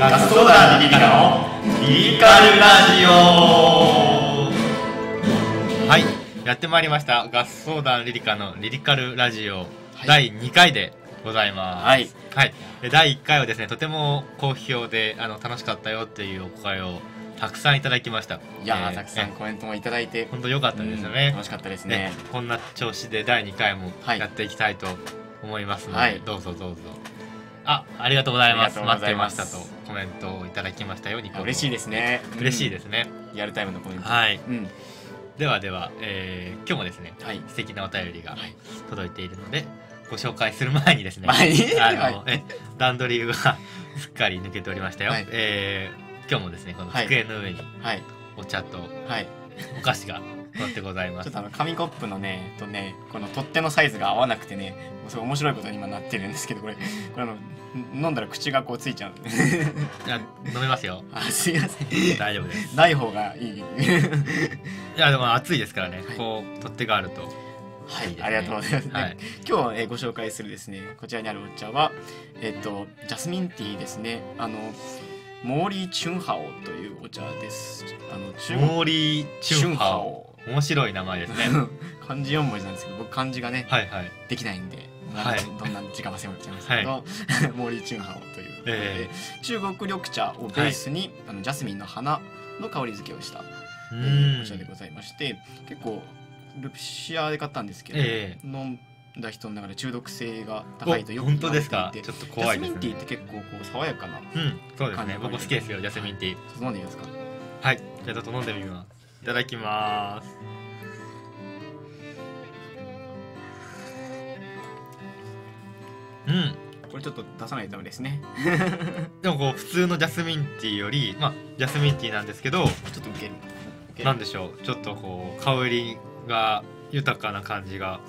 ガスソーダリリカのリリカルラジオ。はい、やってまいりましたガスソーダリリカのリリカルラジオ、はい、第2回でございます。はい、はい、第1回はですね、とても好評で楽しかったよっていうお声をたくさんいただきました。いや、たくさんコメントもいただいて本当良かったですよね。楽しかったですね。こんな調子で第2回もやっていきたいと思いますので、はい、どうぞどうぞ。ありがとうございます。待ってましたとコメントをいただきましたよ。ニコ嬉しいですね。嬉しいですね。リアルタイムのコメント。はい。ではでは、今日もですね、素敵なお便りが届いているのでご紹介する前にですね、段取りがすっかり抜けておりましたよ。今日もですね、この机の上にお茶とお菓子が乗ってございます。ちょっと紙コップのねこの取っ手のサイズが合わなくてね、すごい面白いことに今なってるんですけど、これ飲んだら口がこうついちゃう。いや、飲めますよ。すいません。大丈夫です。ない方がいい。いや、でも暑いですからね。こう取っ手があると。はい、ありがとうございます。今日ご紹介するですね、こちらにあるお茶はジャスミンティーですね。モーリーチュンハオというお茶です。モーリーチュンハオ、面白い名前ですね。漢字4文字なんですけど、僕漢字がね、できないんで、どんな時間忘れもっちゃいますけど、モーリーチュンハオということで、中国緑茶をベースにジャスミンの花の香り付けをしたお茶でございまして、結構ルプシアで買ったんですけど、飲んだ人の中で中毒性が高いとよく言われていて、ジャスミンティーって結構こう爽やかな、そうですね、僕好きですよジャスミンティー。飲んでみますか。はい、じゃあちょっと飲んでみます。いただきます。これちょっと出さないとダメですね。でもこう普通のジャスミンティーより、まあジャスミンティーなんですけど、ちょっと受けるなんでしょう、ちょっとこう香りが豊かな感じが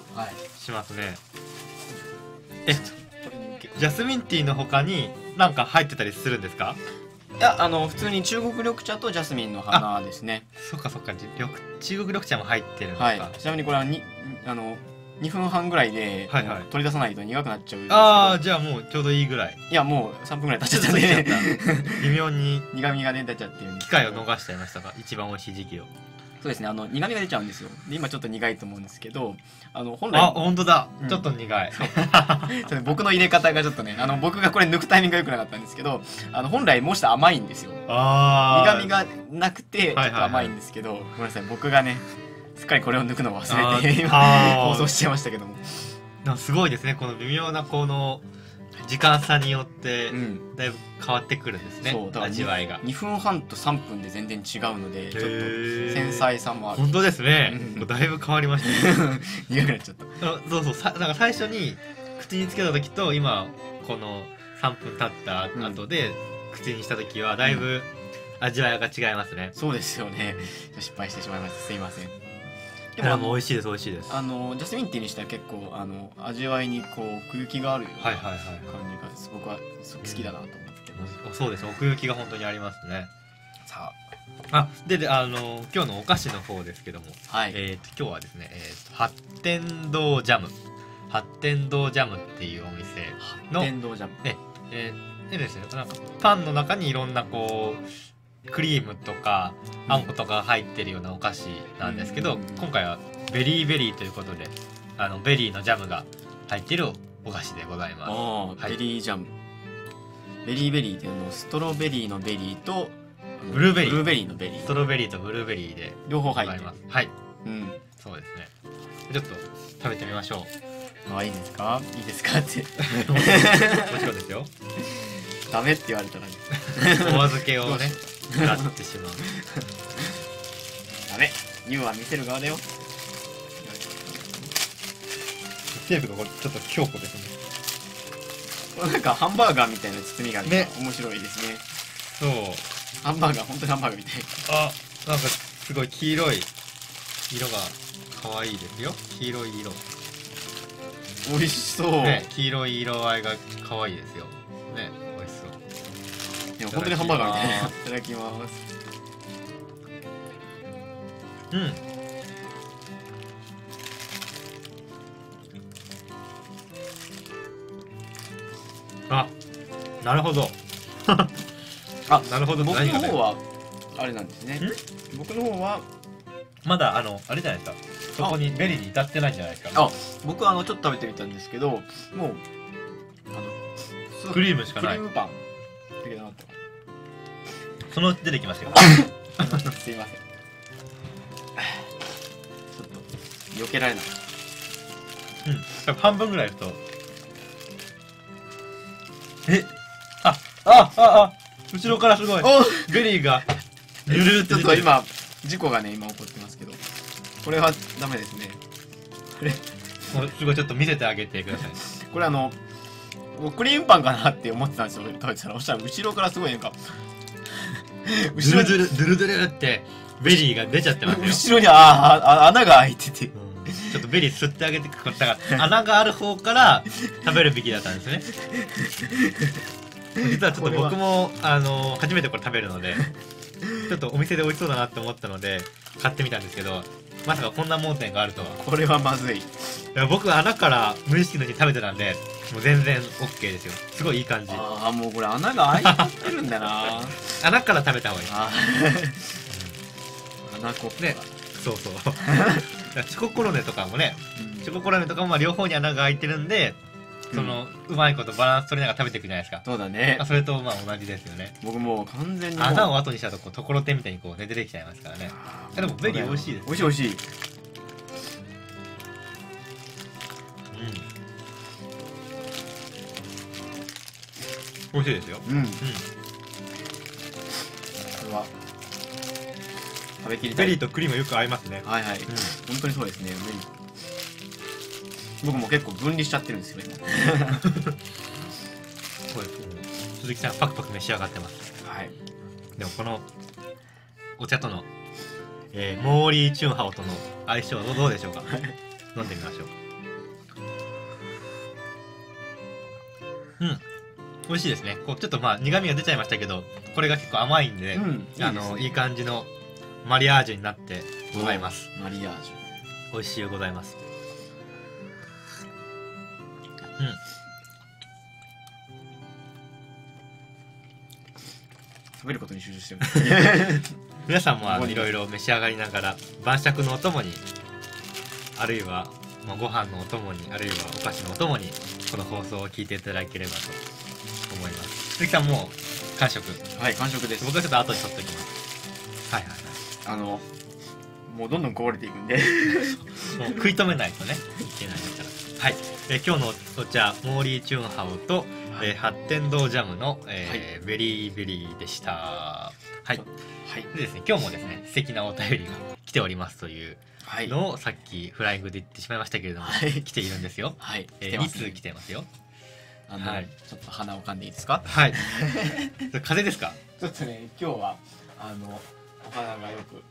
しますね。ジャスミンティーの他になんか入ってたりするんですか？いや、普通に中国緑茶とジャスミンの花ですね。そっかそっか、中国緑茶も入ってるのか。はい、ちなみにこれは2分半ぐらいで取り出さないと苦くなっちゃう。ああ、じゃあもうちょうどいいぐらい。いや、もう3分ぐらい経っちゃったね。微妙に苦みが出ちゃってる。機会を逃しちゃいましたか、一番美味しい時期を。そうですね、苦味が出ちゃうんですよ。で、今ちょっと苦いと思うんですけど、本来本当だ、ちょっと苦い。僕の入れ方がちょっとね、僕がこれ抜くタイミングが良くなかったんですけど、本来もうした甘いんですよ。苦味がなくてちょっと甘いんですけど、ごめんなさい、僕がねすっかりこれを抜くのを忘れて放送しちゃいましたけども、すごいですね、この微妙なこの時間差によってだいぶ変わってくるんですね、味わいが。2分半と3分で全然違うので、ちょっと繊細さもある。本当ですね、だいぶ変わりましたね。苦くなっちゃった。そうそう、だから最初に口につけた時と今この3分経った後で口にした時はだいぶ味わいが違いますね。そうですよね、失敗してしまいました、すいません。でも美味しいです、美味しいです。ジャスミンティーにしたら結構味わいにこう奥行きがあるような感じがすごく好きだなと思ってます。そうですね、奥行きが本当にありますね。さあ、で今日のお菓子の方ですけども、今日はですね、八天堂ジャム、八天堂ジャムっていうお店の、八天堂ジャムでですね、なんかパンの中にいろんなこうクリームとかあんことかが入ってるようなお菓子なんですけど、今回はベリーベリーということで、ベリーのジャムが入ってるお菓子でございます。ベリージャム、ベリーベリーってストロベリーのベリーとブルーベリーのベリー、ストロベリーとブルーベリーで両方入ってます。はい、そうですね。ちょっと食べてみましょう。いいですか、いいですかって。もちろんですよ。ダメって言われたらね、お預けをねなってしまう。ダメ、ユウは見せる側だよ。テープがこれちょっと強固ですね。これなんかハンバーガーみたいな包みがね、面白いですね。そう、ハンバーガー、本当にハンバーガーみたい。あ、なんかすごい黄色い色が可愛いですよ。黄色い色。美味しそう。ね、黄色い色合いが可愛いですよ。ね。本当にハンバーガーみたいな。いただきます。あ、なるほど。あ、なるほど。僕の方はあれなんですね。僕の方はまだあれじゃないですか。そこにベリーに至ってないんじゃないですか。あ、僕はちょっと食べてみたんですけど、もうクリームしかない。クリームパン。そのうち出てきましたよ。すいません。ちょっと避けられない。うん。半分ぐらいと。え、あ、後ろからすごい。ベリーが。ルルルってちょっと今。事故がね、今起こってますけど、これはダメですね。これすごい、ちょっと見せてあげてください。これクリームパンかなって思ってたんですよ、食べてたら。そしたら後ろからすごいなんか後ろにドゥルドゥルってベリーが出ちゃってますよ。後ろに穴が開いてて、ちょっとベリー吸ってあげて、だから穴がある方から食べるべきだったんですね。実はちょっと僕も初めてこれ食べるので、ちょっとお店で美味しそうだなって思ったので買ってみたんですけど、まさかこんな盲点があるとは。これはまずい。いや、僕穴から無意識のうちに食べてたんで、もう全然 OK ですよ。すごいいい感じ。ああ、もうこれ穴が開いてるんだな。穴から食べた方がいい。穴こね。そうそう。チョココロネとかもね、チョココロネとかも両方に穴が開いてるんで、そのうまいことバランス取りながら食べていくじゃないですか。そうだね。それとまあ同じですよね。僕もう完全に穴を後にしたとところてんみたいにこう出てきちゃいますからね。でもベリー美味しいです。美味しい美味しい。美味しいですよ。これは食べきりたい。ベリーとクリームよく合いますね。はいはい。本当にそうですね。僕も結構分離しちゃってるんですけど。鈴木さんパクパク召し上がってます。はい。でもこのお茶との、モーリーチュンハオとの相性はどうでしょうか。飲んでみましょう。うん。美味しいですね。こうちょっとまあ苦味が出ちゃいましたけど、これが結構甘いんで、いい感じのマリアージュになってございます。マリアージュ。美味しいようございます。食べることに集中してます。皆さんもいろいろ召し上がりながら、晩酌のお供に、あるいはご飯のお供に、あるいはお菓子のお供にこの放送を聞いていただければと思います。鈴木さんもう完食。はい、完食です。僕はちょっと後に取っておきます。はいはいはい。もうどんどんこぼれていくんで、もう食い止めないとね、いけないから。はい、今日のお茶、モーリーチュンハオと、八天堂ジャムの、ベリーベリーでした。はい。でですね、今日もですね、素敵なお便りが来ておりますというのを、さっきフライングで言ってしまいましたけれども、来ているんですよ。はい。2通来てますよ。はい。ちょっと鼻をかんでいいですか？はい。風邪ですか？ちょっとね、今日はお花がよく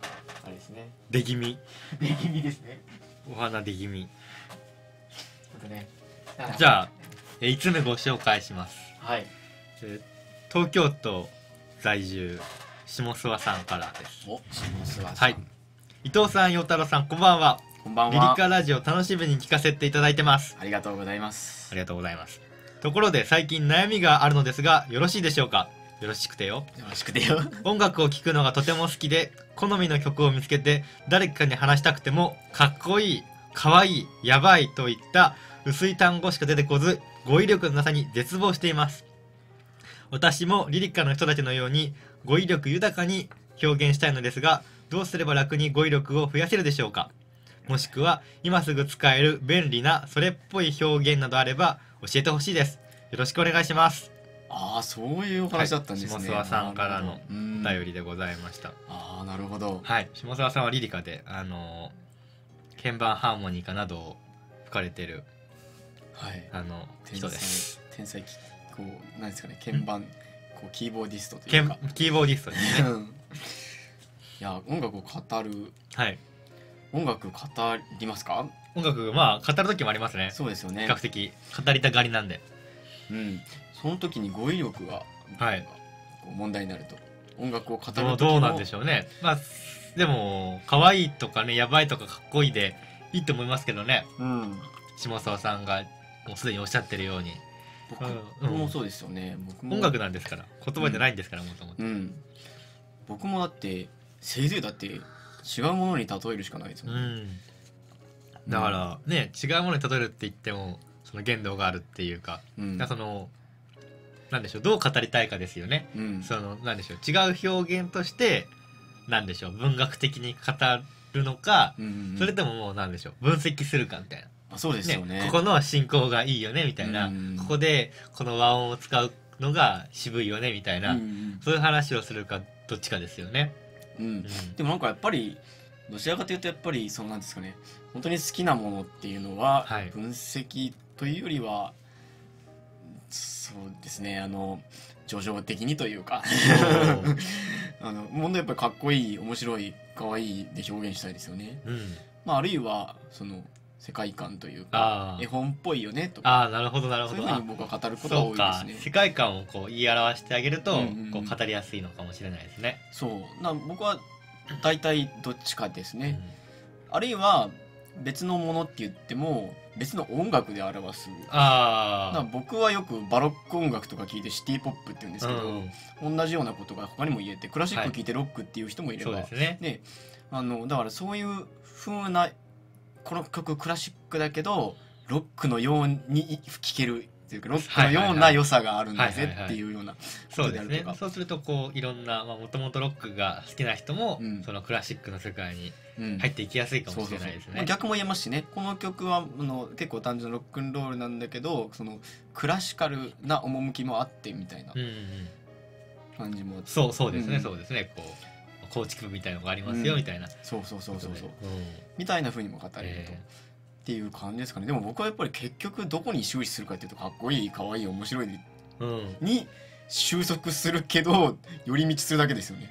あれですね。出気味。出気味ですね。お花出気味。じゃあ5つ目ご紹介します。はい、東京都在住下諏訪さんからです。お、下諏訪さん。はい。伊藤さん、陽太郎さん、こんばんは。こんばんは。リリカラジオ楽しみに聞かせていただいてます。ありがとうございます。ありがとうございます。ところで最近悩みがあるのですが、よろしいでしょうか？よろしくてよ。よろしくてよ。音楽を聴くのがとても好きで、好みの曲を見つけて誰かに話したくても、かっこいい、かわいい、やばいといった薄い単語しか出てこず、語彙力のなさに絶望しています。私もリリカの人たちのように語彙力豊かに表現したいのですが、どうすれば楽に語彙力を増やせるでしょうか？もしくは今すぐ使える便利なそれっぽい表現などあれば教えてほしいです。よろしくお願いします。ああ、そういうお話だったんですね。下諏訪さんからの頼りでございました。ああ、なるほど。はい。下諏訪さんはリリカで鍵盤ハーモニカなどを吹かれてる、はい、人です。天才、こうなんですかね、鍵盤、こうキーボーディストというか。キーボーディストですね。いや、音楽を語る。はい。音楽語りますか？音楽、まあ語る時もありますね。そうですよね。比較的語りたがりなんで。うん。その時に語彙力が、はい、問題になると。音楽を語る時もどうなんでしょうね。まあ。でも可愛いとかね、やばいとかかっこいいでいいと思いますけどね。下諏訪さんがもうすでにおっしゃってるように、僕もそうですよね。僕も音楽なんですから、言葉じゃないんですから、もともと。僕もだってせいぜい違うものに例えるしかないですもんね。だからね、違うものに例えるって言ってもその言動があるっていうか、そのなんでしょう、どう語りたいかですよね。そのなんでしょう、違う表現としてなんでしょう、文学的に語るのか、それとももうなんでしょう、分析するかみたいな。そうですよね。ここの進行がいいよねみたいな、ここでこの和音を使うのが渋いよねみたいな、そういう話をするかどっちかですよね。でもなんかやっぱりどちらかというとやっぱりそのなんですかね、本当に好きなものっていうのは分析というよりは、そうですね、叙情的にというかものやっぱりかっこいい、面白い、可愛いで表現したいですよね。まああるいはその世界観というか、絵本っぽいよねとか、そういうふうに僕は語ることが多いですね。世界観をこう言い表してあげるとこう語りやすいのかもしれないですね。そうな、僕は大体どっちかですね。あるいは別のものって言っても別の音楽で表す。僕はよくバロック音楽とか聞いてシティポップって言うんですけど、同じようなことが他にも言えて、クラシック聞いてロックっていう人もいれば、だからそういうふうな、この曲クラシックだけどロックのように聴けるっていうか、ロックのような良さがあるんだぜっていうようなことであるとか、そうするとこういろんな、もともとロックが好きな人もそのクラシックの世界に入っていきやすいかもしれないですね。逆も言えますしね。この曲は結構単純なロックンロールなんだけど、そのクラシカルな趣もあってみたいな感じもあって、そうですね、そうですね、こう構築みたいのがありますよみたいな、そうみたいな風にも語れるとっていう感じですかね。でも僕はやっぱり結局どこに終始するかっていうと、かっこいい、かわいい、面白いに収束するけど、寄り道するだけですよね。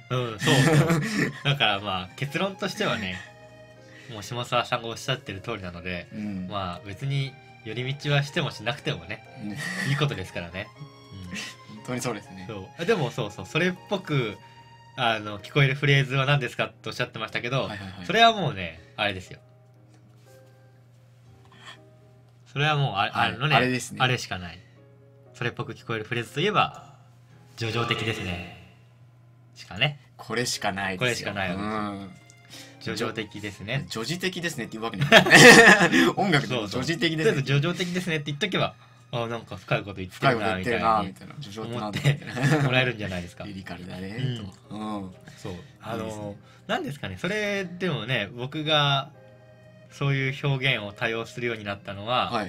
だから結論としてはね、もう下沢さんがおっしゃってる通りなので、別に寄り道はしてもしなくてもね、いいことですからね。本当にそうですね。でもそれっぽく聞こえるフレーズは何ですかとおっしゃってましたけど、それはもうね、あれですよ。それはもうあれですね。あれしかない。それっぽく聞こえるフレーズといえば叙情的ですね。しかね。これしかないですよ。これしかないわけです。叙情的ですね。叙事的ですねって言うわけない。音楽でも叙事的ですね。叙情的ですねって言っとけば、あ、なんか深いこと言ってるなみたいな思ってもらえるんじゃないですか。リリカルだねと。そう、なんですかね、それでもね、僕がそういう表現を多用するようになったのは、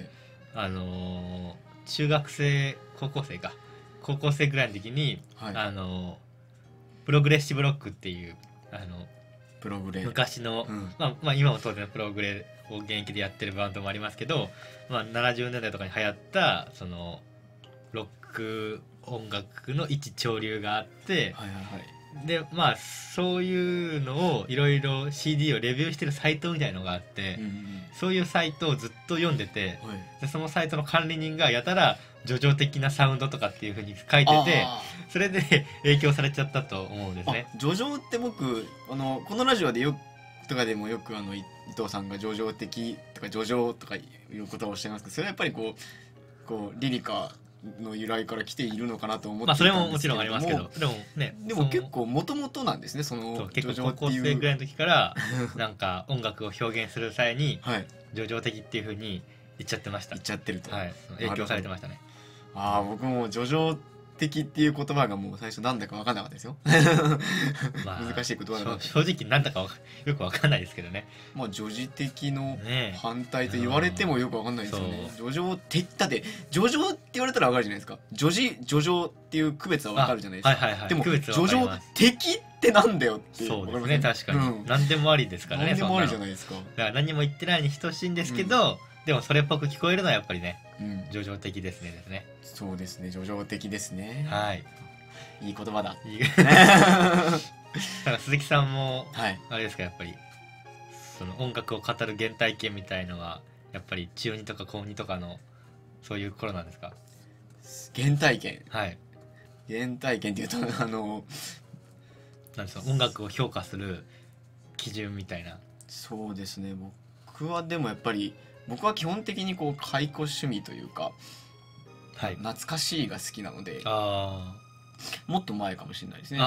中学生、高校生ぐらいの時に、プログレッシブロックっていう昔の、今も当然プログレを現役でやってるバンドもありますけど、70年代とかに流行ったそのロック音楽の一潮流があって、でそういうのをいろいろ CD をレビューしてるサイトみたいのがあって、そういうサイトをずっと読んでて、そのサイトの管理人がやたら叙情的なサウンドとかっていうふうに書いてて、それで影響されちゃったと思うんですね。叙情って僕このラジオでよとかでもよく伊藤さんが叙情的とか叙情とかいう言葉をおっしゃいますけど、それはやっぱりこうリリカの由来から来ているのかなと思って、それももちろんありますけど、でも結構もともとなんですね。その結構高校生ぐらいの時からなんか音楽を表現する際に叙情的っていうふうに言っちゃってました。言っちゃってると、影響されてましたね。僕も叙情的っていう言葉がもう最初なんだか分かんなかったですよ。難しい言葉だ。正直なんだかよく分かんないですけどね。叙事的の反対と言われてもよく分かんないですよね。叙情的だって叙情って言われたら分かるじゃないですか。叙事叙情っていう区別は分かるじゃないですか。でも叙情的ってなんだよっていう。そうですね、確かに。何でもありですからね。何でもありじゃないですか。だから何も言ってないに等しいんですけど。でもそれっぽく聞こえるのはやっぱりね、叙情的ですね。そうですね、叙情的ですね。はい。いい言葉だ。だから鈴木さんもあれですか、やっぱりその音楽を語る原体験みたいのはやっぱり中2とか高2とかのそういう頃なんですか。原体験。はい。原体験っていうとなんですか、音楽を評価する基準みたいな。そうですね。僕はでもやっぱり。僕は基本的にこう解雇趣味というか、懐かしいが好きなので、もっと前かもしれないですね。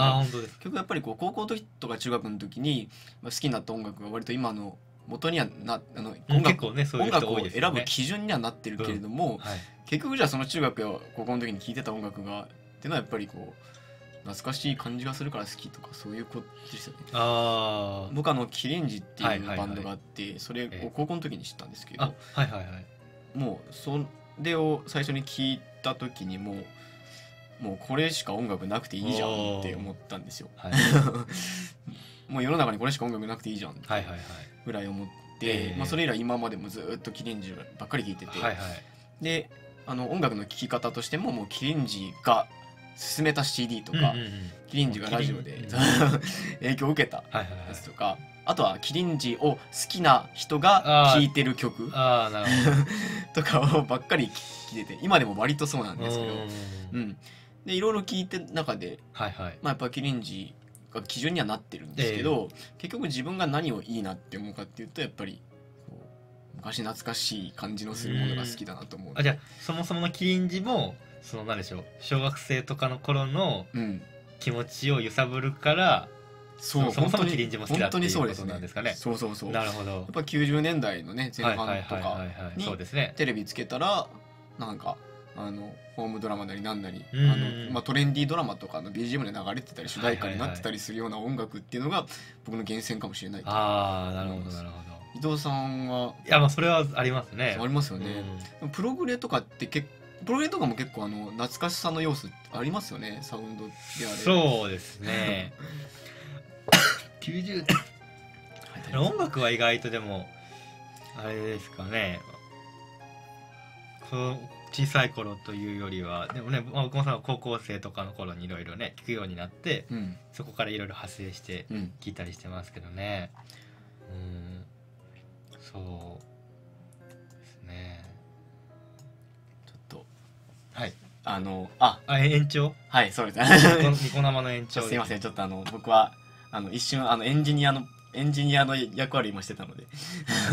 結構やっぱりこう高校の時とか中学の時に好きになった音楽が割と今の元にはな音楽を選ぶ基準にはなってるけれども、結局じゃあその中学や高校の時に聴いてた音楽がっていうのはやっぱりこう懐かしい感じがするから好きとかそういうことですよね。僕キリンジっていうバンドがあって、それを高校の時に知ったんですけど、もうそれを最初に聴いた時にもうこれしか音楽なくていいじゃんって思ったんですよ。もう世の中にこれしか音楽なくていいじゃんってぐらい思って、それ以来今までもずっとキリンジばっかり聴いてて、で音楽の聴き方としてももうキリンジが勧めた CD とかキリンジがラジオで影響を受けたやつとか、あとはキリンジを好きな人が聴いてる曲とかをばっかり聴いてて、今でも割とそうなんですけど、でいろいろ聴いてる中でやっぱキリンジが基準にはなってるんですけど、結局自分が何をいいなって思うかっていうと、やっぱり昔懐かしい感じのするものが好きだなと思う。じゃあそもそものキリンジもその何でしょう、小学生とかの頃の気持ちを揺さぶるから、そうそもそもキリンジも好きだっていうことなんですかね。そうそうそう。なるほど。やっぱ90年代のね前半とかにテレビつけたらなんかホームドラマなりなんなりトレンディードラマとかの BGM で流れてたり主題歌になってたりするような音楽っていうのが僕の源泉かもしれない。なるほどなるほど。伊藤さんは、いやまあそれはありますね。ありますよね。プログレとかってプログレとかも結構懐かしさの要素ありますよね、サウンドであれ。そうですね。音楽は意外とでもあれですかね、この小さい頃というよりはでもね、僕も高校生とかの頃にいろいろね聴くようになって、そこからいろいろ派生して聴いたりしてますけどね。そうですね。はい、延長、はい、そうですニコ生の延長、すいません、ちょっと僕は一瞬エンジニアの役割もしてたので、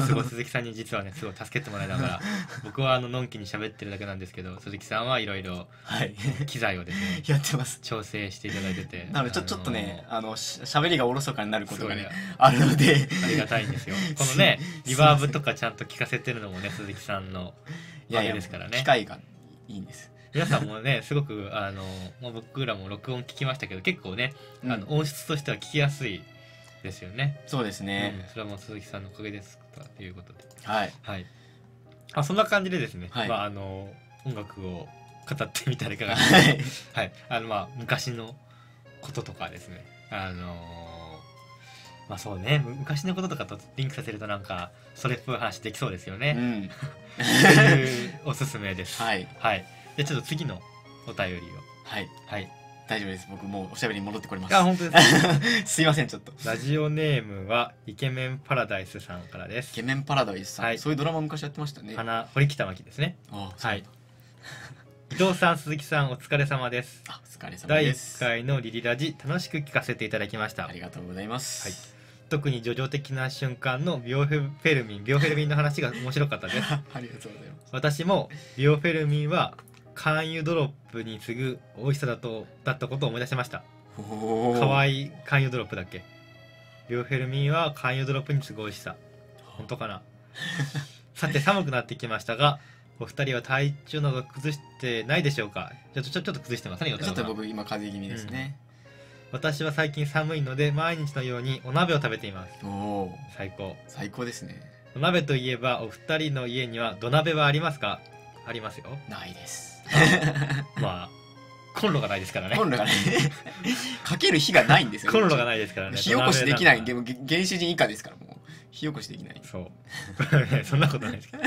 すごい鈴木さんに実はねすごい助けてもらいながら僕はのんきに喋ってるだけなんですけど、鈴木さんはいろいろ機材をですねやってます、調整していただいてて、なのでちょっとね喋りがおろそかになることがねあるのでありがたいんですよ。このねリバーブとかちゃんと聞かせてるのもね鈴木さんのおかげですからね。機械がいいんです。皆さんもねすごく僕らも録音聞きましたけど、結構ね音質としては聞きやすいですよね。そうですね。それはもう鈴木さんのおかげですということで、はい、そんな感じでですね、音楽を語ってみたらいかがですか。はい、昔のこととかですね、そうね、昔のこととかとリンクさせるとなんかそれっぽい話できそうですよね。というおすすめです。はい。でちょっと次のお便りを。はい。大丈夫です。僕もうおしゃべりに戻ってこれます。本当です。すいませんちょっと。ラジオネームはイケメンパラダイスさんからです。イケメンパラダイスさん。そういうドラマ昔やってましたね。堀北真希ですね。はい。伊藤さん鈴木さんお疲れ様です。お疲れ様です。第1回のリリラジ楽しく聞かせていただきました。ありがとうございます。特に叙情的な瞬間のビオフェルミンの話が面白かったです。ありがとうございます。私もビオフェルミンは肝油ドロップに次ぐ美味しさだったことを思い出しました。かわいい肝油ドロップだっけ。ビオフェルミンは肝油ドロップに次ぐ美味しさ、本当かな。さて寒くなってきましたがお二人は体調など崩してないでしょうか。ちょっと崩してますね。ちょっと僕今風邪気味ですね、私は最近寒いので毎日のようにお鍋を食べています。最高ですね。お鍋といえばお二人の家には土鍋はありますか。ありますよ。ないです。コンロがないですからね。コンロがない。かける火がないんですよ。コンロがないですからね。火起こしできない。でも原始人以下ですからもう火起こしできない。そう。そんなことないですけど。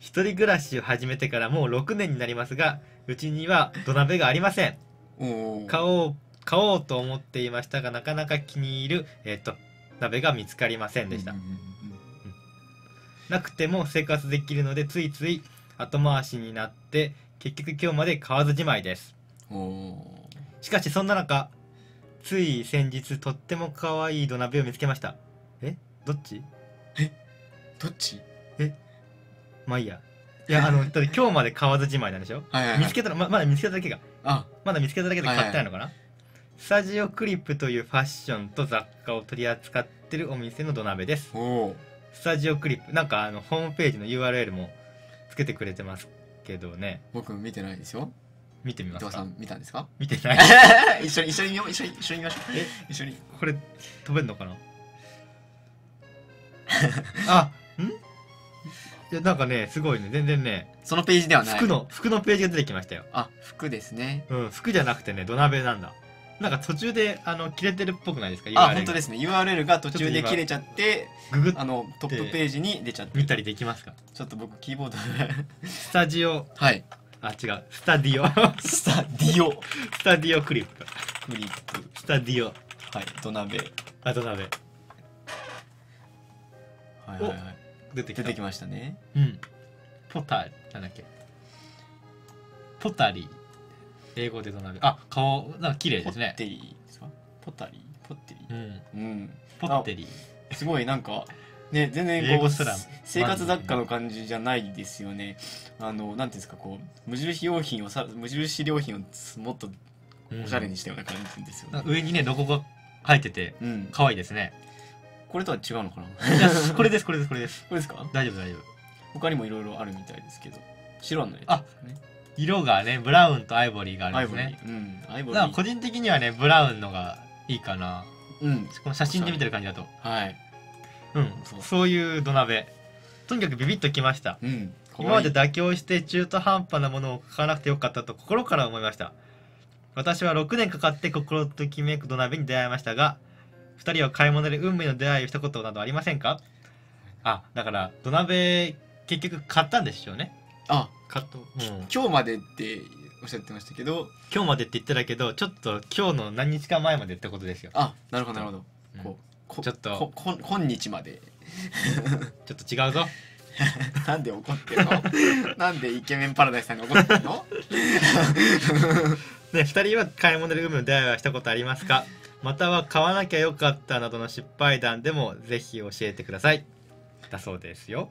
一人暮らしを始めてからもう6年になりますが、うちには土鍋がありません。買おうと思っていましたがなかなか気に入る鍋が見つかりませんでした。なくても生活できるのでついつい後回しになって結局今日まで買わずじまいです。しかしそんな中つい先日とっても可愛い土鍋を見つけました。まあいいや。いや、だって今日まで買わずじまいなんでしょ。見つけたの、まだ見つけただけが。まだ見つけただけで買ってないのかな。スタジオクリップというファッションと雑貨を取り扱ってるお店の土鍋です。スタジオクリップ、なんかホームページの URL もつけてくれてますけどね。僕見てないですよ。見てみますか。伊藤さん見たんですか？見てない。一緒に見よう、一緒に見ましょう。一緒に。これ飛べるのかな？あ、いやなんかね、すごいね、全然ね、そのページではない。服のページが出てきましたよ。あ、服ですね。うん、服じゃなくてね、土鍋なんだ。なんか途中で切れてるっぽくないですか？あ、本当ですね。URL が途中で切れちゃって、トップページに出ちゃって。見たりできますか？ちょっと僕キーボードで。スタジオ。はい。あ、違う。スタディオクリップ。スタディオ。はい。土鍋。あ、土鍋。はいはいはい。出てきましたね。うん。なんだっけ。ポタリー。英語で土鍋。あ、顔なんか綺麗ですね。ポッテリー。すごいなんかね、全然こう生活雑貨の感じじゃないですよね。なんていうんですか、こう無印良品をもっとおしゃれにしたような感じですよね。上にねロゴが入ってて可愛いですね。これとは違うのかな。これです。これですか？大丈夫。他にもいろいろあるみたいですけど、白のやつ。あ、色がね、ブラウンとアイボリーがあるんですね。だから個人的にはね、ブラウンのがいいかな。この写真で見てる感じだと。はい。そういう土鍋。とにかくビビッときました。今まで妥協して中途半端なものを買わなくてよかったと心から思いました。私は6年かかって心ときめく土鍋に出会いましたが、2人は買い物で運命の出会いをしたことなどありませんか？あ、だから土鍋結局買ったんでしょうね。あ、今日までっておっしゃってましたけど、今日までって言ってたけど、ちょっと今日の何日か前までってことですよ。あ、なるほど。ちょっと今日までちょっと違うぞ。なんで怒ってるの？なんでイケメンパラダイスさんが怒ってるの？ね、2人は買い物で運命の出会いはしたことありますか？または買わなきゃよかったなどの失敗談でもぜひ教えてください。だそうですよ。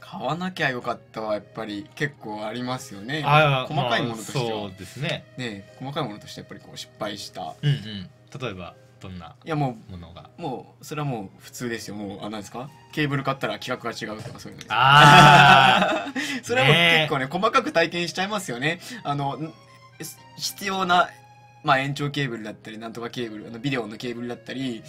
買わなきゃよかったはやっぱり結構ありますよね。細かいものとしては、そうですね。ね、細かいものとしてやっぱりこう失敗した。例えばどんなものが？もうそれはもう普通ですよ。もう何ですか？ケーブル買ったら規格が違うとかそういうのです。ああ、それはもう結構ね、細かく体験しちゃいますよね。必要な延長ケーブルだったり、なんとかケーブル、ビデオのケーブルだったり。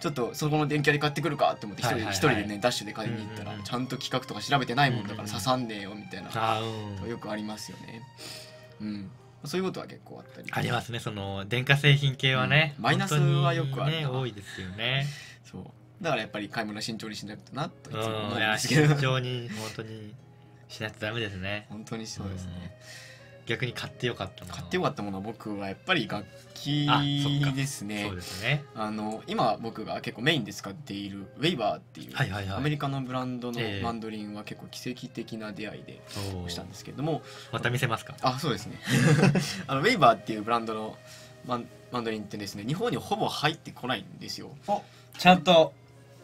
ちょっとそこの電気屋で買ってくるかって思って一人でね、ダッシュで買いに行ったらちゃんと企画とか調べてないもんだから刺さんねえよみたいな、よくありますよね。そういうことは結構あったりありますね。その電化製品系はね、マイナスはよくある、多いですよね。そうだからやっぱり買い物は慎重にしなくてなといつも思うんですけど、慎重に本当にしないとダメですね。本当にそうですね。逆に買ってよかったもの。買ってよかったものは僕はやっぱり楽器ですね。そうですね。今僕が結構メインで使っているウェイバーっていうアメリカのブランドのマンドリンは結構奇跡的な出会いでしたんですけれども。また見せますか？あ、そうですね。ウェイバーっていうブランドのマンドリンってですね、日本にほぼ入ってこないんですよ。ちゃんと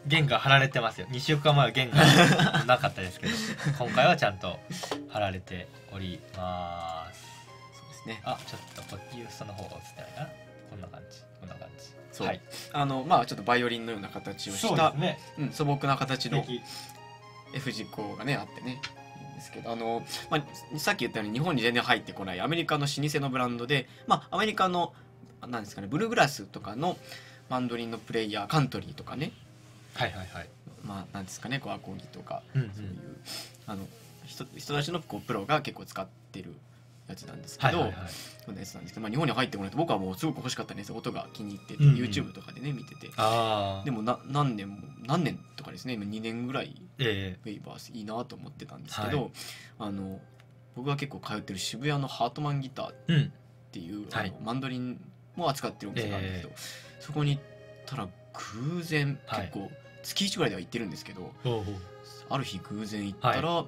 弦が張られてますよ。2週間前は弦がなかったですけど、今回はちゃんと張られております。あ、ちょっとこっち下の方が映ってないかな。こんな感じ。そう。まあちょっとバイオリンのような形をした、素朴な形の F 字工がねあってね、いいんですけど、さっき言ったように日本に全然入ってこないアメリカの老舗のブランドで、アメリカのなんですかね、ブルーグラスとかのマンドリンのプレイヤー、カントリーとかね。なんですかね、こうアコギとかそういう人たちのこうプロが結構使ってるやつなんですけど、日本に入ってこないと僕はもうすごく欲しかったんです。音が気に入って YouTube とかでね見てて、でも何年とかですね、今2年ぐらいウェイバースいいなと思ってたんですけど、僕が結構通ってる渋谷のハートマンギターっていうマンドリンも扱ってるお店があるんですけど、そこに行ったら偶然、結構月1ぐらいでは行ってるんですけど、ある日偶然行ったら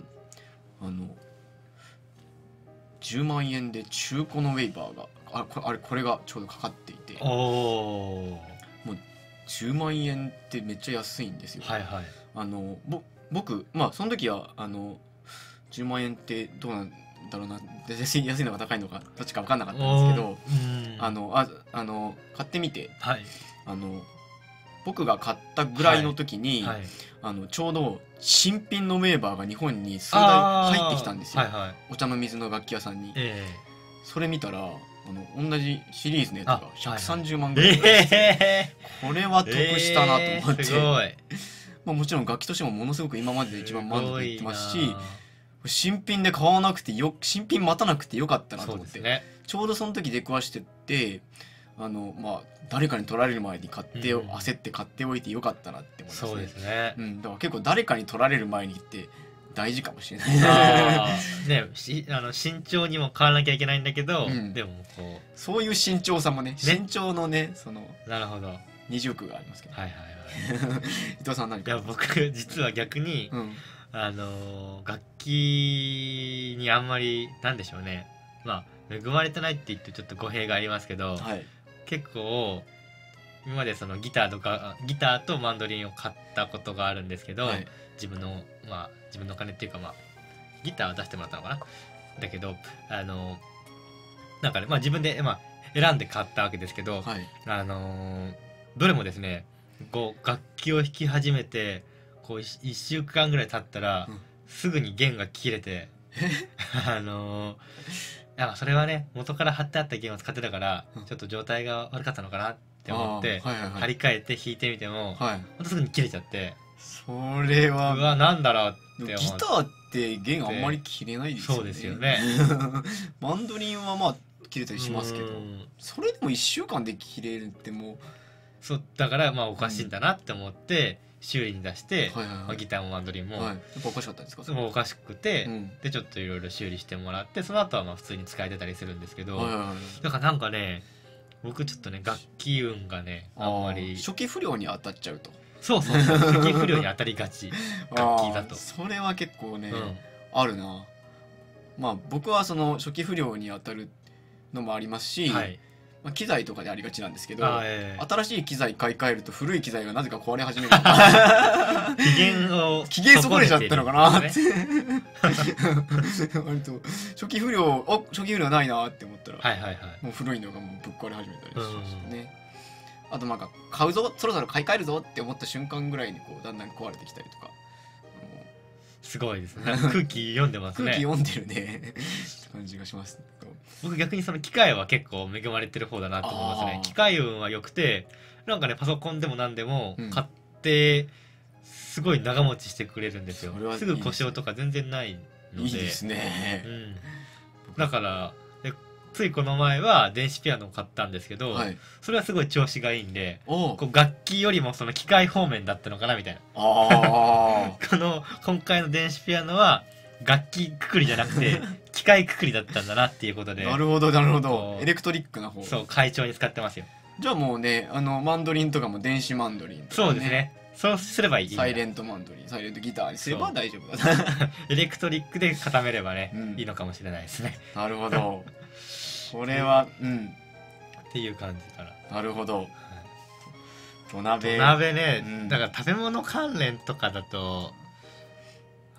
10万円で中古のウェイバーがこれがちょうどかかっていて、もう10万円ってめっちゃ安いんですよ。僕その時は10万円ってどうなんだろうな、安いのか高いのかどっちか分かんなかったんですけど、買ってみて、はい、僕が買ったぐらいの時に、はいはい、ちょうど新品のメーバーが日本に数台入ってきたんですよ、はいはい、お茶の水の楽器屋さんに、それ見たら同じシリーズのやつが130万ぐらい、これは得したなと思って、まあ、もちろん楽器としてもものすごく今までで一番満足いってますし、新品で買わなくてよ、新品待たなくてよかったなと思って、ね、ちょうどその時出くわしてってまあ、誰かに取られる前に買って、焦って買っておいてよかったなって思いますね。そうですね、だから結構誰かに取られる前にって大事かもしれないね。慎重にも買わなきゃいけないんだけど、でもこうそういう慎重さもね、慎重のね、そのなるほど二重苦がありますけど、はいはいはい伊藤さん何か。いや僕実は逆に、楽器にあんまりなんでしょうね、まあ恵まれてないって言ってちょっと語弊がありますけど、はい、結構今までそのギターとマンドリンを買ったことがあるんですけど、はい、自分のお金っていうか、まあギターを出してもらったのかな、だけどなんかね、まあ、自分で、まあ、選んで買ったわけですけど、はい、どれもですね、こう楽器を弾き始めてこう1週間ぐらい経ったら、すぐに弦が切れてなんかそれはね、元から貼ってあった弦を使ってたから、ちょっと状態が悪かったのかなって思って、張り替えて弾いてみても、またすぐに切れちゃって、それはうわなんだろうって思って。ギターって弦あんまり切れないですよね。そうですよね。マンドリンはまあ切れたりしますけど、それでも1週間で切れるってもう、そうだからまあおかしいんだなって思って。修理に出して、ギターもマンドリンも、やっぱおかしかったんですか。おかしくて、でちょっといろいろ修理してもらって、その後はまあ普通に使えてたりするんですけど、だからなんかね、僕ちょっとね楽器運がねあんまり、初期不良に当たっちゃうと。そうそう、初期不良に当たりがち楽器だと。それは結構ね、あるな。まあ僕はその初期不良に当たるのもありますし、機材とかでありがちなんですけど、新しい機材買い替えると古い機材がなぜか壊れ始める機嫌損ねちゃったのかなって割と初期不良ないなって思ったら、もう古いのがもうぶっ壊れ始めたりしましたね。あとなんか買うぞ、そろそろ買い替えるぞって思った瞬間ぐらいにこうだんだん壊れてきたりとか。すごいですね。空気読んでますね。空気読んでるねって感じがします。僕逆にその機械は結構恵まれてる方だなと思いますね。機械運は良くて、なんかねパソコンでも何でも買ってすごい長持ちしてくれるんですよ。すぐ故障とか全然ないので。いいですね。だからついこの前は電子ピアノを買ったんですけど、それはすごい調子がいいんで、こう楽器よりもその機械方面だったのかなみたいな。今回の電子ピアノは楽器くくりじゃなくて機械くくりだったんだなっていうことで。なるほどなるほど。エレクトリックな方。そう、会長に使ってますよ。じゃあもうね、マンドリンとかも電子マンドリンとかね。そうですね。そうすればいい。サイレントマンドリン、サイレントギターにすれば大丈夫だね。エレクトリックで固めればね、いいのかもしれないですね。なるほど。これはっていう感じから。なるほど。土鍋ね。だから食べ物関連とかだと、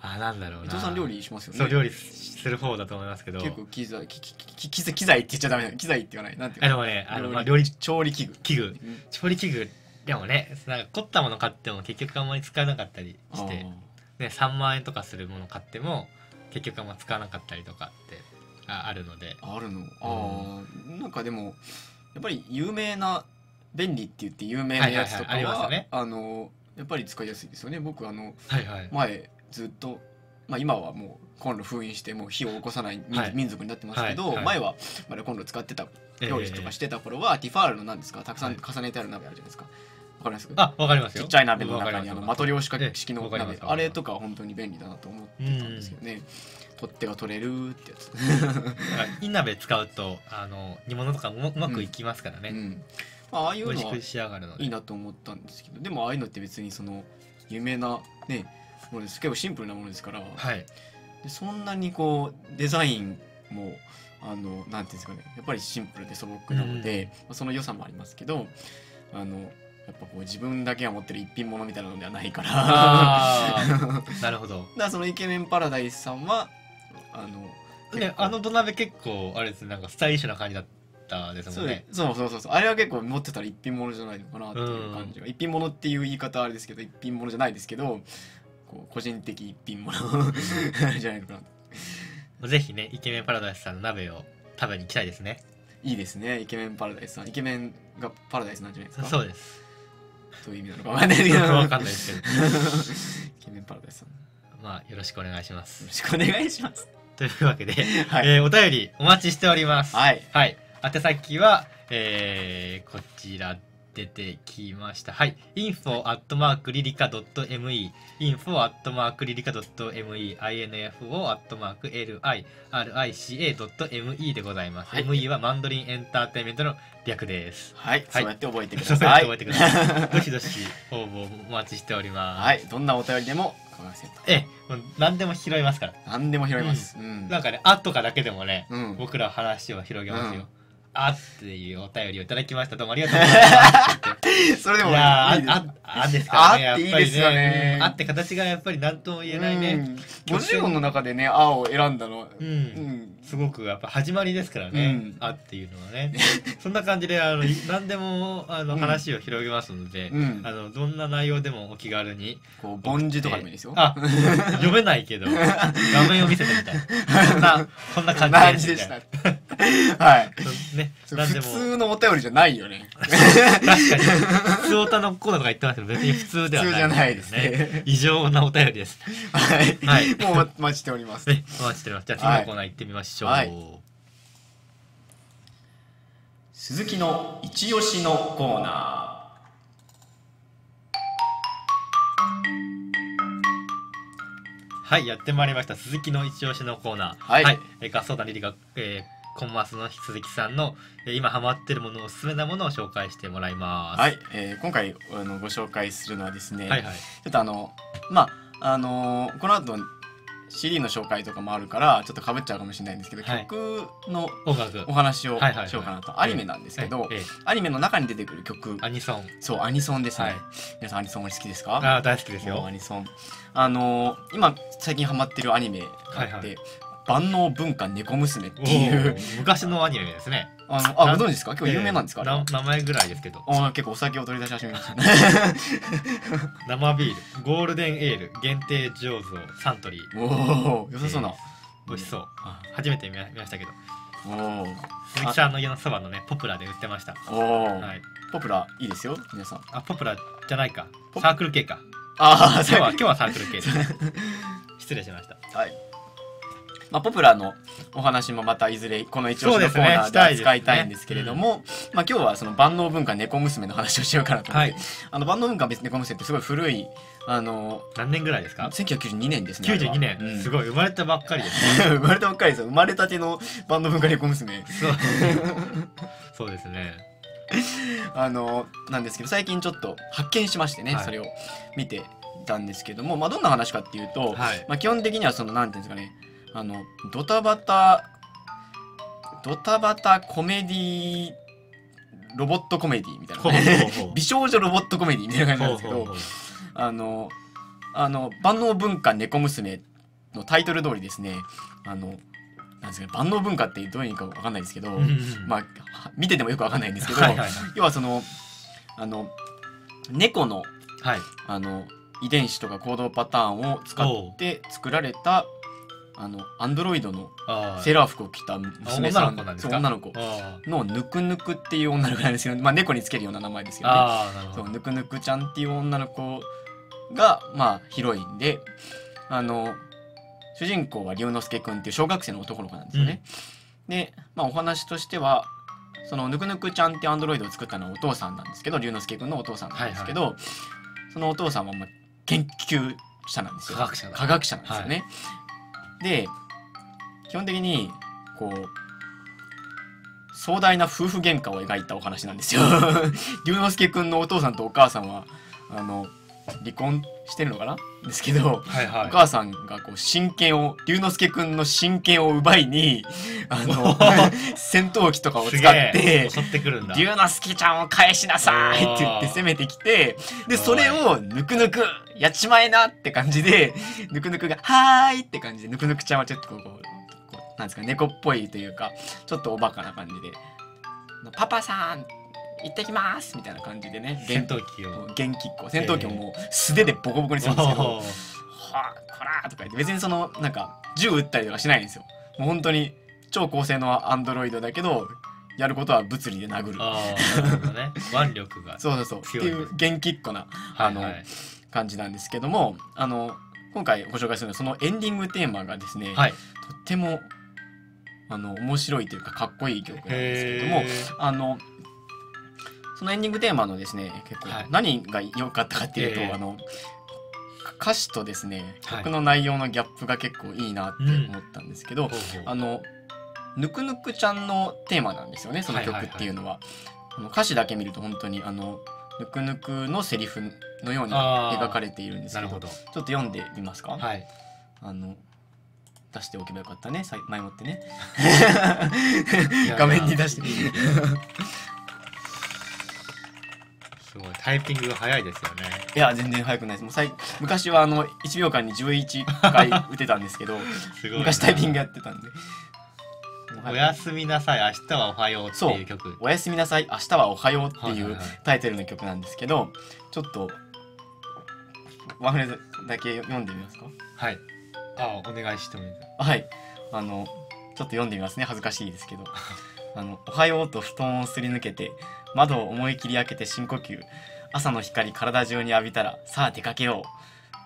なんだろうな、伊藤さん料理しますよね。そう、料理する方だと思いますけど、結構機材って言っちゃダメだ。機材って言わない、なんていうの。でもね、調理器具、でもね、なんか凝ったもの買っても結局あんまり使わなかったりして、3万円とかするもの買っても結局あんま使わなかったりとかってあるので。なんかでもやっぱり有名な、便利って言って有名なやつとかはやっぱり使いやすいですよね。僕前ずっと、まあ今はもうコンロ封印してもう火を起こさない民族になってますけど、前はまだコンロ使ってた、料理とかしてた頃はティファールの、何ですか、たくさん重ねてある鍋あるじゃないですか。わかりますか？わかりますよ。ちっちゃい鍋の中にマトリョーシカ式の鍋、あれとか本当に便利だなと思ってたんですけどね。取っ手が取れるってやつ。いい鍋使うと煮物とかもうまくいきますからね。ああいうのはいいなと思ったんですけど、でもああいうのって別にその有名なねものです。結構シンプルなものですから、でそんなにこうデザインもなんていうんですかね、やっぱりシンプルで素朴なので、その良さもありますけど、やっぱこう自分だけが持ってる一品物みたいなのではないから。なるほど。だからそのイケメンパラダイスさんはね、あの土鍋結構あれですね、なんかスタイリッシュな感じだったですもんね。そうそうそうそう、あれは結構持ってたら一品物じゃないのかなっていう感じが、一品物っていう言い方あれですけど、一品物じゃないですけど、こう個人的一品物じゃないのかな。ぜひね、イケメンパラダイスさんの鍋を食べに行きたいですね。いいですね、イケメンパラダイスさん。イケメンがパラダイスなんじゃないですか。そうです。どういう意味なのかわかんないですけど。わかんないですけど。イケメンパラダイスさん。まあよろしくお願いします。よろしくお願いします。というわけで、はい、お便りお待ちしております。はい。はい。宛先は、こちら出てきました。はい。info@lirica.me、info@lirica.me、info@lirica.me でございます。はい、ME はマンドリンエンターテインメントの略です。はい。はい、そうやって覚えてください。そうやって覚えてください。どしどし応募お待ちしております。はい。どんなお便りでも。ええ、もう何でも拾いますから。何でも拾います。なんかね、あとかだけでもね、僕ら話を広げますよ。あっていうお便りをいただきました。どうもありがとうございます。それでもあですからね、やっぱりね、あって形がやっぱり何とも言えないね。50音の中でね、あを選んだの、すごくやっぱ始まりですからね。あっていうのはね、そんな感じで何でも話を広げますので、どんな内容でもお気軽に。こう凡字とかでもいいですよ。あ、読めないけど画面を見せてみたい。こんな感じでした。はい。普通のお便りじゃないよね。確かに普通おたのコーナーとか言ってますけど、別に普通ではないですね。異常なお便りです。はい、もうお待ちしております。じゃあ次のコーナー行ってみましょう。鈴木の一押しのコーナー。はい、やってまいりました、鈴木の一押しのコーナー。はい、ガソーダリリがコンマスの鈴木さんの今ハマってるもの、おすすめなものを紹介してもらいます。はい、今回ご紹介するのはですね、ちょっとこの後 CD の紹介とかもあるからちょっとかぶっちゃうかもしれないんですけど、はい、曲のお話をしようかなと。アニメなんですけど、アニメの中に出てくる曲、アニソン。そう、アニソンですね。はい、皆さんアニソンお好きですか？あ、大好きですよ、アニソン。今最近ハマってるアニメがあって、万能文化猫娘っていう昔のアニメですね。あ、ご存知ですか？結構有名なんですか？名前ぐらいですけど。結構お酒を取り出し始めましたね。生ビール、ゴールデンエール、限定醸造、サントリー。おお、良さそうな。美味しそう。初めて見ましたけど。おお。鈴木さんの家のそばのね、ポプラで売ってました。おお。はい。ポプラいいですよ、皆さん。あ、ポプラじゃないか。サークル系か。ああ、今日はサークル系です。失礼しました。はい。まあ、ポプラのお話もまたいずれこの一押しのコーナーで扱いたいんですけれども、まあ今日はその万能文化猫娘の話をしようかなと思って、はい、万能文化猫娘ってすごい古い、何年ぐらいですか？1992年ですね。92年、すごい生まれたばっかりですね。生まれたばっかりですよ。生まれたての万能文化猫娘。そうですね。なんですけど、最近ちょっと発見しましてね、それを見てたんですけども、まあどんな話かっていうと、まあ基本的にはそのなんていうんですかね。ドタバタコメディーロボットコメディみたいなね、美少女ロボットコメディみたいな感じなんですけど、万能文化猫娘のタイトル通りですね、万能文化ってどういう意味か分かんないですけど、まあ見ててもよく分かんないんですけど、要はその猫の遺伝子とか行動パターンを使って作られたアンドロイドのセーラー服を着た娘さん、女の子のぬくぬくっていう女の子なんですけど、まあ猫につけるような名前ですけどね。そう、ぬくぬくちゃんっていう女の子がまあヒロインで、主人公は龍之介くんっていう小学生の男の子なんですよね。で、まあお話としてはそのぬくぬくちゃんってアンドロイドを作ったのはお父さんなんですけど、龍之介くんのお父さんなんですけど、そのお父さんはまあ研究者なんですよ。科学者なんですよね。で基本的にこう壮大な夫婦喧嘩を描いたお話なんですよ。龍之介くんのお父さんとお母さんは離婚してるのかなですけど、お母さんがこう親権を龍之介くんの親権を奪いに戦闘機とかを使って「龍之介ちゃんを返しなさい」って言って攻めてきて、でそれをぬくぬくやっちまえなって感じで、ぬくぬくが「はーい」って感じでぬくぬくちゃんはちょっとこうなんですか、猫っぽいというか、ちょっとおバカな感じで、パパさん行ってきますみたいな感じでね、戦闘機を元気っ子、戦闘機をもう素手でボコボコにするんですけど、はあ、こらーとか言って、別にそのなんか銃撃ったりとかしないんですよ。もう本当に超高性能アンドロイドだけど、やることは物理で殴る。腕力がそうそうそうっていう元気っ子な感じなんですけども、今回ご紹介するのはそのエンディングテーマがですね、はい、とっても面白いというかかっこいい曲なんですけども、そのエンディングテーマのですね、結構何が良かったかっていうと、はい、歌詞とですね曲の内容のギャップが結構いいなって思ったんですけど、はい、ぬくぬくちゃんのテーマなんですよね、その曲っていうのは。歌詞だけ見ると本当にぬくぬくのセリフのように描かれているんですけど、ちょっと読んでみますか。はい、出しておけばよかったね、前もってね。画面に出して。すごいタイピングが早いですよね。いや全然早くないです。もう昔は1秒間に11回打てたんですけど、昔タイピングやってたんで。おやすみなさい明日はおはようっていう曲、おやすみなさい明日はおはようっていうタイトルの曲なんですけど、ちょっとワンフレーズだけ読んでみますか。はい、あ、お願いしてもいいですか。はい、ちょっと読んでみますね、恥ずかしいですけど。おはようと布団をすり抜けて、窓を思い切り開けて深呼吸、朝の光体中に浴びたら、さあ出かけよう、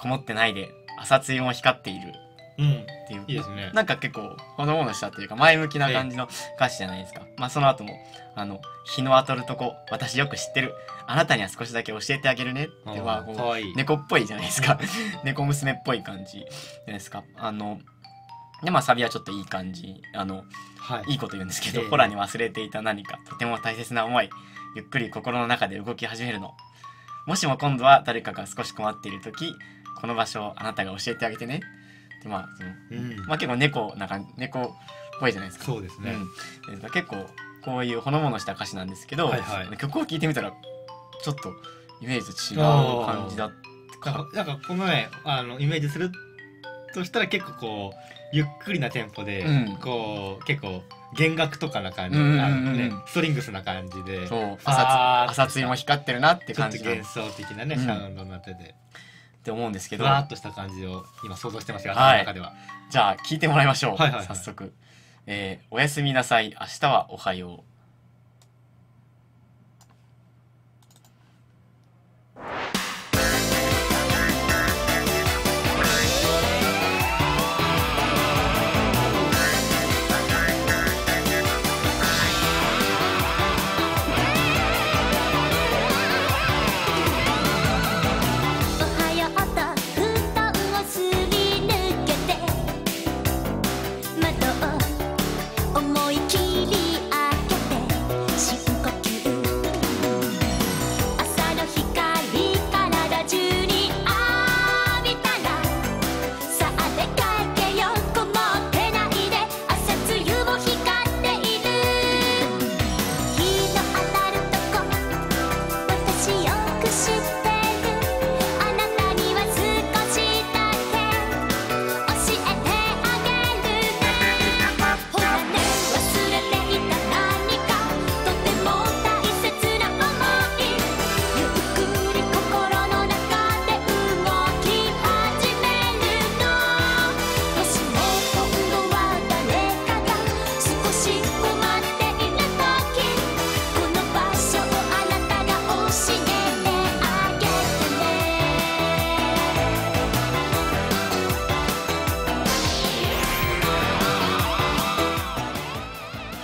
こもってないで、朝露も光っている。っていう、いいですね。なんか結構ほのぼのしたというか前向きな感じの歌詞じゃないですか。まあその後も日の当たるとこ私よく知ってる、あなたには少しだけ教えてあげるねって、まあ猫っぽいじゃないですか。猫娘っぽい感じじゃないですか。でまあサビはちょっといい感じ、いいこと言うんですけど、ほらに忘れていた何かとても大切な思い、ゆっくり心の中で動き始めるの。もしも今度は誰かが少し困っている時、この場所をあなたが教えてあげてね。まあ結構猫っぽいじゃないですか。そうですね、結構こういうほのぼのした歌詞なんですけど、曲を聴いてみたらちょっとイメージと違う感じだったかなんか、このねイメージするとしたら結構こうゆっくりなテンポで、こう結構弦楽とかな感じ、ストリングスな感じで、朝露も光ってるなって感じ、ちょっと幻想的なねサウンドになってて。って思うんですけど、ふわっとした感じを今想像してますよ、頭の中では。じゃあ聞いてもらいましょう。早速、おやすみなさい明日はおはよう。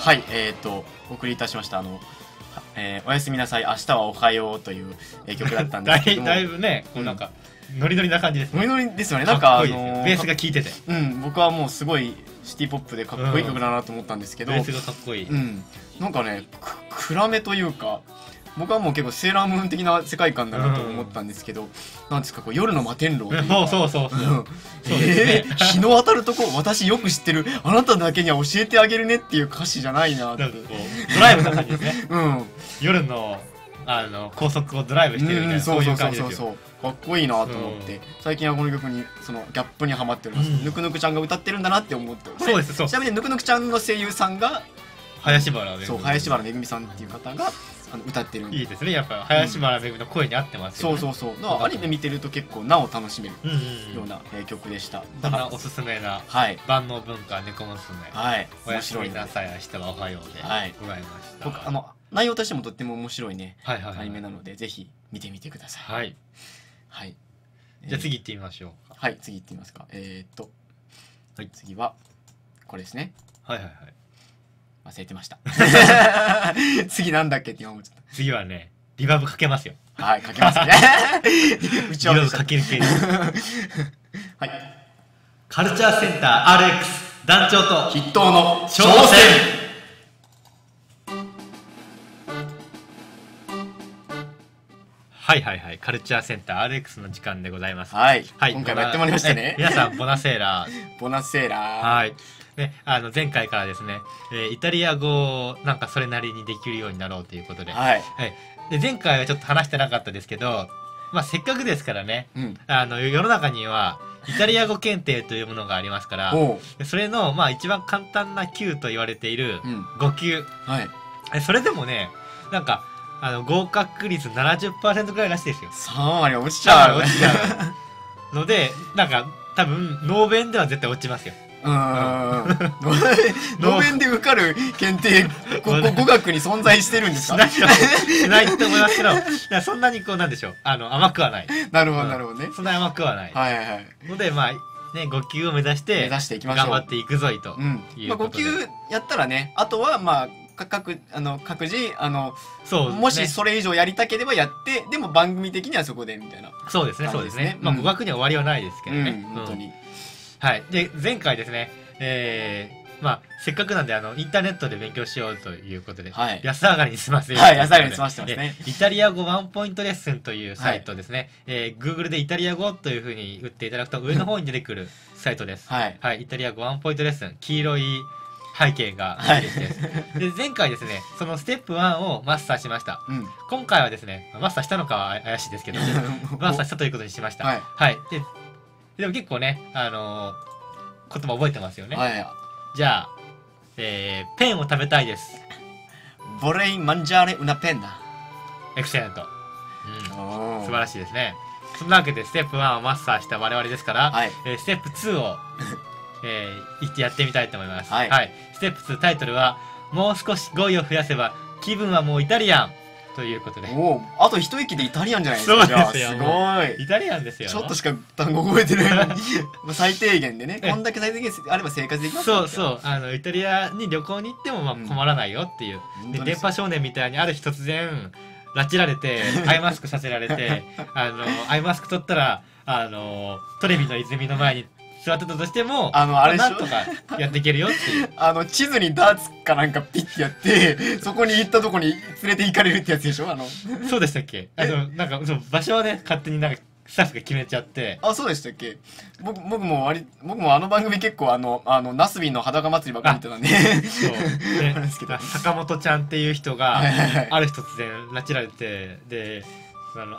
はい、お送りいたしましたおやすみなさい明日はおはようという曲だったんですけども、だいぶねこうなんかノリノリな感じですね。ノリノリですよね。なんかベースが効いてて、僕はもうすごいシティポップでかっこいい曲だなと思ったんですけど、ベースがかっこいい、なんかね暗めというか、僕はもう結構セーラームーン的な世界観だなと思ったんですけど、なんですかこう夜の摩天楼というか、日の当たるとこ私よく知ってる、あなただけには教えてあげるねっていう歌詞じゃないなって、ドライブな感じですね。夜のあの高速をドライブしてるみたいな、そういう感じですよ。かっこいいなと思って、最近はこの曲にそのギャップにはまっております。ぬくぬくちゃんが歌ってるんだなって思ってます。そうです、そう。ちなみにぬくぬくちゃんの声優さんが林原めぐみ。そう、林原めぐみさんっていう方が歌ってる。いいですね、やっぱ林原めぐみの声に合ってますよね。そうそうそう。アニメ見てると結構なお楽しめるような曲でした。だからおすすめな万能文化猫娘。はい。おやすみなさい、明日はおはようでございました。僕内容としてもとっても面白いねアニメなのでぜひ見てみてください。はい。はい、じゃあ次行ってみましょうか。はい、次行ってみますか。はい、次はこれですね。はいはいはい。忘れてました。次なんだっけって今思っちゃった。次はね、リバーブかけますよ。はい、かけますね。うちはリバーブかける系です。はい。カルチャーセンター RX 団長と筆頭の挑戦。はいはいはい、カルチャーセンター RX の時間でございます。はい、はい、今回もやってまいりましたね。皆さんボナセーラー。ボナセーラー。はい。ね、前回からですね、イタリア語をなんかそれなりにできるようになろうということで。はい。はい。で前回はちょっと話してなかったですけど、まあせっかくですからね、うん、世の中にはイタリア語検定というものがありますから、それのまあ一番簡単な級と言われている5級。うん、はい。それでもね、なんか。合格率 70% くらいらしいですよ。3割落ちちゃう。落ちちゃう。ので、なんか、多分、能弁では絶対落ちますよ。能弁で受かる検定、語学に存在してるんですか？しないと思いますけど、そんなにこう、なんでしょう、甘くはない。なるほど、なるほどね。そんなに甘くはない。はいはい。ので、まあ、ね、5級を目指して、頑張っていくぞいと。まあ、5級やったらね、あとは、まあ、各自そう、ね、もしそれ以上やりたければやって、でも番組的にはそこでみたいな。そうですね、そうですね。まあ語学には終わりはないですけどね、本当に。はい。で前回ですね、まあせっかくなんでインターネットで勉強しようということで、はい、安上がりに済ませようということで、はい、安上がりに済ませてますね。イタリア語ワンポイントレッスンというサイトですね。はい、Google でイタリア語というふうに打っていただくと上の方に出てくるサイトです。はい、はい、イタリア語ワンポイントレッスン、黄色い背景が出てきて、はい、で前回ですね、そのステップ1をマスターしました。うん、今回はですね、マスターしたのかは怪しいですけど、マスターしたということにしました。はい、はい。でも結構ね、言葉覚えてますよね。はい、じゃあ、ペンを食べたいです。ボレイマンジャーレウナペンだ。エクセレント。うん、素晴らしいですね。そんなわけでステップ1をマスターした我々ですから、はい、ステップ2をやってみたいと思います。はい、はい。ステップ2、タイトルは、もう少し語彙を増やせば、気分はもうイタリアンということで。お、あと一息でイタリアンじゃないですか。そうですよ。すごい。イタリアンですよ。ちょっとしか単語覚えてない。最低限でね。こんだけ最低限あれば生活できます。そうそう。イタリアに旅行に行っても、まあ困らないよっていう。で、電波少年みたいにある日突然、拉致られて、アイマスクさせられて、アイマスク取ったら、トレビの泉の前に、座ってたとしても、なんとかやっていけるよっていう。地図にダーツかなんかピッてやって、そこに行ったとこに連れて行かれるってやつでしょ？そうでしたっけ？なんか、場所はね、勝手になんか、スタッフが決めちゃって。あ、そうでしたっけ？僕も番組結構、なすびの裸祭りばっかり見てたんで。そう。ね、坂本ちゃんっていう人が、ある日突然拉致られて、で、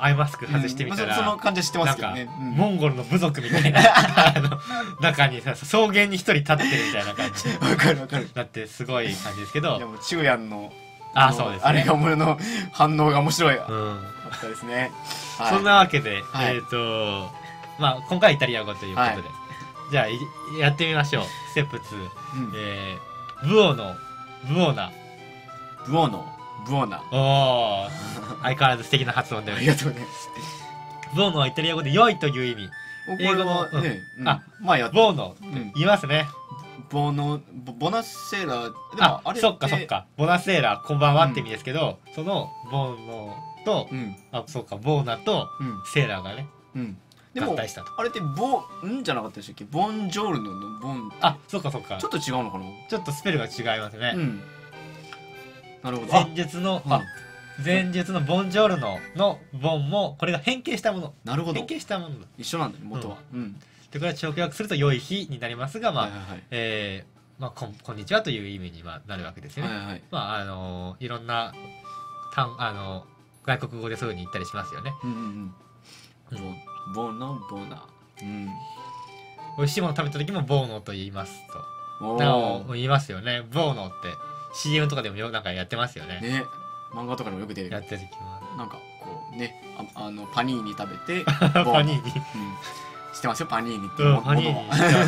アイマスク外してみたら、その感じは知ってますけどね。モンゴルの部族みたいな中にさ、草原に一人立ってるみたいな感じ。わかるわかる。だってすごい感じですけど。でも昼夜のあれが俺の反応が面白い。あったですね。そんなわけでまあ今回イタリア語ということで、じゃあやってみましょう。ステップ2、ブオーナ。おお、相変わらず素敵な発音でありがとうございます。ボーノはイタリア語で良いという意味。英語のあ、まあやボーノ言いますね。ボナセーラ。あ、そっかそっか。ボナセーラ、こんばんはって意味ですけど、そのボーノとあ、そうか、ボーナとセーラがね。合体したと。あれってボんじゃなかったでしたっけ？ボンジョルノのボン。あ、そっかそっか。ちょっと違うのかな？ちょっとスペルが違いますね。なるほど。前述のボンジョルノのボンもこれが変形したもの。なるほど。変形したもの。一緒なんだね、元は。でこれは直訳すると良い日になりますが、まあこんにちはという意味にはなるわけですよね。まあいろんな外国語でそういうふうに言ったりしますよね。ボノボナ、うん、美味しいもの食べた時もボーノと言いますとなお言いますよね。ボーノって CM とかでもなんかやってますよね。ね、漫画とかでもよく出てくる。やってる気はなんかこうね、パニーニ食べてパニーニ、うん、知ってますよパニーニって、パニー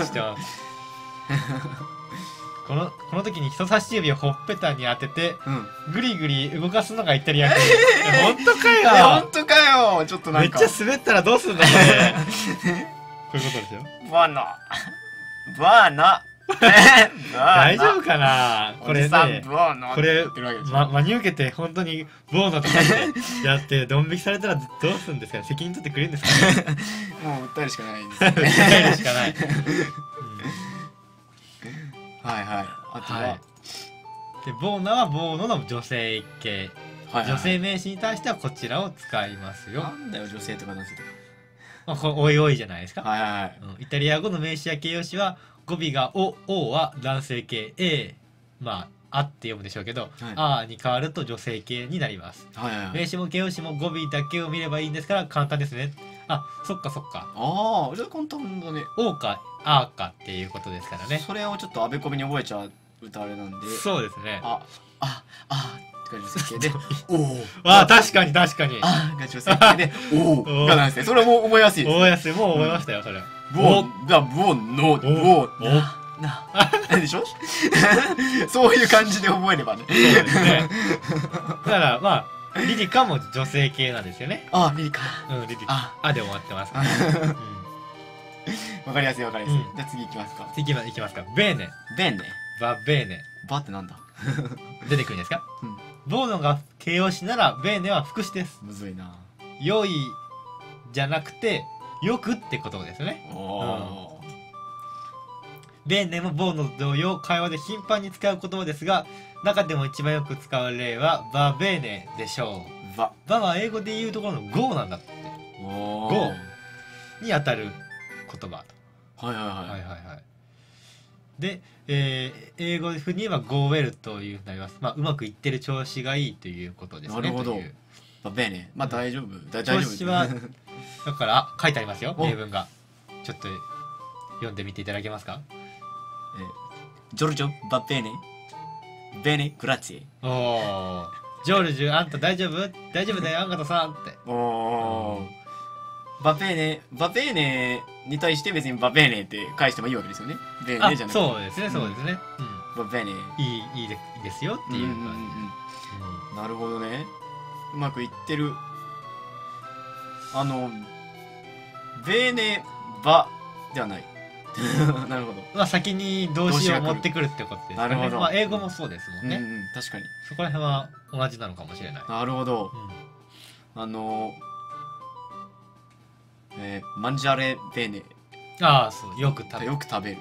ニ知ってます。この時に人差し指をほっぺたに当てて、うん、ぐりぐり動かすのがイタリア風。本当かよ。本当かよ。ちょっとなんかめっちゃ滑ったらどうするんだろうね。こういうことですよ。バナバナ。大丈夫かな。これね、これ真に受けて本当にボーノとかってやってドン引きされたらどうするんですかね。責任取ってくれるんですかね。もう訴えるしかないですね。訴えるしかない。はいはい。あとは、はい、でボーナはボーノの女性形、はいはい、女性名詞に対してはこちらを使いますよ。なんだよ女性とか男性とか。まあこれおいおいじゃないですか。はいはい、うん。イタリア語の名詞や形容詞は語尾がお、おは男性形、a まああって読むでしょうけど、はい、あに変わると女性形になります。はいはい、名詞も形容詞も語尾だけを見ればいいんですから簡単ですね。あ、そっかそっか。ああ、じゃあ簡単だね。おかあーかっていうことですからね。それをちょっとあべこべに覚えちゃうとあれなんで。そうですね。あああって感じですけど。おあ確かに確かに。あが女性形でおがなんですね。それも覚えやすい。覚えやすい、もう覚えましたよそれ。ボがボのボななでしょ。そういう感じで覚えればね。そうですね。だからまあ。リリカも女性系なんですよね。あ、リリカ。うん、リリカ。あ、で終わってます。わかりやすいわかりやすい。じゃあ次いきますか。次いきますか。ベーネ。ベーネ。バベーネ。バってなんだ。出てくるんですか。ボーノが形容詞ならベーネは副詞です。むずいな。良いじゃなくてよくってことですよね。ベーネもボーノと同様会話で頻繁に使う言葉ですが、中でも一番よく使う例はバベーネでしょう。バは英語で言うところのゴーなんだって。ゴーにあたる言葉と。はいはいはいはいはい。で、英語風に言えばゴーウェルというふうになります。まあうまくいってる調子がいいということですね。なるほど。バベーネ、まあ大丈夫、大丈夫。調子はだから書いてありますよ。英文がちょっと読んでみていただけますか。ジョルジョバベーネ。ベネグラチエ。おお、ジョルジュ、あんた大丈夫？大丈夫だよ、あんたさんって。おお、バベーネに対して別にバベーネって返してもいいわけですよね。ベーネじゃなくて。そうですね、そうですね。バベーネいいですよっていう感じ。なるほどね。うまくいってる。ベーネバではない。なるほど。まあ先に動詞を持ってくるってことですかね。まあ英語もそうですもんね。確かに。そこら辺は同じなのかもしれない。なるほど。マンジャレベネ。ああ、そう、よく食べる。よく食べる。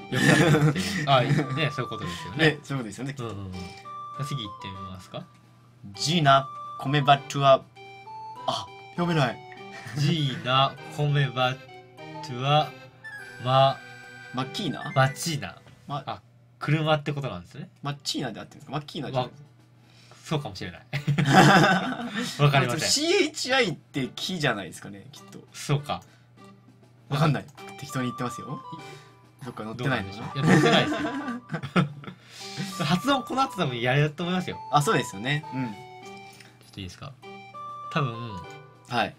ああ、ね、そういうことですよね。そういうことですよね。次行ってみますか。ジーナコメバトゥア。あ、読めない。ジーナコメバトゥアママッキーナ？マッチーナ。あ、車ってことなんですね。マッチーナであってるんですか？マッキーナじゃないですか？そうかもしれない。わかりません。CHI って木じゃないですかね、きっと。そうか。わかんない。適当に言ってますよ。どっか乗ってないでしょ？いや、乗ってないですよ。発音この後多分やれると思いますよ。あ、そうですよね。うん。ちょっといいですか？多分。はい。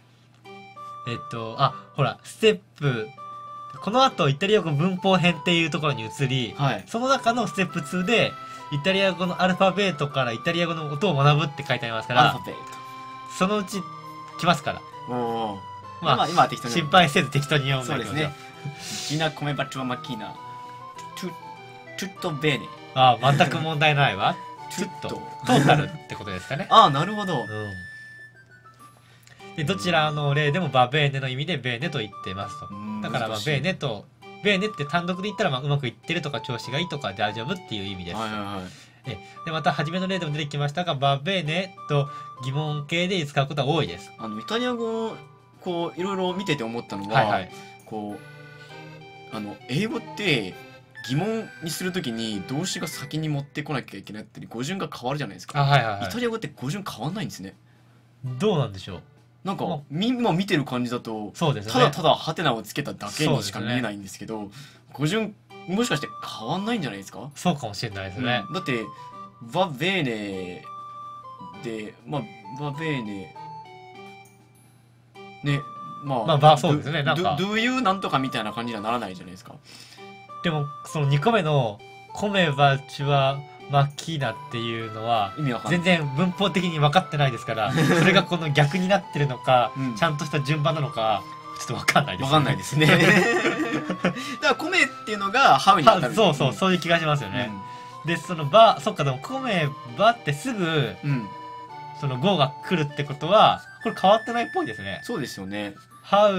あ、ほら、ステップ。この後イタリア語文法編っていうところに移り、はい、その中のステップ2でイタリア語のアルファベートからイタリア語の音を学ぶって書いてありますから、そのうち来ますから心配せず適当に読むんだけど、そうですね。「ジナコメバチュアマキーナちょっとベーネ」ああ全く問題ないわ。ちょっとトータルってことですかね。ああなるほど。でどちらの例でもバベーネの意味でベーネと言ってますと。だからまあベーネって単独で言ったらまあうまくいってるとか調子がいいとか大丈夫っていう意味です。でまた初めの例でも出てきましたが、バベーネと疑問形で使うことは多いです。イタリア語をこういろいろ見てて思ったのが、はいはい、こう英語って疑問にするときに動詞が先に持ってこなきゃいけないって語順が変わるじゃないですか。イタリア語って語順変わんないんですね。どうなんでしょう。なんか今見てる感じだと、そうですね、ただただハテナをつけただけにしか見えないんですけど、語順もしかして変わんないんじゃないですか。そうかもしれないですね。だってバベーネで、まあバベーネね、まあそうですね、なんかどういうなんとかみたいな感じにはならないじゃないですか。でもその2個目のコメバチはマキーナっていうのは全然文法的に分かってないですから、それがこの逆になってるのかちゃんとした順番なのかちょっと分かんないですね。分かんないですね。だからコメっていうのがハウに当たる、そうそう、そういう気がしますよね。でそのバ、そっか、でもコメバってすぐそのゴーが来るってことはこれ変わってないっぽいですね。そうですよね。ハウ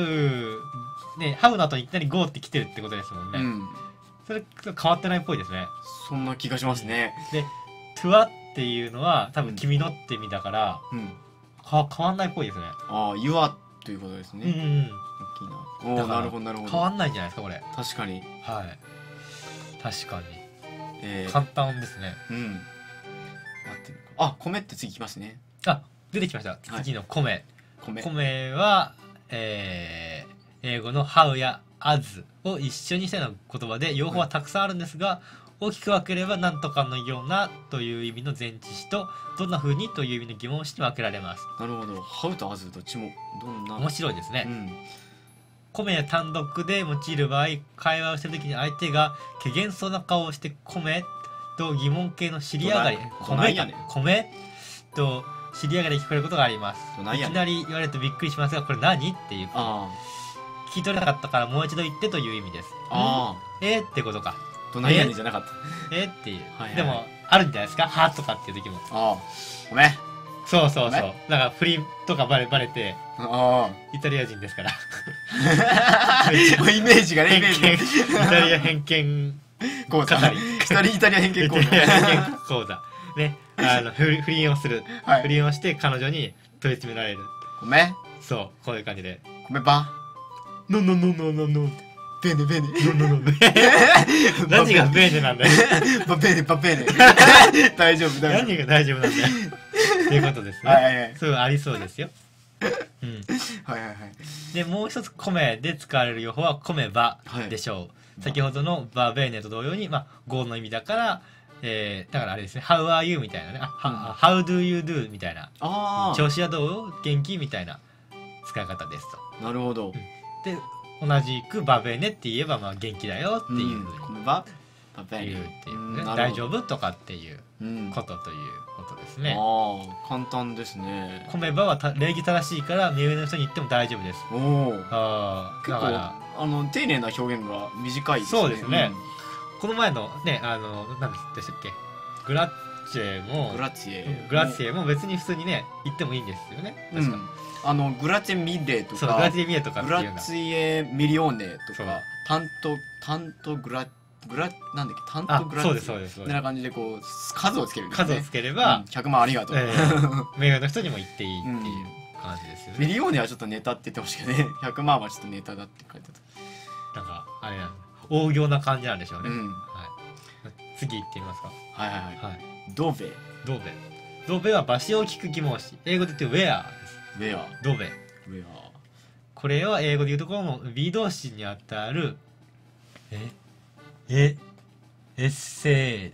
ね、ハウの後にいきなりゴーって来てるってことですもんね。それ変わってないっぽいですね。そんな気がしますね。で「トゥア」っていうのは多分「君の」って意味だから、変わんないっぽいですね。ああ「ユア」ということですね。なるほどなるほど。変わんないんじゃないですかこれ。確かに。はい。確かに。簡単ですね。うん。あ、米って次きますね。あ、出てきました。次の米。米は英語の「ハウ」や「アズ」を一緒にしたような言葉で、用法はたくさんあるんですが、大きく分ければ何とかのようなという意味の前置詞と、どんな風にという意味の疑問詞に分けられます。なるほど。ハウとアズどっちもどんな面白いですね。米単独で用いる場合、会話をしてる時に相手が怪訝そうな顔をして米と疑問形の尻上がり、米と尻上がり聞こえることがあります。いきなり言われるとびっくりしますが、これ何っていう。聞き取れなかったからもう一度言ってという意味です。ってことか。どないやねんじゃなかった。っていう。でもあるんじゃないですか。はとかっていう時も。ごめん。そうそうそう。だから不倫とかバレて。イタリア人ですから。イメージがね。イタリア偏見講座。イタリア偏見講座。ね、不倫をする。不倫をして彼女に問い詰められる。ごめん。そうこういう感じで。ごめんば。ノノノノノノベネベネノノノベネ、何がベネなんだよ。バベネバベネ、大丈夫だよ。何が大丈夫なんだよということですね。そうありそうですよ。はいはいはい。でもう一つ米で使われる用法は米バでしょう。先ほどのバベネと同様に、まあ語の意味だから、だからあれですね、How are you みたいなね、How do you do みたいな、調子はどう、元気みたいな使い方ですと。なるほど。で同じく「バベーネ」って言えば、まあ元気だよっていう、「こんばバベーネ」っていうね、大丈夫とかっていうことということですね。ああ簡単ですね。「こめば」は礼儀正しいから目上の人に言っても大丈夫です。おお、ああだから丁寧な表現が短いですね。そうですね。この前のね、何でしたっけ、グラッチェもグラッチェも別に普通にね言ってもいいんですよね確か。グラチェミレとか、グラチェミリオーネとか、タントグラなんだっけ、タントグラチェみたいな感じでこう数をつける、数をつければ100万ありがとう、名誉の人にも言っていいっていう感じですよね。ミリオーネはちょっとネタって言ってましたけどね、100万はちょっとネタだって書いてた。なんかあれなん大行な感じなんでしょうね。次いってみますか。はいはいはい。ドベは場所を聞く疑問詞、英語で言ってウェア、ドベ。これを英語で言うところの B 動詞にあたるエッセ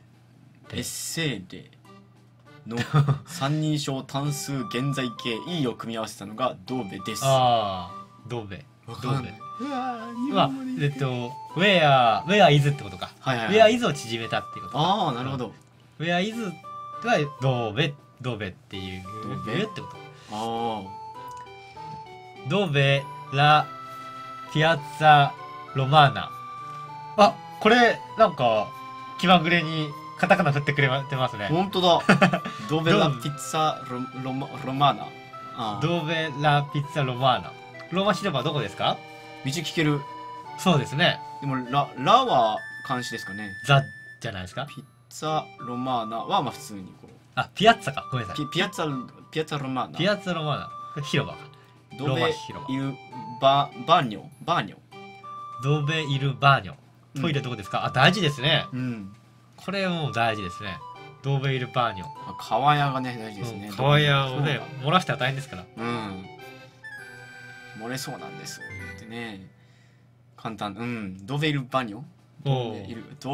ーレの三人称単数現在形 E を組み合わせたのがドベです。ああドベ。まあwhere is ってことか。where is を縮めたっていうこと。ああなるほど。where is はドベっていうってこと。ドベラピアッツァロマーナ。あ、これなんか気まぐれにカタカナ振ってくれてますね。本当だ。ドベラピッツァロマーナ。ドベラピッツァロマーナ。ローマ広場はどこですか？道聞ける。そうですね。でもラは漢詞ですかね。ザじゃないですか？ピッツァロマーナはまあ普通にこう。あ、ピアッツァか。ごめんなさい。ピアッツァロマーナ。ピアッツァロマーナ。広場か。ドベイルバーニョ。ドベイルバーニョ。トイレどこですか？あ、大事ですね。これも大事ですね。ドーベイル・バーニョン、川屋がね大事ですね。川屋をね漏らしたら大変ですから。うん、漏れそうなんですってね。簡単。うん、ドーベイル・バーニョン、ド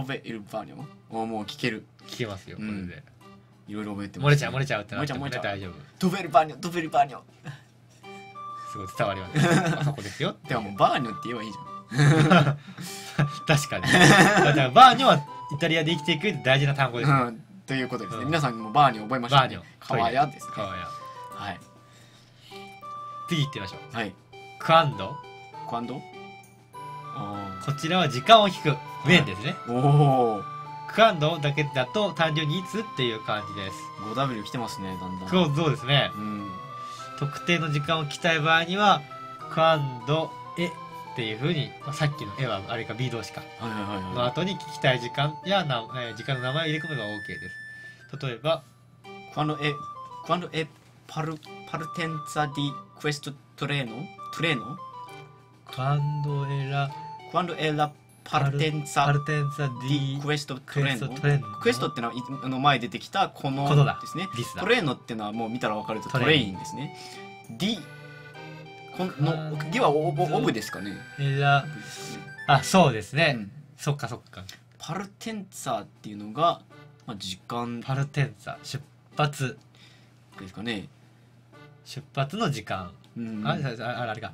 ーベイル・バーニョンをもう聞ける、聞けますよこれで。いろいろ覚えてます。漏れちゃうってなっても大丈夫。ドーベイル・バーニョン、ドーベイル・バーニョン、すごい伝わります。あそこですよ。でもバーニョンって言えばいいじゃん。確かに。だからバーニョはイタリアで生きていく大事な単語ですね。うん、ということですね。皆さんもバーニョ覚えましょう。バーニョ、川屋ですね。川屋。はい。次行ってみましょう。はい。クアンド。クアンド。こちらは時間を聞く面ですね。おお。クアンドだけだと単純にいつっていう感じです。5W 来てますね、だんだん。そうですね。うん。特定の時間を聞きたい場合にはクアンドへ。っていう風に、さっきの絵はあれか B 動詞かの後に聞きたい時間や時間の名前を入れ込めば OK です。例えば「quando è partenza di questo treno? Quando è la partenza di questo treno?」questo っての前出てきたこのですね。トレーノってのはもう見たら分かるとトレインですね。このではオブですかね。あ、そうですね。そっかそっか。パルテンツァっていうのが時間。パルテンツァ出発ですかね。出発の時間。あれか。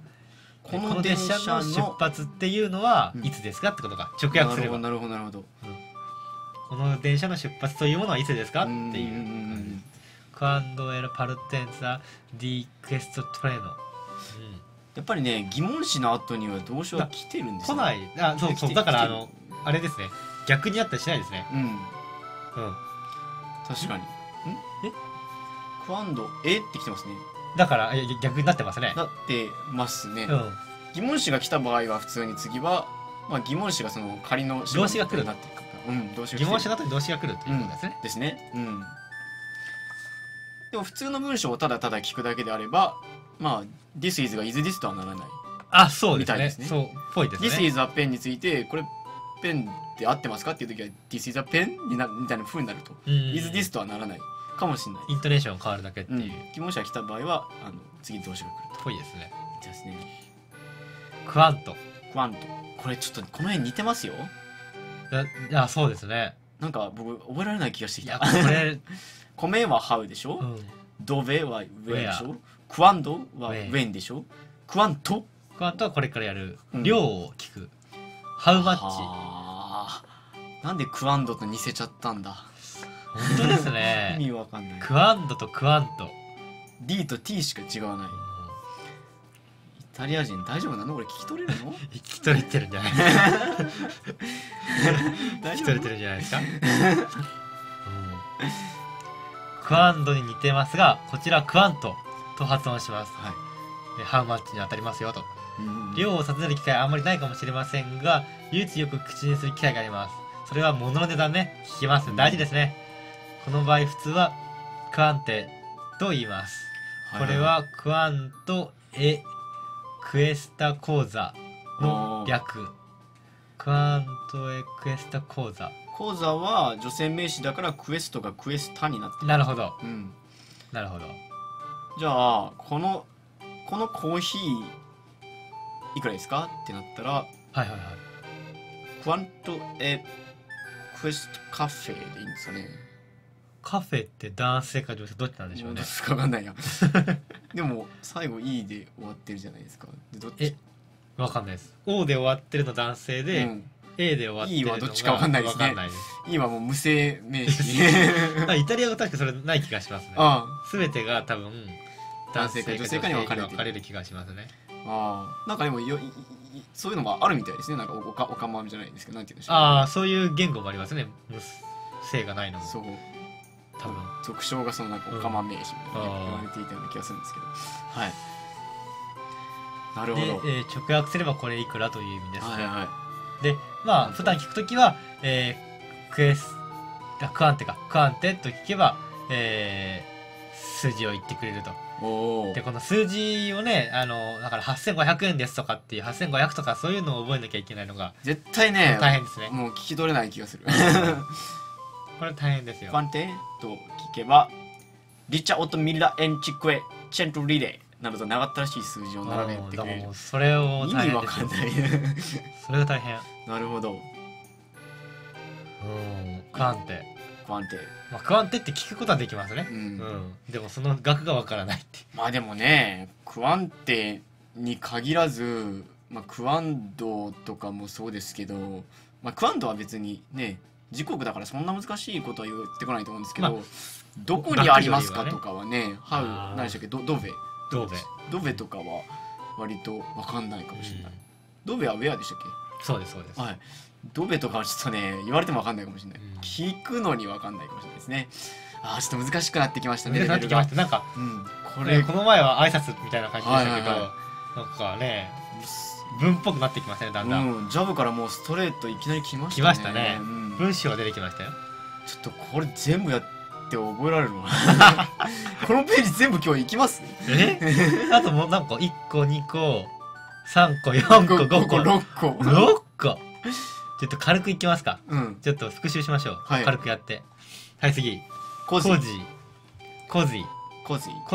この列車の出発っていうのはいつですかってことか。直訳すれば。なるほどなるほど。この電車の出発というものはいつですかっていう。Quando è la partenza di questo treno。やっぱりね、疑問詞の後には動詞は来てるんですよ。来ない。あ、そうそう。だからあれですね。逆にあったりしないですね。うん。うん。確かに。え？クアンドえって来てますね。だから逆になってますね。なってますね。疑問詞が来た場合は普通に次は疑問詞がその仮の動詞が来るなっていうか。うん。動詞が来る。疑問詞の後に動詞が来るっていうことですね。ですね。うん。でも普通の文章をただただ聞くだけであれば、まあ This is が Is this とはならない。あ、そうですね。そうっぽいですね。This is a pen についてこれペンって合ってますかっていう時は This is a pen になみたいな風になると Is this とはならないかもしれない。イントネーション変わるだけっていう。疑問詞が来た場合は次動詞が来るっぽいですね。ですね。クアント。クアント。これちょっとこの辺似てますよ。いや、そうですね。なんか僕覚えられない気がしてきた。これ米は How でしょ。ドベは Where でしょ。クアンドはウェンでしょ。クアント、クアントはこれからやる量を聞く。ハウマッチ。なんでクアンドと似せちゃったんだ。本当ですね。意味わかんない。クアンドとクアント。D と T しか違わない。イタリア人大丈夫なの？これ聞き取れるの？聞き取れてるんじゃない？聞き取れてるんじゃないですか？クアンドに似てますが、こちらクアント。と発音します。ハウマッチに当たりますよと。量を尋ねる機会はあんまりないかもしれませんが、唯一よく口にする機会があります。それは物の値段ね。聞きます。大事ですね。この場合、普通はクアンテと言います。これはクアントエクエスタ講座の略。クアントエクエスタ講座。講座は女性名詞だからクエストがクエスタになってる。なるほど。なるほど。じゃあこのコーヒーいくらですかってなったら、はいはいはい、クアントエクエストカフェでいいんですかね。カフェって男性か女性どっちなんでしょうね。分かんないや。でも最後 E で終わってるじゃないですか。でどっち？分かんないです。O で終わってるの男性で、A で終わってるのが E はどっちか分かんないですね。E はもう無性名詞。イタリア語確かそれない気がしますね。すべてが多分。男性か女性かに分かれる気がしますね。ああ、なんかでもそういうのもあるみたいですね。なんかおかまじゃないですけど、なんていうんでしょう。ああ、そういう言語もありますね。性がないのも。そう。多分俗称がそのなんかおかま名詞みたいな言われていたような気がするんですけど。はい。なるほど。で、直訳すればこれいくらという意味ですね。で、まあ普段聞くときはクアンテと聞けば数字を言ってくれると。でこの数字をね、だから8500円ですとかっていう8500とかそういうのを覚えなきゃいけないのが絶対ね大変ですね。もう聞き取れない気がする。これ大変ですよ。ファンテと聞けばリチャオトミラエンチクエチェントリレーなどと長ったらしい数字を並べてくれる。それを意味わかんない。それが大変。なるほど。クアンテ。クアンテ。まあクアンテって聞くことはできますね。でもその額がわからないって。まあでもね、クアンテに限らず、まあクアンドとかもそうですけど、まあクアンドは別にね、自国だからそんな難しいことは言ってこないと思うんですけど、どこにありますかとかはね、ハウ何でしたっけ、ドベとかは割とわかんないかもしれない。ドベはウェアでしたっけ？そうですそうです。はい。ドベとかはちょっとね、言われてもわかんないかもしれない。聞くのにわかんないかもしれないですね。ああ、ちょっと難しくなってきましたね。難しくなってきました。なんかこの前は挨拶みたいな感じでしたけど、なんかね。文っぽくなってきましたね、だんだん、ジャブからもうストレートいきなり来ましたね。来ましたね、文章が出てきましたよ。ちょっとこれ全部やって覚えられるわ。このページ全部今日いきます。えあともう何個 ?1 個2個3個4個5個6個ちょっと軽くいきますか。ちょっと復習しましょう。軽くやって。はい、次コ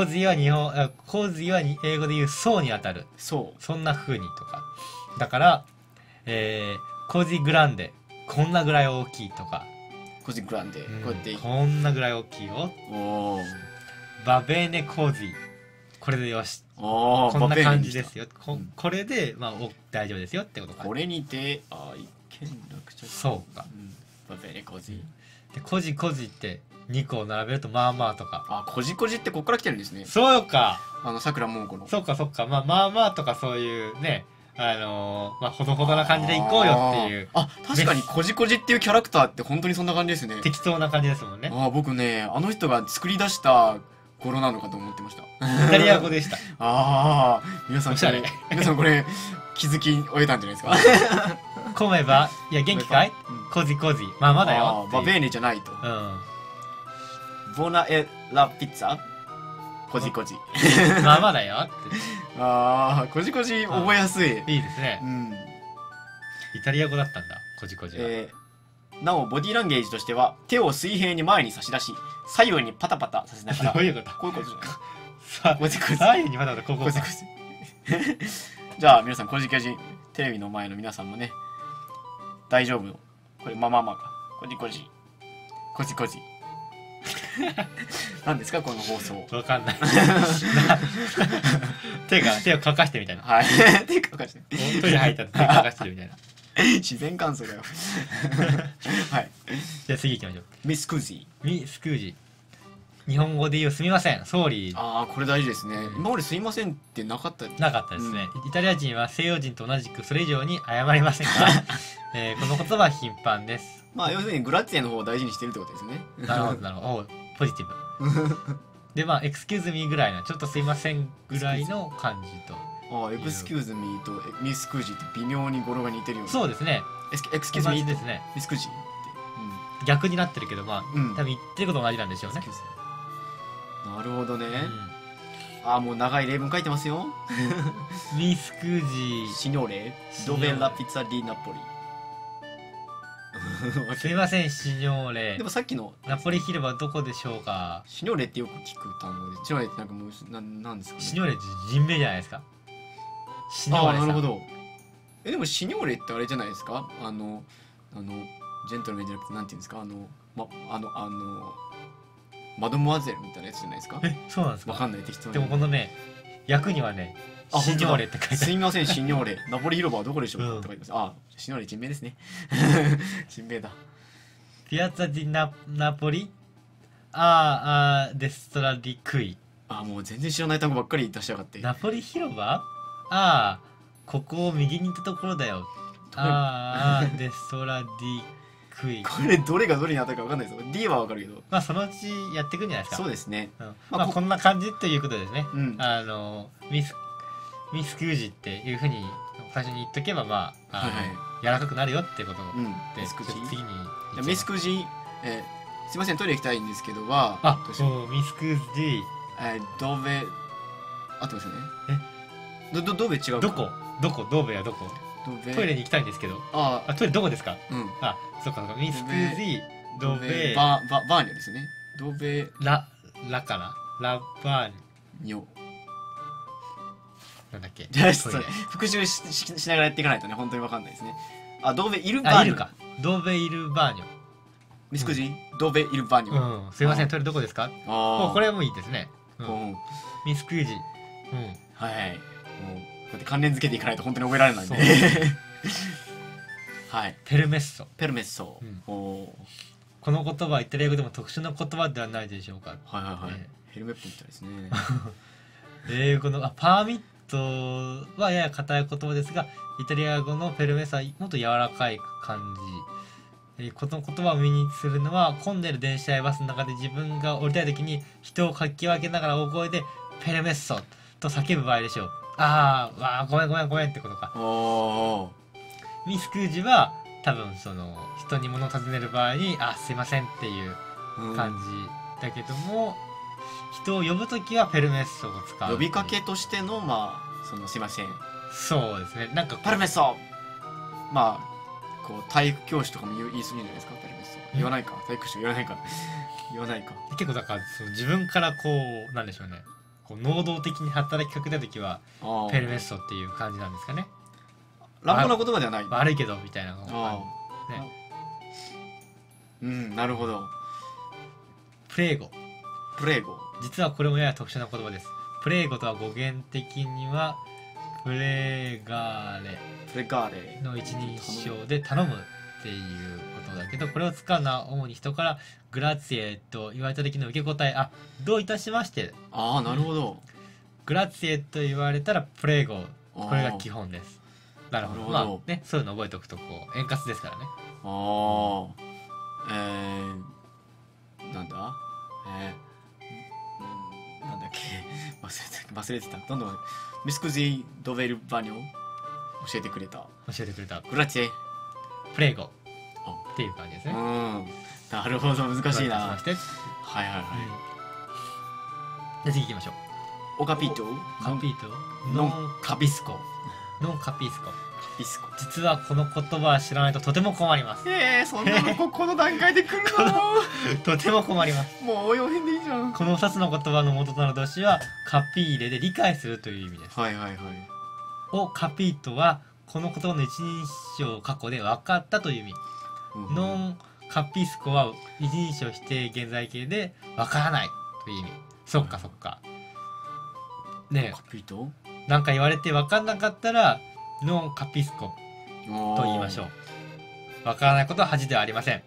ズイは日本、コズイは英語で言うそうにあたる。そう。そんな風にとか。だから、コズイグランデ、こんなぐらい大きいとか。コズイグランデ、こうやって。こんなぐらい大きいよ。おお。バベーネコズイ、これでよし。おお。こんな感じですよ。これでまあ大丈夫ですよってことか。これにて一件落着。そうか。バベーネコズイ。でコズイって。2個並べるとまあまあとか。あ、こじこじってこっから来てるんですね。そうか。さくらもんこの。そうかそうか。まあまあまあとか、そういうね、まあほどほどな感じでいこうよっていう。あ、確かにこじこじっていうキャラクターって本当にそんな感じですね。適当な感じですもんね。あ、僕ね、あの人が作り出した頃なのかと思ってました。イタリア語でした。ああ、皆さんこれ気づき終えたんじゃないですか。コメバ、いや元気かい？こじこじ、まあまだよ。バベーネじゃないと。ボナエラピッツァコジコジまあまだよって。ああ、コジコジ覚えやすい。いいですね。イタリア語だったんだ、コジコジは。なおボディランゲージとしては、手を水平に前に差し出し、左右にパタパタさせながら。どういうこと？こういうことじゃないか。さあ、コジコジ。左右にパタパタ、こうこう。じゃあ皆さん、コジコジ、テレビの前の皆さんもね、大丈夫の。これまあまあまあか。コジコジ。コジコジ。何ですかこの放送。わかんない。手を乾かしてみたいな。はい。手乾かして。トイレ入ったら手乾かしてるみたいな。自然乾燥だよ。はい。じゃあ次行きましょう。ミスクージ。日本語で言うすみません。ソーリー。ああ、これ大事ですね。今まですみませんってなかった。なかったですね。イタリア人は西洋人と同じくそれ以上に謝りませんが、この言葉は頻繁です。まあ要するにグラッツィエの方を大事にしてるってことですね。なるほどなるほど。ポジティブ。でまあエクスキューズミーぐらいの、ちょっとすいませんぐらいの感じと。ああ、エクスキューズミーとミスクージって微妙に語呂が似てるよね。そうですね。エクスキューズミーですね。ミスクージって逆になってるけど、まあ多分言ってること同じなんでしょうね。なるほどね。ああ、もう長い例文書いてますよ。ミスクージシノレドベラピッツァリナポリ。すみません、シニョーレ。でもさっきのナポリ広場どこでしょうか。シニョーレってよく聞く単語で、シニョーレってなんかもうなんですかね。シニョーレって人名じゃないですか。シニョーレさん。あ、なるほど。でもシニョーレってあれじゃないですか。ジェントルメンじゃなくて、なんていうんですか、マドモアゼルみたいなやつじゃないですか。え、そうなんですか。わかんない適当に。でもこのね、役にはね、シニョーレって書いてある。すみません、シニョーレナポリ広場はどこでしょうかって書いてます。あ、シニョーレ人名ですね。人名だ。ピアツァディナポリあデストラディクイ。あ、もう全然知らない単語ばっかり出しやがって。ナポリ広場、あ、ここを右に行ったところだよ。あデストラディクイ。これどれがどれにあったかわかんないです。 D はわかるけど、まあそのうちやっていくんじゃないですか。そうですね。まあこんな感じということですね。ミスクージっていうふうに最初に言っとけば、まあ柔らかくなるよってことで、次にミスクージ、すいませんトイレ行きたいんですけどは、あ、ミスクージドベ、あってますよね。え、ドベ違う。どこドベはどこ。トイレに行きたいんですけど。あ、トイレどこですか。あ、そうかそうか。ミスクージドベバババーニョですね。ドベララからラバーニョなんだっけ。復習 しながらやっていかないとね、本当にわかんないですね。あ、ドベイルバーニョか。ドベイルバーニョ。ミスクジドベイルバーニョ。うん、すいません、それどこですか。もうこれはもういいですね。うん、ミスクジ。うん、はい。もうこうやって関連付けていかないと本当に覚えられないんで。はい。ペルメッソ。ペルメッソ。この言葉はイタリア語でも特殊な言葉ではないでしょうか。はいはいはい。ヘルメットみたいですね。英語のパーミットはやや硬い言葉ですが、イタリア語のペルメッソはもっと柔らかい感じ。この言葉を身にするのは、混んでる電車やバスの中で自分が降りたい時に人をかき分けながら大声でペルメッソと叫ぶ場合でしょう。ああ、わあ、ごめんごめんごめんってことか。おー。ミスクージは多分その人に物を尋ねる場合に「あ、すいません」っていう感じだけども、うん、人を呼ぶ時はペルメッソを使う。呼びかけとしてのまあその「すいません」、そうですね、なんかペルメッソ、まあこう体育教師とかも言い過ぎるんじゃないですか。ペルメッソ言わないか、体育教師言わないか言わないか。結構だからその自分からこうなんでしょうね、こう能動的に働きかけた時はペルメッソっていう感じなんですかね。乱暴な言葉ではない、悪いけどみたいなのがね。うん、なるほど。プレーゴ。プレーゴ。実はこれもやや特殊な言葉です。プレーゴとは語源的にはプレガーレ。プレガーレの一人称で頼むっていうことだけど、これを使うのは主に人からグラツィエと言われた時の受け答え、あ、どういたしまして。ああ、なるほど。グラツィエと言われたらプレーゴ。これが基本です。なるほど。まあね、そういうの覚えておくとこう円滑ですからね。ああ、なんだ、なんだっけ、忘れてた。どんどんミスクジドベルバニョ教えてくれた。グラチェプレーゴっていう感じですね。うん、なるほど、難しいな。はいはいはい。じゃあ次行きましょう。オカピート、ノンカビスコ。ノンカピスコ。実はこの言葉は知らないととても困ります。そんなのこの段階で来るの。とても困ります。もう応用編でいいじゃん。この2つの言葉の元となる動詞はカピーレで理解するという意味です。はいはいはい。オカピートはこの言葉の一人称過去で分かったという意味。うん、ノンカピスコは一人称否定現在形で分からないという意味。そっかそっか。ねえ。カピート？なんか言われて分かんなかったらノンカピスコと言いましょう。分からないことは恥ではありません。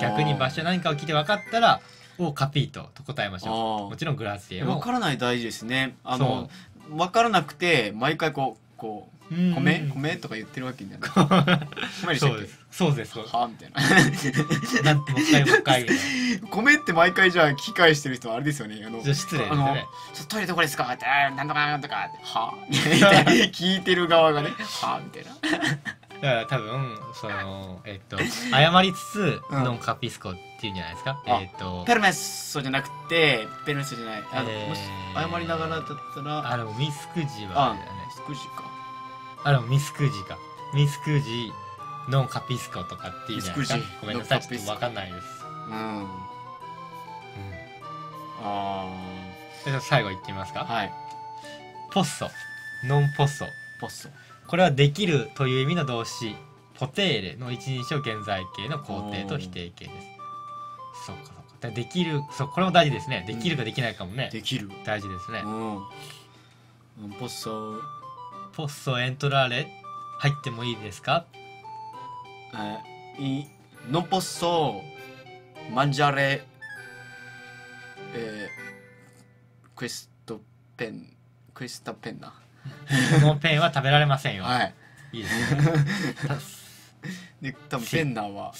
逆に場所何かを聞いて分かったらオカピートと答えましょう。もちろんグラスエも分からない大事ですね。分からなくて毎回こう米とか言ってるわけじゃない。米でしたっけ？そうです。はみたいな。なんてもう一回。米って毎回じゃあ聞き返してる人はあれですよね。失礼。トイレどこですか？ってなんとかなんとかっては聞いてる側がねはみたいな。だから多分その謝りつつノンカピスコっていうんじゃないですか。ペルメッソじゃなくてペルメッソじゃない。もし謝りながらだったらでもミスクジはミスクジか。ミスクージか。ミスクージノンカピスコとかっていうじゃないですか。ごめんなさい、ちょっとわかんないです。最後いってみますか。はい。ポッソ、ノンポッソ。ポッソ。これはできるという意味の動詞、ポテーレの一人称現在形の肯定と否定形です。そうかそうか。できる、そう、これも大事ですね。できるかできないかもね。できる。大事ですね。ポッソ。ポッソエントラーレ入ってもいいですか？ノンポッソマンジャレクエスタペンな。このペンは食べられませんよ。はい。いいですね。で多分ペンナは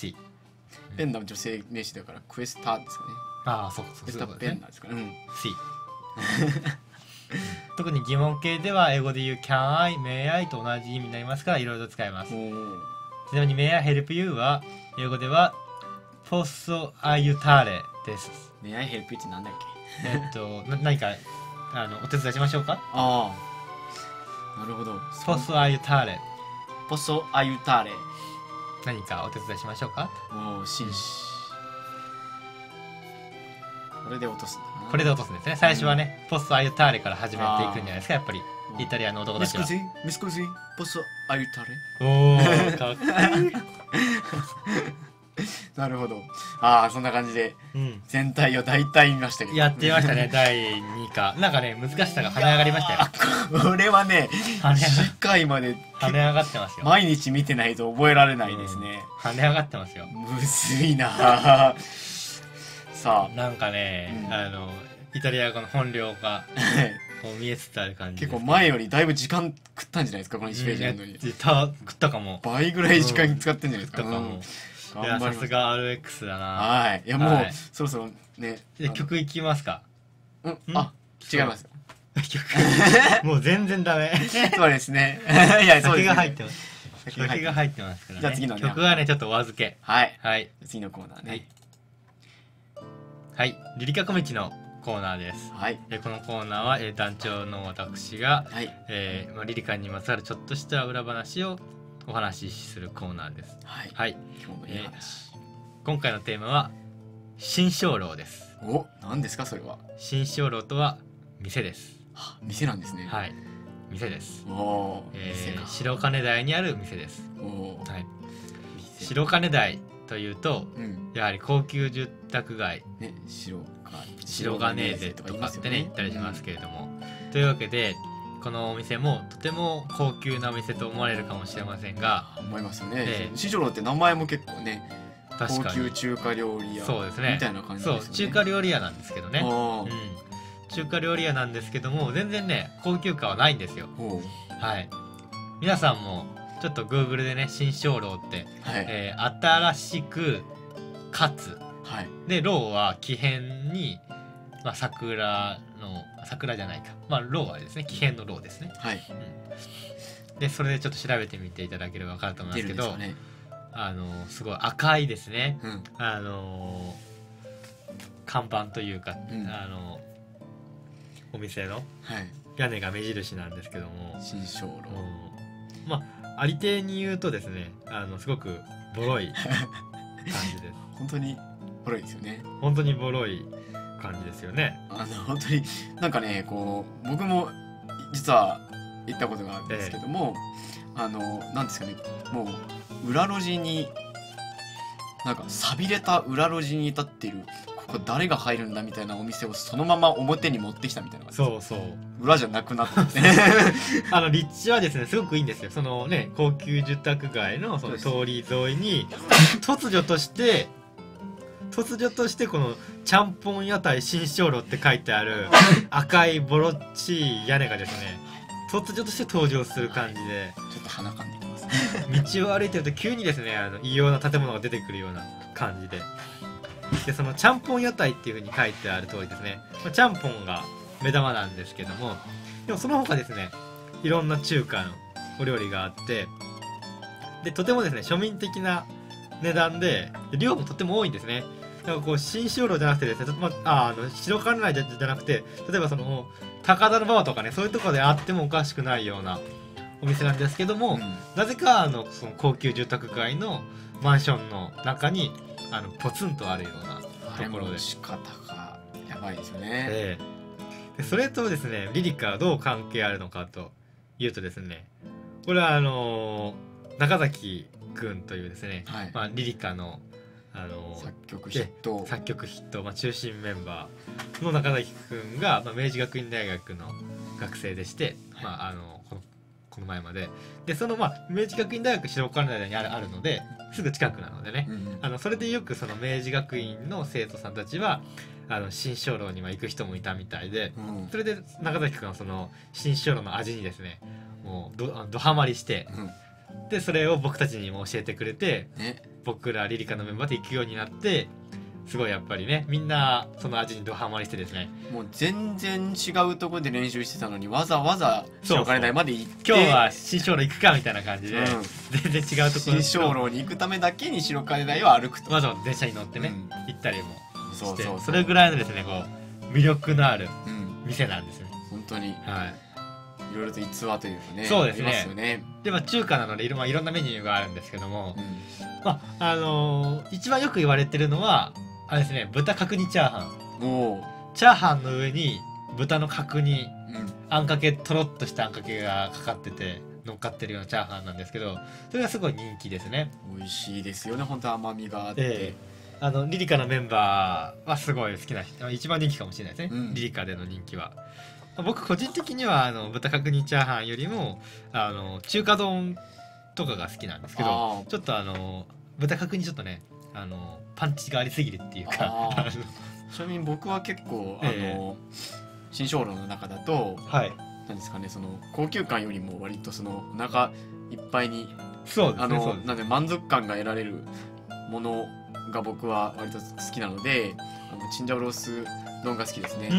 ペンナは女性名詞だからクエスタですかね。ああ、そうそうそう。クエスタペンナですかね。うん。特に疑問形では英語で言う Can I、May I と同じ意味になりますからいろいろ使えます。ちなみに May I help you は英語では Posso aiutare です。May I help you ってなんだっけ？何かお手伝いしましょうか？ああ、なるほど。Posso aiutare。Posso aiutare。何かお手伝いしましょうか？紳士。これで落とすんだな。これで落とすんですね。最初はね、ポッソ・アユターレから始めていくんじゃないですか、やっぱり。イタリアの男たちは。ミスクジ、ポッソ・アユターレ。おー、かっこいい。なるほど。ああ、そんな感じで、全体を大体見ましたけど。やってましたね、第2課。なんかね、難しさが跳ね上がりましたよ。これはね、次回まで跳ね上がってますよ。毎日見てないと覚えられないですね。跳ね上がってますよ。むずいな。さあ、なんかね、イタリア語の本領が見えつつある感じ。結構前よりだいぶ時間食ったんじゃないですか、この1ページやるのに。食ったかも。倍ぐらい時間使ってんじゃないですか。いや、さすが RX だな。はい。いや、もうそろそろね。曲いきますか。あ、違います。曲。もう全然ダメ。そうですね。いや、そうですね。酒が入ってますからね。じゃあ次の曲はね、ちょっとお預け。はい。はい。次のコーナーね。はい。リリカ小道のコーナーです。はい。このコーナーは団長の私が、まあリリカにまつわるちょっとした裏話をお話しするコーナーです。はい。今回のテーマは新鐘楼です。お、何ですかそれは？新鐘楼とは店です。店なんですね。はい。店です。白金台にある店です。はい。白金台というと、やはり高級住宅街ね、白金台とかってね言ったりしますけれども、というわけで。このお店もとても高級なお店と思われるかもしれませんが、思いますよね。新鐘楼って名前も結構ね、高級中華料理屋みたいな感じですよね。そう、中華料理屋なんですけどね。中華料理屋なんですけども、全然ね高級感はないんですよ。はい。皆さんもちょっと Google でね、新鐘楼って新しくかつで楼は木偏に桜じゃないか、まあ楼はですね、木偏の楼ですね。はい。でそれでちょっと調べてみていただければ分かると思いますけど、すごい赤いですね。看板というか、お店の屋根が目印なんですけども、新鐘楼。まあありていに言うとですね、すごくボロい感じです。本当にボロいですよね。本当にボロい。感じですよね。本当になんかね、こう僕も実は行ったことがあるんですけども、なんですかね、もう裏路地になんか寂れた裏路地に立っている、ここ誰が入るんだみたいなお店をそのまま表に持ってきたみたいな感じ。そうそう。裏じゃなくなって、ね。立地はですね、すごくいいんですよ。そのね、高級住宅街のその通り沿いに突如としてこのちゃんぽん屋台新鐘楼って書いてある赤いボロっちい屋根がですね、突如として登場する感じで、ちょっと鼻かんできますね。道を歩いてると急にですね、異様な建物が出てくるような感じで、そのちゃんぽん屋台っていうふうに書いてある通りですね、ちゃんぽんが目玉なんですけども、でもその他ですね、いろんな中華のお料理があって、でとてもですね庶民的な値段で量もとても多いんですね。なんかこう新鐘楼じゃなくてですね、白金台じゃなくて、例えばその高田馬場とかね、そういうところであってもおかしくないようなお店なんですけども、なぜかその高級住宅街のマンションの中にポツンとあるようなところで、仕方がやばいですよね。でそれとですね、リリカはどう関係あるのかというとですね、これは中崎君というですね、まあリリカの作曲筆頭、中心メンバーの中崎君が、明治学院大学の学生でして、この前までで、その明治学院大学白金台にあるので、すぐ近くなのでね、それでよくその明治学院の生徒さんたちは新鐘楼には行く人もいたみたいで、それで中崎君はその新鐘楼の味にですね、もうどハマりして。でそれを僕たちにも教えてくれて、僕らリリカのメンバーで行くようになって、すごいやっぱりね、みんなその味にドハマりしてですね、もう全然違うところで練習してたのに、わざわざ白金台まで行って、今日は新鐘楼行くかみたいな感じで、全然違うところ、新鐘楼に行くためだけに白金台を歩くと、わざわざ電車に乗ってね、行ったりもして、それぐらいのですね、こう魅力のある店なんですよ。本当にいろいろと逸話というかね、そうですね。で中華なのでいろんなメニューがあるんですけども、一番よく言われてるのはあれですね、豚角煮チャーハン。おチャーハンの上に豚の角煮、うん、あんかけとろっとしたあんかけがかかってて乗っかってるようなチャーハンなんですけど、それがすごい人気ですね。美味しいですよね、本当甘みがあって、リリカのメンバーはすごい好きな人、一番人気かもしれないですね、うん、リリカでの人気は。僕個人的には豚角煮チャーハンよりも中華丼とかが好きなんですけど、ちょっと豚角煮ちょっとねパンチがありすぎるっていうかちなみに僕は結構新小籠の中だと、なんですかね、その高級感よりも割とそのお腹いっぱいになんで満足感が得られるものが僕は割と好きなので、チンジャオロース丼が好きですね。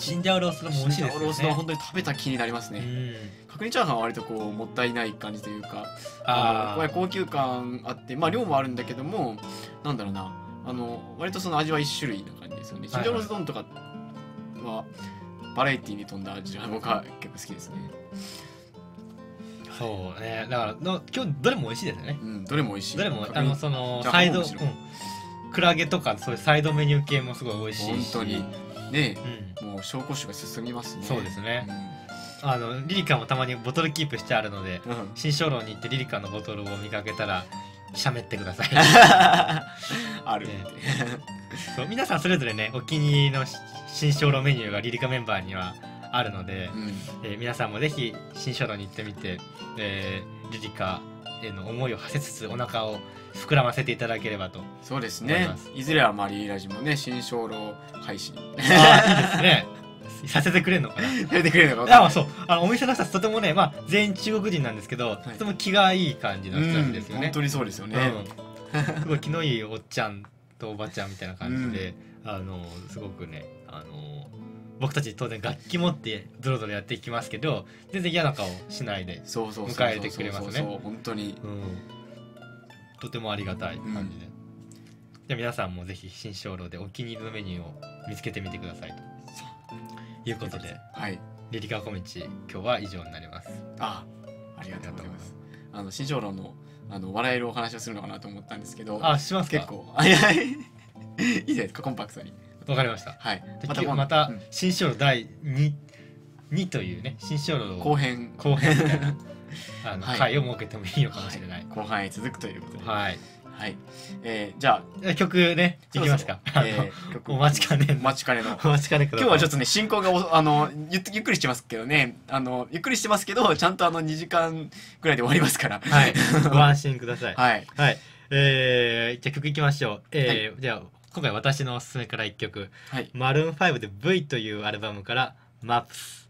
チンジャオロース丼も美味しいですよね。チンジャオロース丼本当に食べた気になりますね。角煮チャーハンは割とこうもったいない感じというか、これ高級感あって、まあ量もあるんだけども、なんだろうな、割とその味は一種類な感じですよね。チンジャオロース丼とかはバラエティに富んだ味が僕は結構好きですね。そうね、だから今日どれも美味しいですよね。どれも美味しい。どれもそのサイドクラゲとかそういうサイドメニュー系もすごい美味しい。本当にね、もう紹興酒が進みますね。そうですね。リリカもたまにボトルキープしてあるので、新小籠に行ってリリカのボトルを見かけたらしゃべってください。ある。そう、皆さんそれぞれねお気に入りの新小籠メニューがリリカメンバーにはあるので、皆さんもぜひ新小籠に行ってみて、リリカへの思いを馳せつつお腹を膨らませていただければと思います。そうですね。いずれはまあリリラジもね新小籠配信。いいですね。させてくれるのかな。させてくれるのかな。そう、お店の人たちとてもね、まあ全員中国人なんですけど、とても気がいい感じの人たちですよね。本当にそうですよね。すごい気のいいおっちゃんとおばちゃんみたいな感じで、すごくね僕たち当然楽器持ってドロドロやっていきますけど、全然嫌な顔しないで迎え入れてくれますね。本当にとてもありがたい感じで、じゃあ皆さんもぜひ新小籠でお気に入りのメニューを見つけてみてくださいということで、リリカ小道今日は以上になります。ありがとうございます。新小籠の笑えるお話をするのかなと思ったんですけど、しますか。結構いいじゃないですか、コンパクトに。わかりました。また新小籠第2というね、新小籠後編みたいな回を設けてもいいのかもしれない。後半へ続くということで、じゃあ曲ねいきますか。お待ちかねの今日はちょっとね進行がゆっくりしてますけどね、ゆっくりしてますけどちゃんと2時間ぐらいで終わりますから、ご安心ください。じゃあ曲いきましょう。じゃあ今回私のおすすめから1曲、マルーン5で V というアルバムから「MAPS」。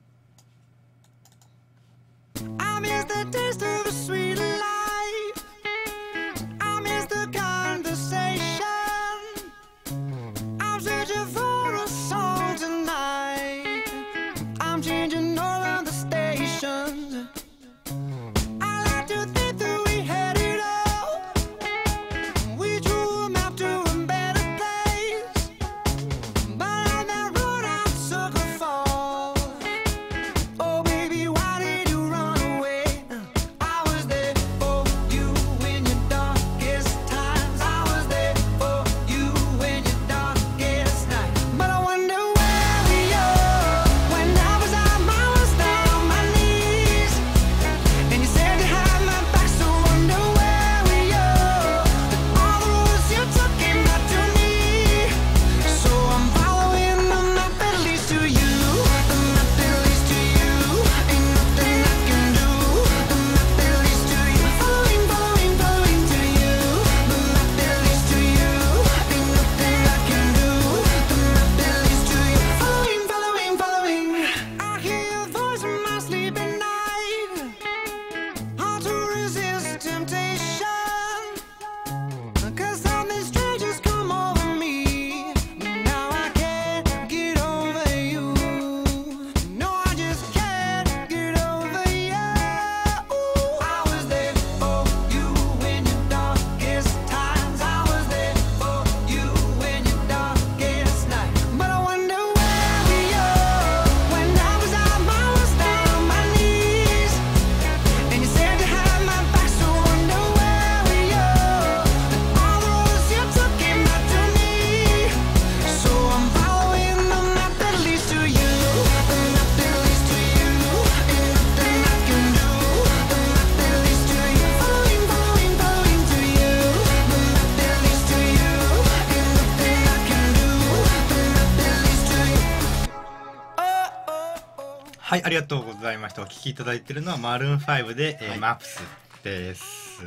はい、ありがとうございました。お聴きいただいているのはマルーン5で、マプスです。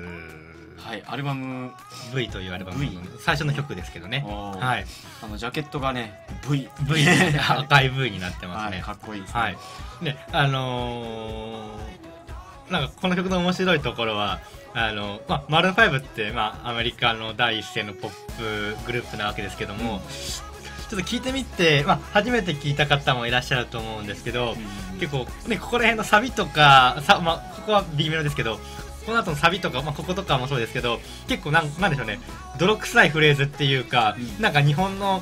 はい、アルバム V というアルバムの最初の曲ですけどね。はい。あのジャケットがね V 赤い V になってますね。かっこいいですね。はい。で、なんかこの曲の面白いところは。マルーン5って、アメリカの第一声のポップグループなわけですけども、ちょっと聞いてみて、初めて聞いた方もいらっしゃると思うんですけど、結構、ね、ここら辺のサビとかここは B メロですけど、この後のサビとか、こことかもそうですけど、結構なんでしょうね、泥臭いフレーズっていうか、なんか日本の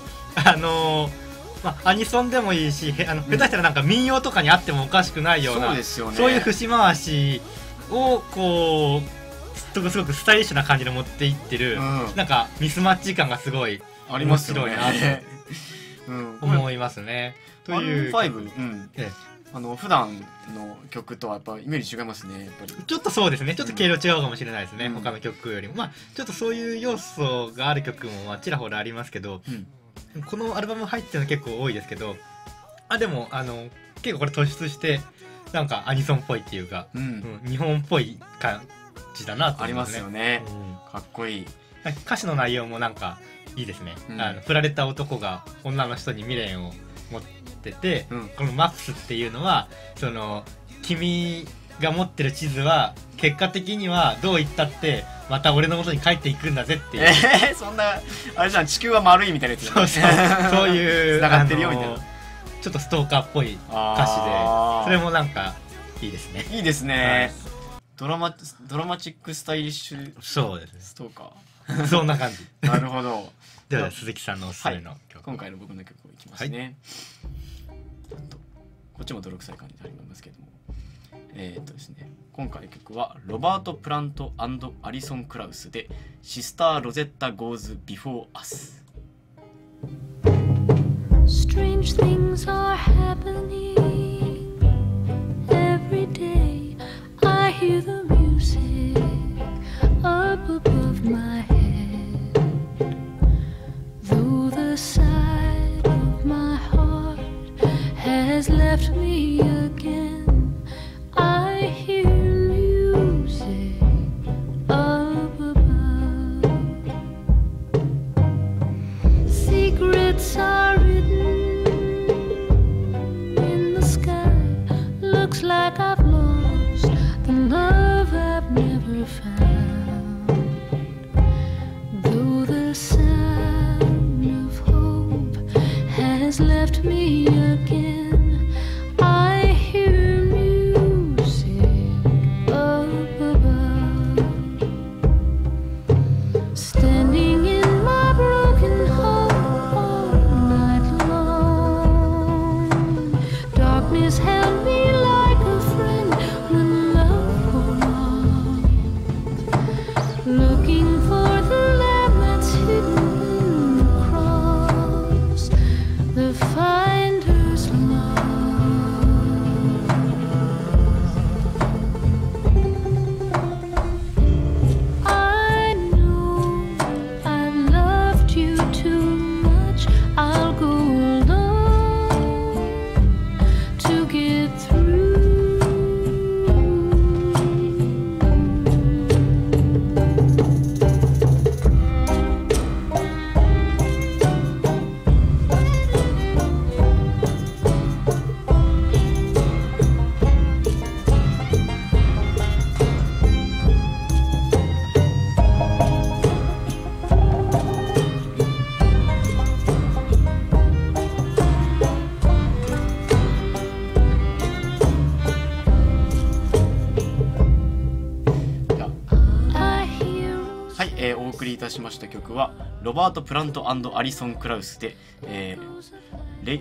アニソンでもいいし、下手したらなんか民謡とかにあってもおかしくないような、そういう節回しをこう。すごくスタイリッシュな感じで持っていってる、なんかミスマッチ感がすごい面白いなって思いますね。という普段の曲とはやっぱイメージ違いますね。やっぱりちょっとそうですね、ちょっと経路違うかもしれないですね、他の曲よりも。ちょっとそういう要素がある曲もちらほらありますけど、このアルバム入ってるの結構多いですけど、でも結構これ突出してなんかアニソンっぽいっていうか、日本っぽい感だなと思いますね。ありますよね。かっこいい。歌詞の内容もなんかいいですね。振られた男が女の人に未練を持ってて、このマップスっていうのはその君が持ってる地図は結果的にはどういったってまた俺の元に帰っていくんだぜっていう。そんなあれじゃん、地球は丸いみたいなやつ。そういう繋がってるよみたいな。ちょっとストーカーっぽい歌詞で、それもなんかいいですね。いいですね。ドラマチックスタイリッシュストーカー、そんな感じ。なるほど。では鈴木さんのおすすめの曲、今回の僕の曲いきますね。こっちも泥臭い感じでありますけども、ですね、今回の曲はロバート・プラント&アリソン・クラウスで「シスター・ロゼッタ・ゴーズ・ビフォー・アス」。Strange things are happening every day. I hear the music up above my head, though the side of my heart has left me again. I hear music up above. Secrets are written in the sky. Looks like I've love I've never found, though the sound of hope has left me again. I hear music up above. Standing in my broken home all night long, darkness held me like a friend when looking for the lamb that's hidden in the cross, the finder's lost. I know I loved you too much. I'll go alone to get through.しました曲はロバート・プラント&アリソン・クラウスで、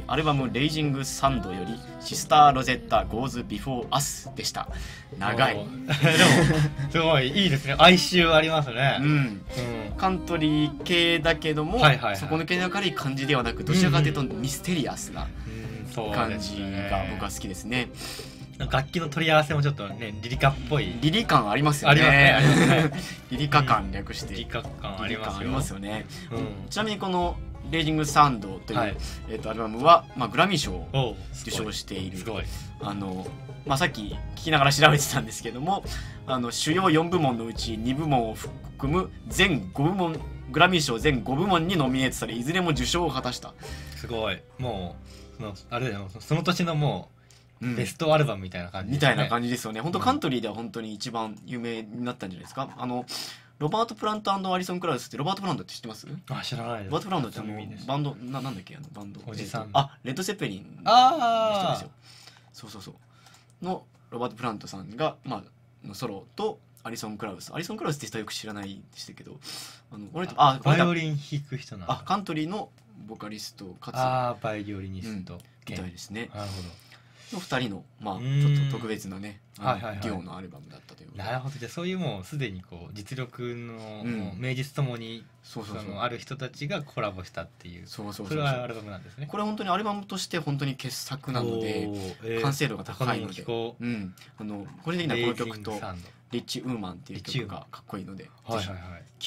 アルバム「レイジング・サンド」より「シスター・ロゼッタ・ゴーズ・ビフォー・アス」でした。長い。でもすごいいいですね。哀愁ありますね。カントリー系だけどもそこの系の明るい感じではなく、どちらかというとミステリアスな感じが僕は好きですね。楽器の取り合わせもちょっとね、リリカっぽい。リリ感ありますよね。リリカ感、略してリリカ感ありますよね。ちなみにこのレイジングサンドという、はい、アルバムは、まあ、グラミー賞を受賞している。まあ、さっき聞きながら調べてたんですけども、主要4部門のうち2部門を含む全5部門グラミー賞全5部門にノミネートされ、いずれも受賞を果たした。すごい。もうあれだよ、その年のもうベストアルバムみたいな感じ、ね、みたいな感じですよね。本当カントリーでは本当に一番有名になったんじゃないですか。ロバート・プラント&アリソン・クラウスって、ロバート・プラントって知ってます？あ、知らないです。ロバート・プラントってバンド、なんだっけ、バンド。おじさん。あ、レッド・セッペリンの人ですよ。そうそうそう。のロバート・プラントさんが、まあ、のソロとアリソン・クラウス。アリソン・クラウスって人はよく知らないでしたけど、バイオリン弾く人なの。あ、カントリーのボカリストかつ、ああ、バイオリニスト。みたいですね。なるほど。の2人の、まあ、ちょっと特別なね、デュオのアルバムだったという。なるほど。じゃあそういうもうすでにこう実力の名実ともにある人たちがコラボしたっていう、それはアルバムなんですね。これは本当にアルバムとして本当に傑作なので、完成度が高いので、個人的にはこの曲と「リッチ・ウーマン」っていう曲がかっこいいので、ぜひ聴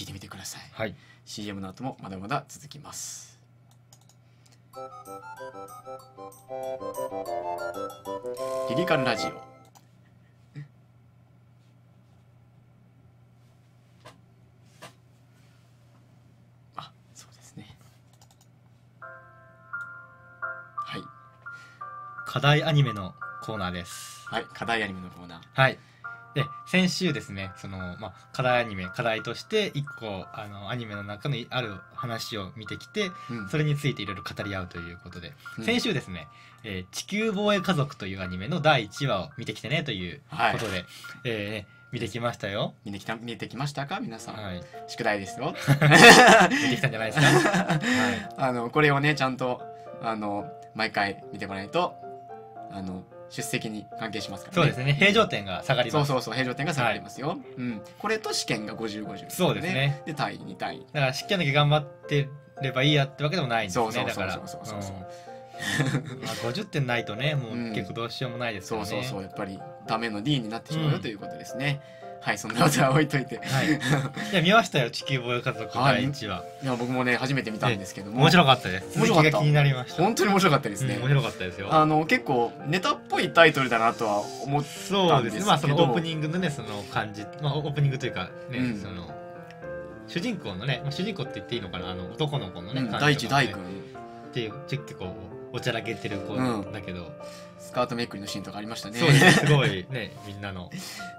いてみてください。CM の後もまだまだ続きます。リリカルラジオ。あ、そうですね。はい。課題アニメのコーナーです。はい、課題アニメのコーナー。はい。で、先週ですね、まあ、課題として1個アニメの中のある話を見てきて、うん、それについていろいろ語り合うということで、うん、先週ですね、地球防衛家族というアニメの第1話を見てきてねということで、はい、見てきましたよ。見てきましたか皆さん、はい、宿題ですよ。見てきたんじゃないですか。はい、これをねちゃんと毎回見てもらえると出席に関係しますからね。そうですね。平常点が下がります。そうそうそう、平常点が下がりますよ。はい、うん。これと試験が50/50。そうですね。で単位2単位。だから試験だけ頑張ってればいいやってわけでもないんですね。だから。50点ないとね、もう結構どうしようもないですよね。そうそうそう、やっぱりダメの D になってしまうよということですね。はい、そんなことは置いといて。いや見ましたよ、地球防衛家族第1話。いや僕もね初めて見たんですけども、面白かったです。面白かった。気になりました。本当に面白かったですね。面白かったですよ。結構ネタっぽいタイトルだなとは思ったんですけど、まあそのオープニングのねその感じ、まあオープニングというかねその主人公のね、主人公って言っていいのかな、男の子のね大地大君っていう結構おちゃらけてる子なんだけど。スカートめくりのシーンとかありましたね。そうです、すごいね、みんなの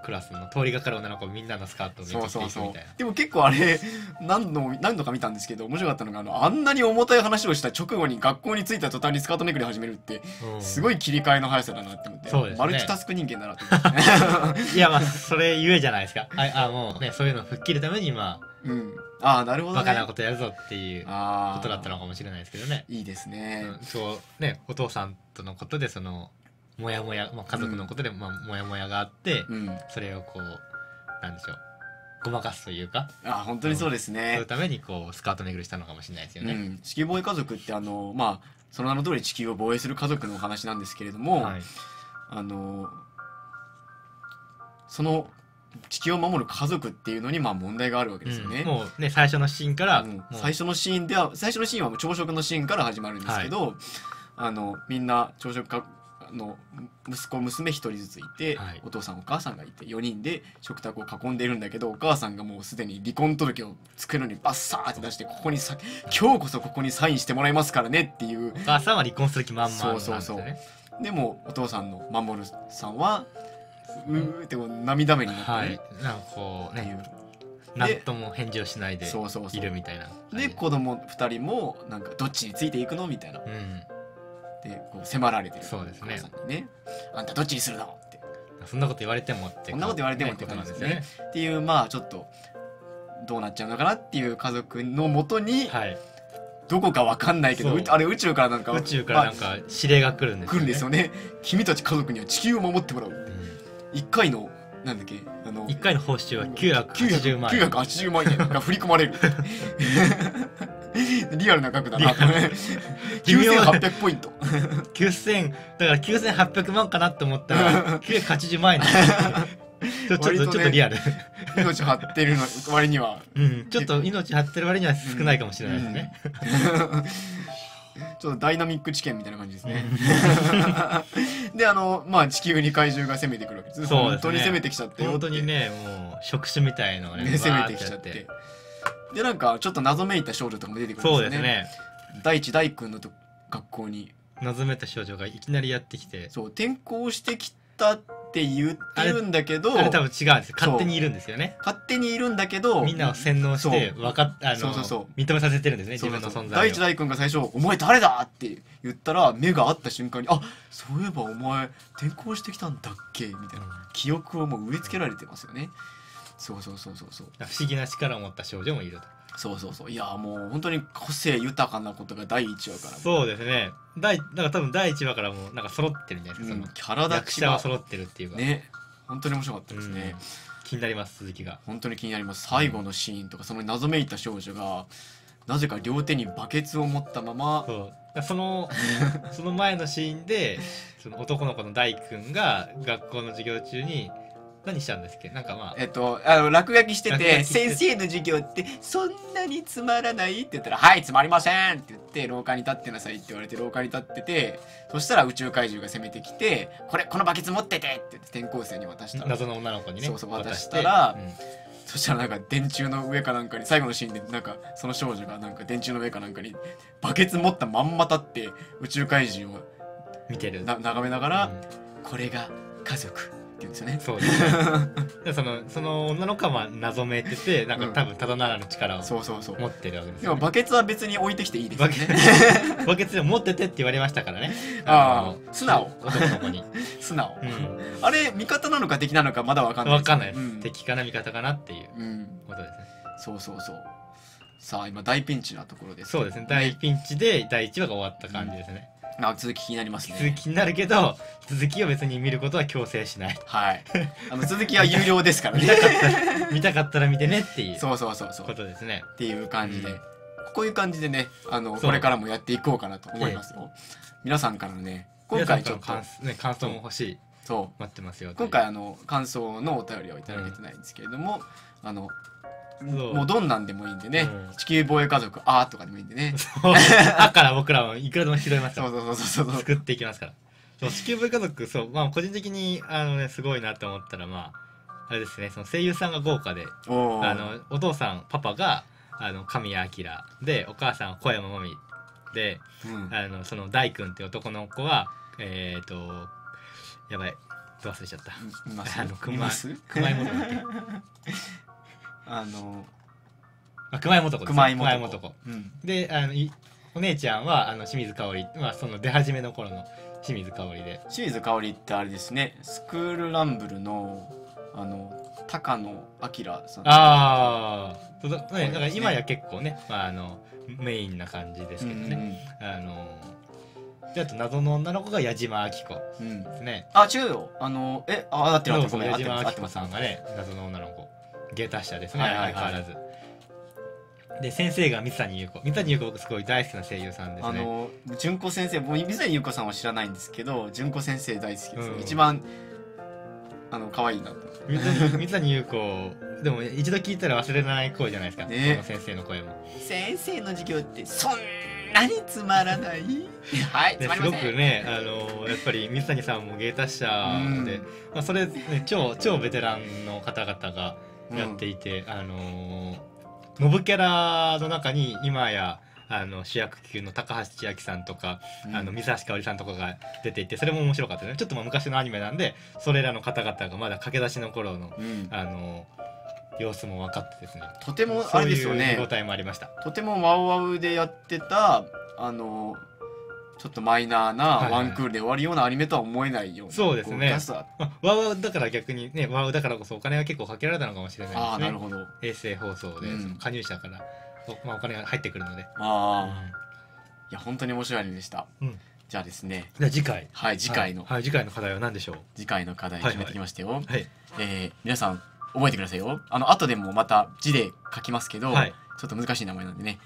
クラスの通りがかる女の子みんなのスカートをめくっていくみたいな。でも結構あれ何度か見たんですけど、面白かったのがあんなに重たい話をした直後に学校に着いた途端にスカートめくり始めるって、うん、すごい切り替えの速さだなって思って、ね、マルチタスク人間だなって思って、ね、いやまあそれゆえじゃないですか。あもうねそういうのを吹っ切るために今、うん、あなるほど、ね、バカなことやるぞっていうことだったのかもしれないですけどね。いいですね、うん、そうね、お父さんとのことでそのモヤモヤ、まあ、家族のことで、うん、まあモヤモヤがあって、うん、それをこうなんでしょう、ごまかすというか。あ本当にそうですね、そういうためにこうスカート巡りしたのかもしれないですよね、うん、地球防衛家族ってまあその名の通り地球を防衛する家族のお話なんですけれども、はい、その地球を守る家族っていうのにまあ問題があるわけですよね。うん、もうね最初のシーンから、うん、最初のシーンはもう朝食のシーンから始まるんですけど、はい、みんな朝食の息子娘1人ずついて、はい、お父さんお母さんがいて4人で食卓を囲んでいるんだけど、お母さんがもうすでに離婚届を作るのにバッサーって出して、ここに今日こそここにサインしてもらいますからねっていう。お母さんは離婚する気満々なんですよね。そうそうそう。でもお父さんの守さんはうーって涙目になって、はい、なんかこうね何とも返事をしないでいるみたいな。で子供2人もなんかどっちについていくのみたいな、うん、でこう迫られてる。そうですね、ね、あんたどっちにするのって、そんなこと言われてもって、そんなこと言われてもってことなんですね。っていう、まあちょっとどうなっちゃうのかなっていう家族のもとに、はい、どこかわかんないけど、あれ宇宙からなんか指令が来るんですよね。来るんですよね。君たち家族には地球を守ってもらう。1回のなんだっけ1回の報酬は980万円が振り込まれる。リアルな額だなとね。9800ポイント9000だから9800万かなと思ったら980万円。ちょっとリアル、命張ってるの割には、うん、ちょっと命張ってる割には少ないかもしれないですね、うんうんちょっとダイナミック知見みたいな感じですね。で、まあ、地球に怪獣が攻めてくるわけです。そうですね、本当に攻めてきちゃって。本当にね、もう触手みたいのをね、攻めてきちゃって。で、なんかちょっと謎めいた少女とかも出てくるんですね。そうですね。大地大君の学校に謎めいた少女がいきなりやってきて。そう、転校してきたって言ってるんだけど、あれ多分違うんです。勝手にいるんですよね。勝手にいるんだけど、みんなを洗脳して認めさせてるんですね、自分の存在を。大地大君が最初「お前誰だ!」って言ったら、目が合った瞬間に「あ、そういえばお前転校してきたんだっけ?」みたいな記憶をもう植え付けられてますよね。そうそうそうそうそう、不思議な力を持った少女もいると。そうそうそう、いやもう本当に個性豊かなことが第1話から。そうですね、だから多分第1話からもうなんか揃ってるんじゃないですか、そのキャラ立ちが揃ってるっていうかね。本当に面白かったですね。気になります、続きが。本当に気になります。最後のシーンとか、その謎めいた少女がなぜか両手にバケツを持ったまま、その前のシーンで、その男の子の大君が学校の授業中に何したんですっけ、なんかまあ、落書きしてて、先生の授業ってそんなにつまらないって言ったら、はい、つまりませんって言って、廊下に立ってなさいって言われて、廊下に立ってて、そしたら宇宙怪獣が攻めてきて、このバケツ持っててって言って、転校生に渡したら、謎の女の子にね、そうそう、渡したら、そしたらなんか電柱の上かなんかに、最後のシーンでなんかその少女がなんか電柱の上かなんかにバケツ持ったまんま立って、宇宙怪獣を見てる眺めながら、これが家族。そうですね。その女の子は謎めいてて、なんか多分ただならぬ力を持ってるわけですよね。でもバケツは別に置いてきていいですよね。バケツで持っててって言われましたからね。ああ、素直、男の子に素直。あれ味方なのか敵なのかまだ分かんない。分かんない。敵かな味方かなっていうことですね。そうそうそう。さあ今大ピンチなところです。そうですね。大ピンチで第1話が終わった感じですね。続き気になりますね。続き気になるけど、続きを別に見ることは強制しない。はい。続きは有料ですからね。見たかったら見てねっていう。そうそうそうそう。ことですね。っていう感じで、こういう感じでね、これからもやっていこうかなと思いますよ。皆さんからのね、今回ちょっと感想も欲しい。そう。待ってますよ。今回感想のお便りをいただけてないんですけれども、もうどんなんでもいいんでね、地球防衛家族あーとかでもいいんでね、あから僕らもいくらでも拾いますから、作っていきますから。そう、地球防衛家族、そう、まあ個人的にね、すごいなと思ったら、まああれですね、その声優さんが豪華で、お父さんパパが神谷明で、お母さんは小山真美で、その大君って男の子はやばい、忘れちゃった、熊井物語熊井素子で、お姉ちゃんは清水香織、その出始めの頃の清水香織で、清水香織ってあれですね、スクールランブルの高野明さん。ああ、だから今や結構ね、メインな感じですけどね。で、あと謎の女の子が矢島明子ですね。あ、違うよ、だって矢島明子さんがね、謎の女の子下駄者ですね、相変わらず。で、先生が三谷優子、僕すごい大好きな声優さんですね。純子先生、もう三谷優子さんは知らないんですけど、純子先生大好きです、一番可愛いなと。三谷優子でも一度聞いたら忘れない声じゃないですか、ね、先生の声も。先生の授業ってそんなにつまらない。はい、すごくね、やっぱり三谷さんも芸達者で、まあそれね、超ベテランの方々がやっていて、モブキャラの中に今や主役級の高橋千明さんとか、三橋香織さんとかが出ていて、それも面白かったね。ちょっとまあ昔のアニメなんで、それらの方々がまだ駆け出しの頃の、様子も分かってですね、とてもあれですよね、そういう状態もありました。とてもワウワウでやってたちょっとマイナーなワンクールで終わるようなアニメとは思えないような。そうですね。ワウワウだから逆にね、ワウだからこそお金が結構かけられたのかもしれないですね。ああ、なるほど。衛星放送で加入者からまあお金が入ってくるので。ああ。いや本当に面白いアニメでした。じゃあですね。じゃあ次回。はい、次回の課題は何でしょう。次回の課題決めてきましたよ。皆さん覚えてくださいよ。後でもまた字で書きますけど、ちょっと難しい名前なんでね。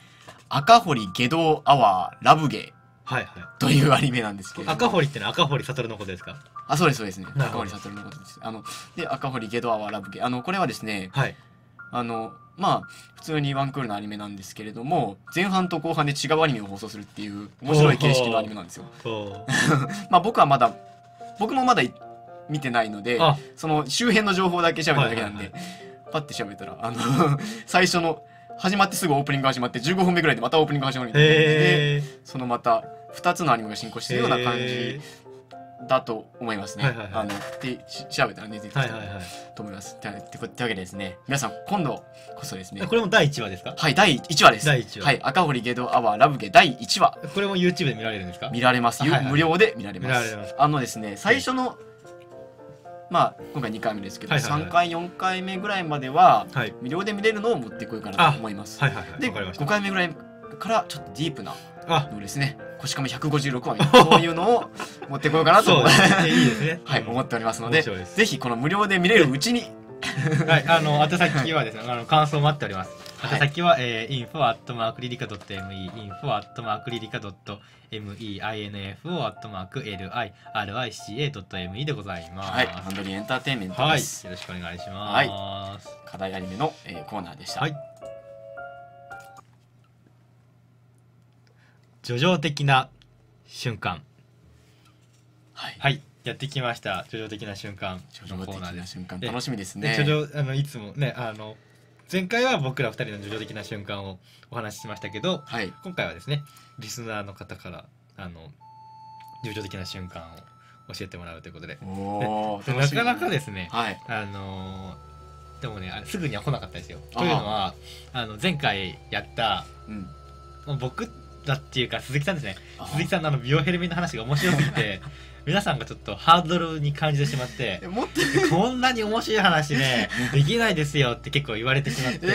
赤堀外道アワーラブゲー。はいはい、というアニメなんですけど、赤堀ってのは赤堀悟のことですか？あ、そうですそうですね、赤堀悟のことです。で、赤堀ゲドアワラブゲ、これはですね、はい、まあ普通にワンクールのアニメなんですけれども、前半と後半で違うアニメを放送するっていう面白い形式のアニメなんですよ。まあ僕もまだ見てないので、その周辺の情報だけ喋るだけなんで、パッて喋ったら最初の始まってすぐオープニング始まって、15分目ぐらいでまたオープニング始まるみたいな感じで、そのまた2つのアニメが進行してるような感じだと思いますね。で調べたらね出てきたと思います。ってわけでですね、皆さん今度こそですね、これも第1話ですか？はい、第1話です。赤堀ゲドアワラブゲ第1話、これも YouTube で見られるんですか？見られます。無料で見られます。ですね、最初のまあ今回2回目ですけど、3回4回目ぐらいまでは無料で見れるのを持ってこようかなと思います。で、5回目ぐらいからちょっとディープなのですね、腰かめ156話みたいな、そういうのを持ってこようかなと思っておりますので、ぜひこの無料で見れるうちに。はい、宛先はですね、感想を待っております。宛先は info@lirica.me info@lirica.me でございます。はい、ハンドリーエンターテインメントです。よろしくお願いします。課題アニメのコーナーでした。叙情的な瞬間、はいやってきました。叙情的な瞬間のコーナーです。楽しみですね。いつもね、前回は僕ら2人の叙情的な瞬間をお話ししましたけど、はい、今回はですね、リスナーの方から叙情的な瞬間を教えてもらうということで、なかなかですね、はい、でもね、すぐには来なかったですよ。というのは前回やった、うん、僕だっていうか鈴木さんですね、鈴木さんの美容ヘルミの話が面白すぎて皆さんがちょっとハードルに感じてしまって、こんなに面白い話ねできないですよって結構言われてしまって、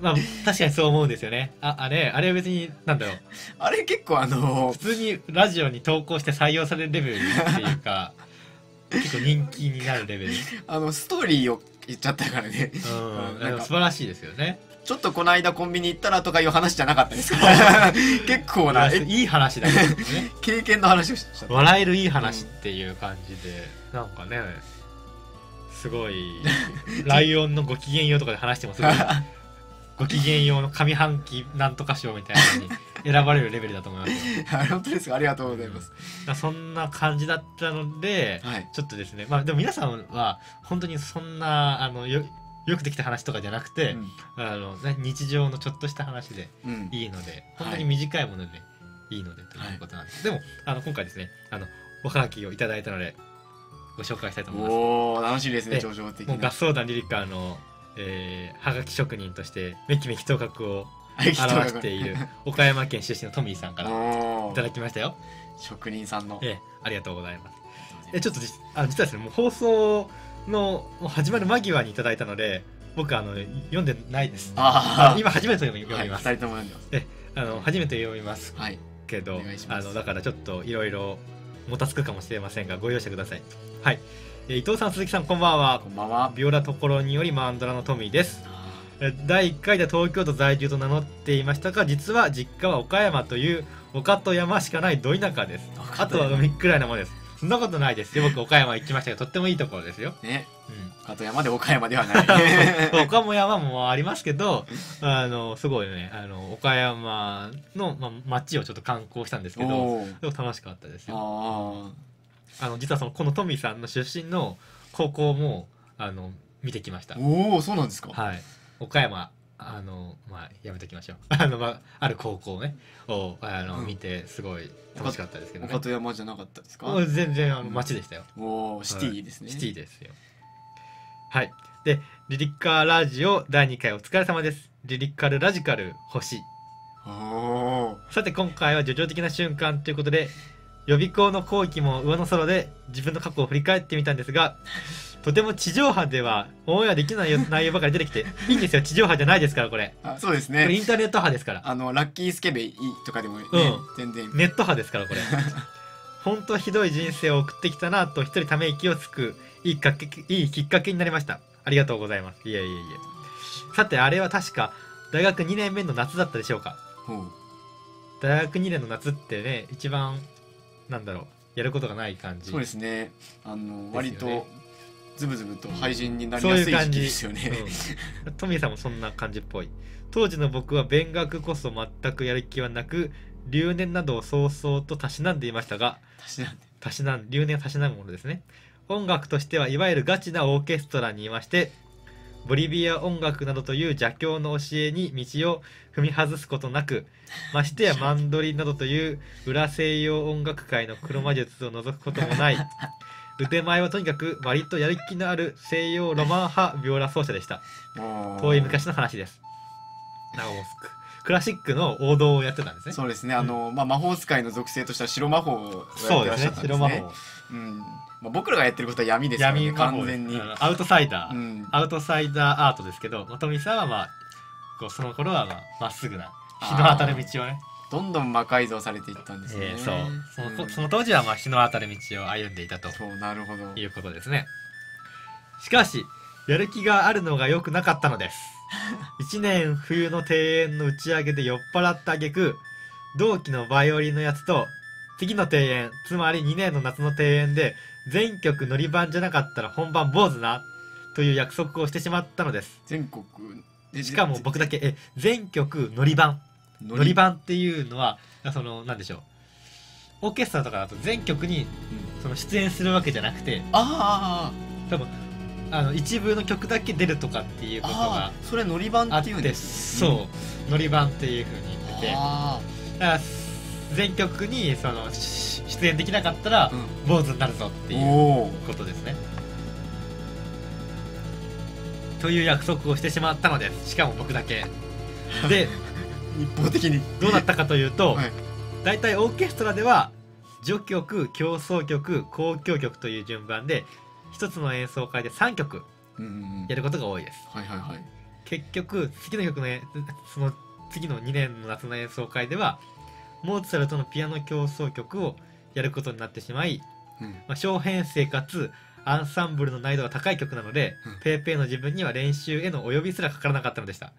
まあ確かにそう思うんですよね。あれは別になんだろう、あれ結構普通にラジオに投稿して採用されるレベルっていうか結構人気になるレベル、ストーリーを言っちゃったからね。素晴らしいですよね。ちょっとこの間コンビニ行ったらとかいう話じゃなかったですから結構いい話だけどね経験の話をしちゃった。笑えるいい話っていう感じで、なんかね、すごいライオンのご機嫌ようとかで話してもすごいご機嫌ようの上半期なんとか賞みたいなのに選ばれるレベルだと思います本当ですか？ありがとうございます。そんな感じだったので、ちょっとですね、まあでも皆さんは本当にそんなよくできた話とかじゃなくて、日常のちょっとした話でいいので、本当に短いものでいいのでということなんです。でも今回ですね、おはがきをいただいたのでご紹介したいと思います。おー、楽しみですね。叙情的な合奏団リリカのはがき職人としてめきめき頭角を表している岡山県出身のトミーさんからいただきましたよ。職人さんの、ありがとうございます。ちょっと実はですね、もう放送の始まる間際にいただいたので、僕読んでないです。今初めて読みます。二人とも読んでます。初めて読みますけど、だからちょっといろいろもたつくかもしれませんがご容赦ください。はい、伊藤さん、鈴木さん、こんばんは。こんばんは。ビオラところによりマンドラのトミーです。第1回で東京都在住と名乗っていましたが、実は実家は岡山という丘と山しかないど田舎です。あとは海くらいなものです。そんなことないですよ。僕岡山行きましたが、とってもいいところですよ。ね。岡と山で岡山ではない。岡も山もありますけど、すごいね、岡山の町をちょっと観光したんですけど、すごく楽しかったですよ。実はこのトミーさんの出身の高校も見てきました。おお、そうなんですか。はい。岡山やめときましょう。ある高校ねを見てすごい楽しかったですけど、岡と山じゃなかったですか？全然町でしたよ。おお、シティですね。シティですよ。はい。で、リリカラジオ第2回お疲れ様です。リリカルラジカル星。さて今回は叙情的な瞬間ということで、予備校の後期も上の空で自分の過去を振り返ってみたんですが、とても地上波ではオンエアできない内容ばかり出てきていいんですよ。地上波じゃないですから、これ。そうですね、これインターネット波ですから。ラッキースケベイとかでもね、全然ネット波ですから、これ本当ひどい人生を送ってきたなと一人ため息をつくいいきっかけになりました。ありがとうございます。いえ。さて、あれは確か大学2年目の夏だったでしょうか。大学2年の夏ってね、一番なんだろう、やることがない感じ、そうですね、割とズブズブと廃人になりやすい時期ですよね。トミーさんもそんな感じっぽい。当時の僕は勉学こそ全くやる気はなく、留年などを早々とたしなんでいましたが、留年をたしなむものですね。音楽としてはいわゆるガチなオーケストラにいまして、ボリビア音楽などという邪教の教えに道を踏み外すことなく、ましてやマンドリンなどという裏西洋音楽界の黒魔術を除くこともない、腕前はとにかく割とやる気のある西洋ロマン派ビオラ奏者でした。遠い昔の話です。なおもすくクラシックの王道をやってたんですね。そうですね。魔法使いの属性としては白魔法をやってらっしゃったんですね。そうですね。白魔法。まあ、僕らがやってることは闇ですよね。完全にアウトサイダー、アウトサイダーアートですけど、トミさんはまあこうその頃はまっすぐな日の当たる道をね、どんどん魔改造されていったんですね。その当時はまあ日の当たる道を歩んでいたということですね。しかしやる気があるのが良くなかったのです。1年冬の庭園の打ち上げで酔っ払った挙句、同期のバイオリンのやつと次の庭園、つまり2年の夏の庭園で全曲乗り番じゃなかったら本番坊主なという約束をしてしまったのです。全国しかも僕だけ全曲乗り番、乗り番っていうのはその何でしょう、オーケストラとかだと全曲にその出演するわけじゃなくて、多分一部の曲だけ出るとかっていうことがあって、それ乗り番っていうんです。そう乗り番っていうふうに言ってて、だから全曲にその出演できなかったら坊主になるぞっていうことですね。という約束をしてしまったのです。しかも僕だけで一方的にどうなったかというと、大体オーケストラでは序曲、協奏曲、交響曲という順番で一つの演奏会で3曲やることが多いです。結局その次の2年の夏の演奏会ではモーツァルトのピアノ協奏曲をやることになってしまい、小編成かつアンサンブルの難易度が高い曲なので、ペーペーの自分には練習への及びすらかからなかったのでした。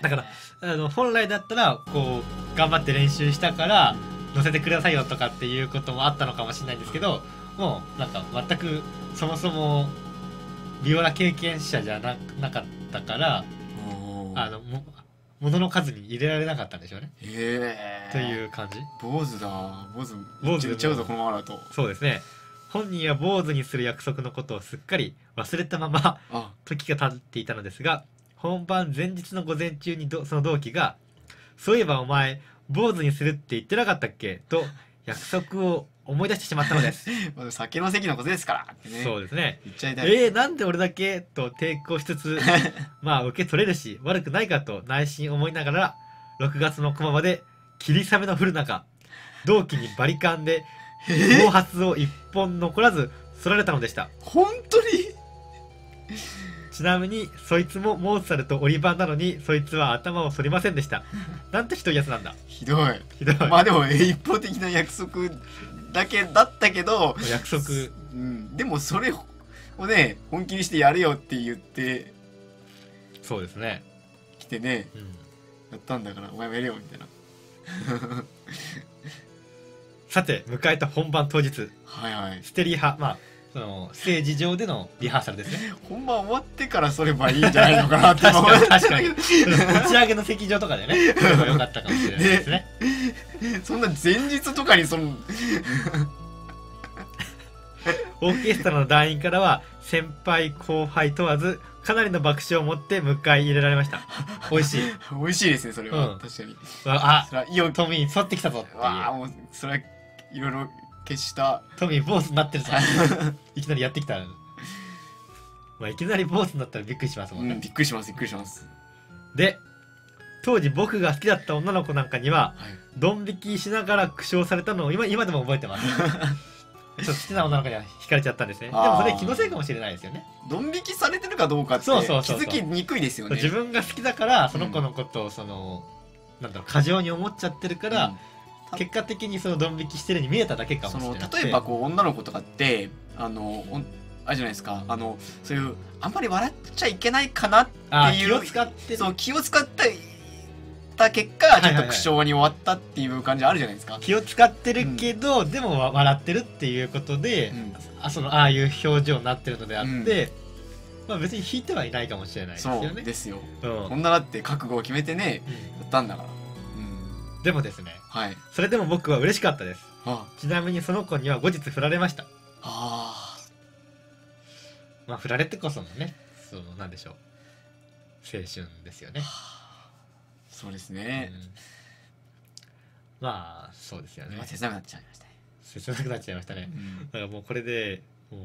だから本来だったらこう頑張って練習したから乗せてくださいよとかっていうこともあったのかもしれないんですけど、もうなんか全くそもそもビオラ経験者じゃなかったから、物の数に入れられなかったんでしょうね。という感じ。坊主だ、坊主打っちゃうぞこのままだと。そうですね。本人は坊主にする約束のことをすっかり忘れたまま時が経っていたのですが、本番前日の午前中にその同期が「そういえばお前坊主にするって言ってなかったっけ?」と約束を思い出してしまったのです。酒の席のことですからってね。そうですね。なんで俺だけと抵抗しつつ、まあ受け取れるし悪くないかと内心思いながら、6月の駒場で霧雨の降る中、同期にバリカンで毛髪を一本残らず剃られたのでした。本当にちなみにそいつもモーツァルト折り番なのに、そいつは頭を剃りませんでした。なんてひどいやつなんだ。ひどい。まあでも一方的な約束だけだったけど、約束、でもそれをね本気にしてやるよって言って、そうですね、来てね、やったんだからお前もやれよみたいな。さて迎えた本番当日、ステリハ、そのステージ上でのリハーサルですね。本番終わってからそればいいんじゃないのかなって。確かに打ち上げの席上とかでね、よかったかもしれないですね。そんな前日とかにそのオーケストラの団員からは先輩後輩問わずかなりの爆笑を持って迎え入れられました。美味しいですね。それは、確かに、トミー沿ってきたぞっていう、もうそれはいろいろ消した、トミー坊主になってるぞ。いきなりやってきた。いきなり坊主になったらびっくりしますもんね。びっくりします。で、当時僕が好きだった女の子なんかには、ドン引きしながら苦笑されたのを今でも覚えてます。ちょっと好きな女の子には惹かれちゃったんですね。でもそれ気のせいかもしれないですよね。ドン引きされてるかどうかって気づきにくいですよね。自分が好きだからその子のことをなんだろう、過剰に思っちゃってるから。結果的にそのドン引きしてるに見えただけかもしれない。例えば女の子とかってあれじゃないですか、そういうあんまり笑っちゃいけないかなっていう気を使ってった結果ちょっと苦笑に終わったっていう感じあるじゃないですか。気を使ってるけど、うん、でも笑ってるっていうことで、うん、ああいう表情になってるのであって、うん、まあ別に引いてはいないかもしれないですよね。そうですよ、うん、こんなだって覚悟を決めてね、うん、やったんだから、うん、でもですね、はい、それでも僕は嬉しかったです。ああ、ちなみにその子には後日振られました。ああ、まあ振られてこそのね、その何でしょう、青春ですよね。そうですね、うん、まあそうですよね。切なくなっちゃいましたね。切なくなっちゃいましたね、うん、だからもうこれでもう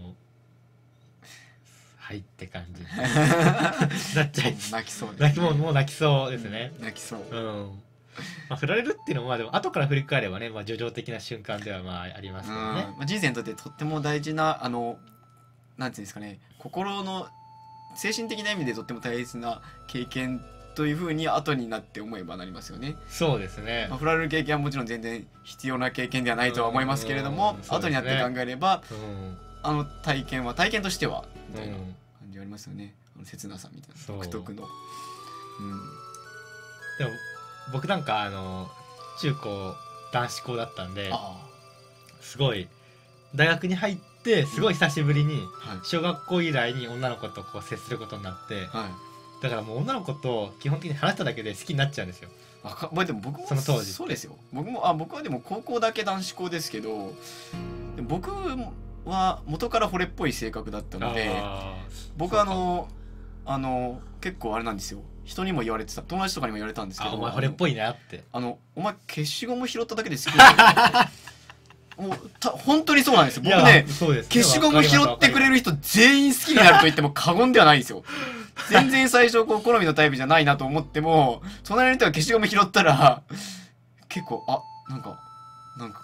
はいって感じなっちゃい泣きそうです、ね、もう泣きそうですね、うん、泣きそう、うん。まあ、振られるっていうのは、まあ、でも後から振り返ればね、まあ、叙情的な瞬間ではまあありますけどね、まあ、人生にとってとっても大事な、なんていうんですかね、心の精神的な意味でとっても大切な経験というふうに後になって思えばなりますよね。そうですね、まあ、振られる経験はもちろん全然必要な経験ではないとは思いますけれども、ね、後になって考えれば、うん、あの体験は体験としてはみたいな感じがありますよね、うん、切なさみたいな独特の、うん、でも僕なんか中高男子校だったんで、すごい大学に入ってすごい久しぶりに小学校以来に女の子とこう接することになって、はい、だからもう女の子と基本的に話しただけで好きになっちゃうんですよ。まあ、でも僕もその当時そうですよ。僕はでも高校だけ男子校ですけど、で僕は元から惚れっぽい性格だったので、僕は結構あれなんですよ。人にも言われてた、友達とかにも言われたんですけど、お前惚れっぽいなって、お前消しゴム拾っただけで好きだよもう本当にそうなんですよ。僕ね、消しゴム拾ってくれる人全員好きになると言っても過言ではないんですよ全然最初こう好みのタイプじゃないなと思っても、隣の人が消しゴム拾ったら結構なんか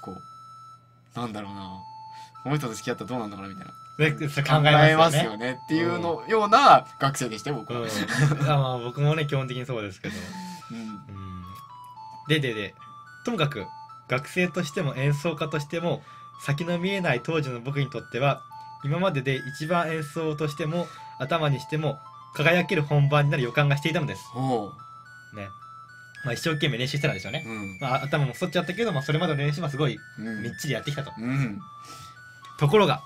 こうなんだろうな、この人と付き合ったらどうなんだろうみたいな考えますよねっていうのような学生でしたよ僕は、うん、まあ僕もね基本的にそうですけど、うんうん、でともかく学生としても演奏家としても先の見えない当時の僕にとっては、今までで一番演奏としても頭にしても輝ける本番になる予感がしていたのです、ね。まあ、一生懸命練習してたんでしょうね、うん。まあ、頭も反っちゃったけど、まあ、それまでの練習はすごいみっちりやってきたと、うんうん、ところが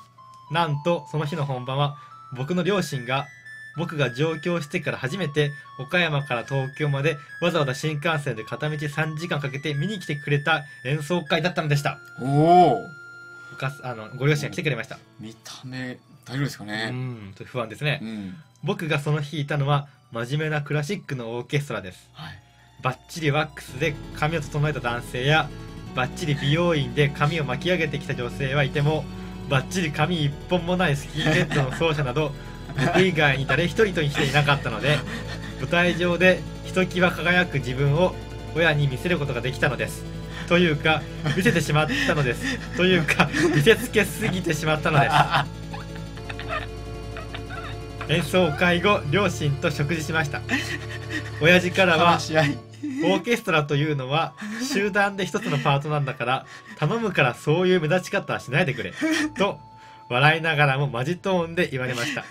なんとその日の本番は、僕の両親が僕が上京してから初めて岡山から東京までわざわざ新幹線で片道3時間かけて見に来てくれた演奏会だったのでした。おお、ご両親が来てくれました。見た目大丈夫ですかね。うん、不安ですね、うん、僕がその日いたのは真面目なクラシックのオーケストラです、はい、バッチリワックスで髪を整えた男性やバッチリ美容院で髪を巻き上げてきた女性はいても、バッチリ髪一本もないスキーレッドの奏者など僕以外に誰一人としていなかったので、舞台上でひときわ輝く自分を親に見せることができたのです。というか見せてしまったのです。というか見せつけすぎてしまったのです演奏会後、両親と食事しました。親父からは、オーケストラというのは集団で一つのパートなんだから、頼むからそういう目立ち方はしないでくれと笑いながらもマジトーンで言われました。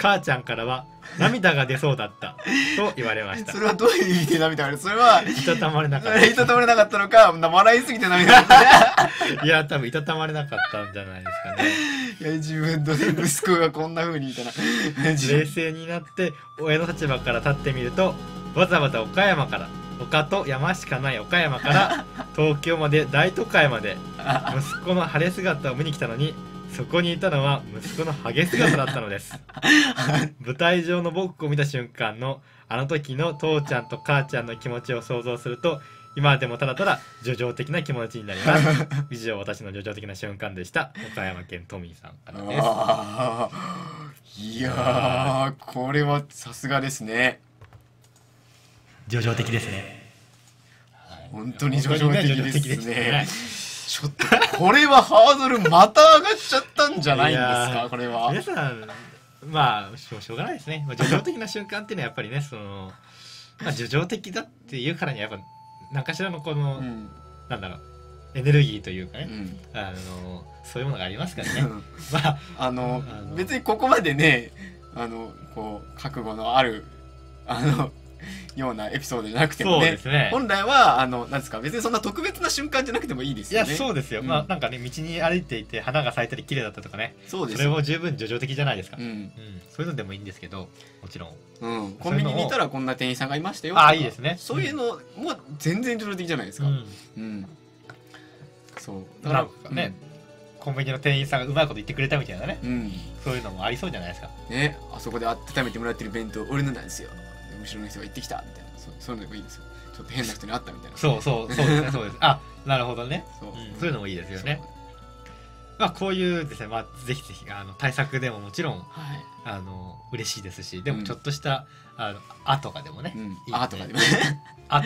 母ちゃんからは涙が出そうだったと言われました。それはどういう意味で涙が出る？それはいたたまれなかったいたたまれなかったのか、笑いすぎて涙が出たいや多分いたたまれなかったんじゃないですかねいや自分の息子がこんな風にみたいな冷静になって親の立場から立ってみると、わざわざ岡山から、丘と山しかない岡山から東京まで大都会まで息子の晴れ姿を見に来たのに、そこにいたのは息子のハゲ姿だったのです舞台上の僕を見た瞬間のあの時の父ちゃんと母ちゃんの気持ちを想像すると、今でもただただ叙情的な気持ちになります以上、私の叙情的な瞬間でした。岡山県トミーさんからです。いやー、これはさすがですね。叙情的ですね、はい、本当に叙情的ですねちょっとこれはハードルまた上がっちゃったんじゃないんですかこれは皆さん、まあしょうがないですね。まあ、叙情的な瞬間っていうのはやっぱりね、その、まあ、叙情的だっていうからにはやっぱ何かしらのこの、うん、なんだろう、エネルギーというかね、うん、そういうものがありますからねまあ別にここまでね、こう覚悟のあるようなエピソードじゃなくても ね、本来はなんですか、別にそんな特別な瞬間じゃなくてもいいですよね。いやそうですよ、まあなんかね、道に歩いていて花が咲いたり綺麗だったとかね、 それも十分叙情的じゃないですか、うんうん、そういうのでもいいんですけど、もちろん、うん、コンビニにいたらこんな店員さんがいましたよとか、あいいですね、そういうのもう全然叙情的じゃないですか、うんうん、そうだからなんかね、うん、コンビニの店員さんがうまいこと言ってくれたみたいなね、うん、そういうのもありそうじゃないですかね。あそこで温めてもらってる弁当俺のなんですよ、後ろの人が行ってきたみたいな、そういうのでもいいですよ。ちょっと変な人に会ったみたいな、そうですね、そうです。あ、なるほどね、そういうのもいいですよね。まあこういうですね、まあぜひぜひ対策でももちろん、はい、嬉しいですし、でもちょっとした、うん、あとかでもね、うん、いいあとかでもねあっ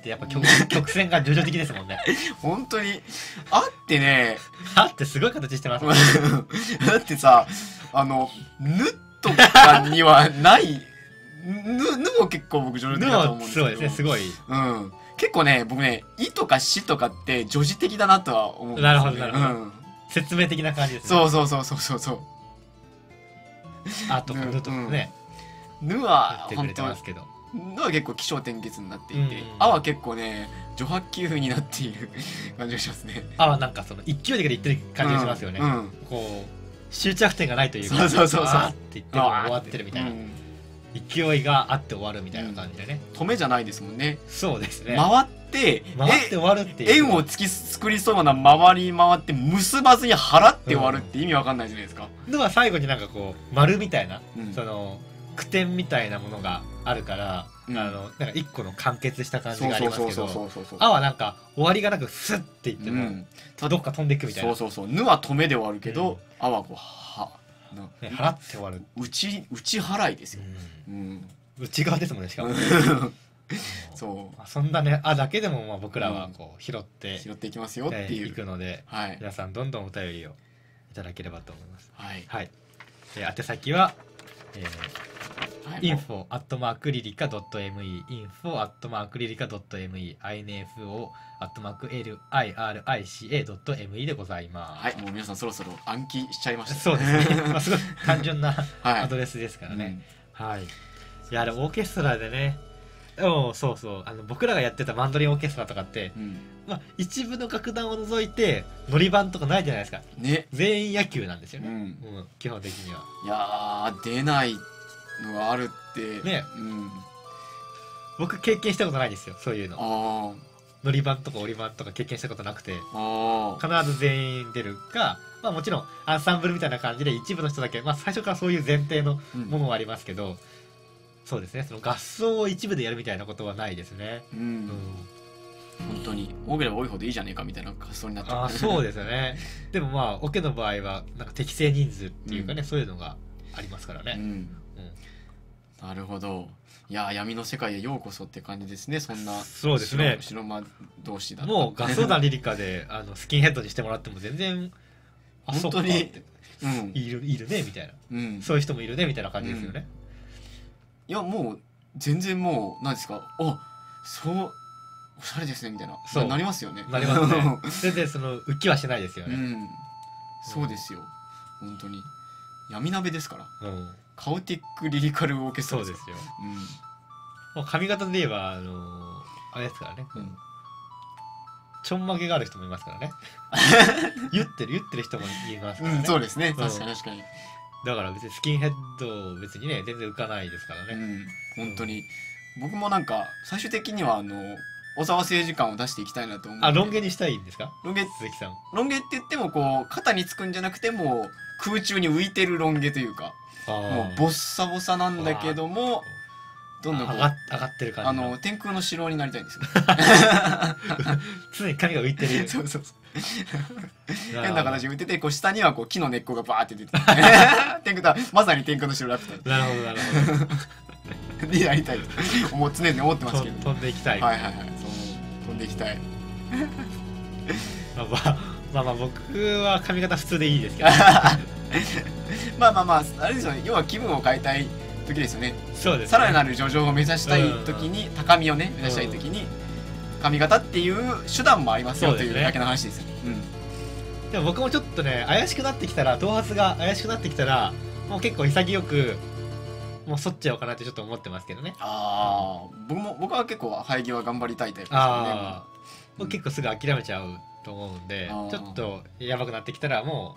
てやっぱ 曲線が叙情的ですもんね。本当にあってね、あってすごい形してますね。だってさ、ぬとかにはないぬも結構僕叙情的だと思うんですけど、そうですね、すごい、うん、結構ね僕ね、いとかしとかって叙情的だなとは思うんですよね。なるほどなるほど、うん、説明的な感じですね。そうあとかぬとかね、ぬは本当ですけど、ぬは結構起承転結になっていて、あは結構ね序発球風になっている感じがしますね。あはなんかその勢いで言ってる感じがしますよね、うんうん、こう終着点がないというか、そうあって言って終わってるみたいな、勢いがあって終わるみたいな感じでね、止めじゃないですもんね。そうですね、回って終わるっていう、円を突き作りそうな回り回って結ばずに払って終わるって意味わかんないじゃないですか。では最後になんかこう丸みたいな、その句点みたいなものがあるから、なんか一個の完結した感じがありますけど、あはなんか終わりがなくスッっていってどっか飛んでいくみたいな。ぬは止めで終わるけど、あはこう払って終わる、打ち払いですよ、内側ですもんね、しかもそうそんなね、あだけでもまあ僕らはこう拾っていきますよっていういくので、皆さんどんどんお便りをいただければと思います。はい、宛先はinfo@lirica.me info@lirica.me でございます。はい、もう皆さんそろそろ暗記しちゃいました、ね。そうですね。まあすごい単純なアドレスですからね。はい。いやでもオーケストラでね、そう僕らがやってたマンドリンオーケストラとかって、まあ一部の楽団を除いてノリ版とかないじゃないですか。ね。全員野球なんですよね。基本的には。いや出ないのがあるってね、僕経験したことないですよ、そういうの。乗り番とか折り番とか経験したことなくて、必ず全員出るか、まあもちろんアンサンブルみたいな感じで一部の人だけ、まあ最初からそういう前提のものはありますけど、そうですね、その合奏を一部でやるみたいなことはないですね。本当に多ければ多いほどいいじゃねえかみたいな発想になってる。そうですよね。でもまあオケの場合はなんか適正人数っていうかね、そういうのがありますからね。なるほど。いや闇の世界へようこそって感じですね。そんなそうですね、白間同士だった、もう合奏団リリカでスキンヘッドにしてもらっても全然本当にいるねみたいな、そういう人もいるねみたいな感じですよね。いやもう全然もう何ですか、あそうおしゃれですねみたいな、そうなりますよね。なりますね。全然その浮きはしないですよね。そうですよ、本当に闇鍋ですから。カオティックリリカルオーケストラですよ。髪型で言えばあれですからね、ちょんまげがある人もいますからね。言ってる人もいますからね。そうですね、確かに。だから別にスキンヘッド別にね全然浮かないですからね。本当に僕もなんか最終的には小沢政治感を出していきたいなと思う。ロン毛にしたいんですか。鈴木さんロン毛って言ってもこう肩につくんじゃなくても空中に浮いてるロン毛というか、もうボッサボサなんだけどもどんどん上がってる感じ、天空の城郎になりたいんですよ。常に髪が浮いてる。そう変な形浮いてて、こう下にはこう木の根っこがバーって出てて、天空まさに天空の城郎だった。なるほどでやりたいともう常に思ってますけど、飛んでいきたい。飛んでいきたい。まあ僕は髪型普通でいいですけど。まああれですよね、要は気分を変えたい時ですよね。そうです。さらなる叙情を目指したい時に、高みをね目指したい時に髪型っていう手段もありますよというだけの話ですよね。でも僕もちょっとね、頭髪が怪しくなってきたらもう結構潔くもうそっちゃおうかなってちょっと思ってますけどね。ああ、僕は結構生え際頑張りたいタイプですよね。ああ、結構すぐ諦めちゃうと思うんで、ちょっとやばくなってきたらも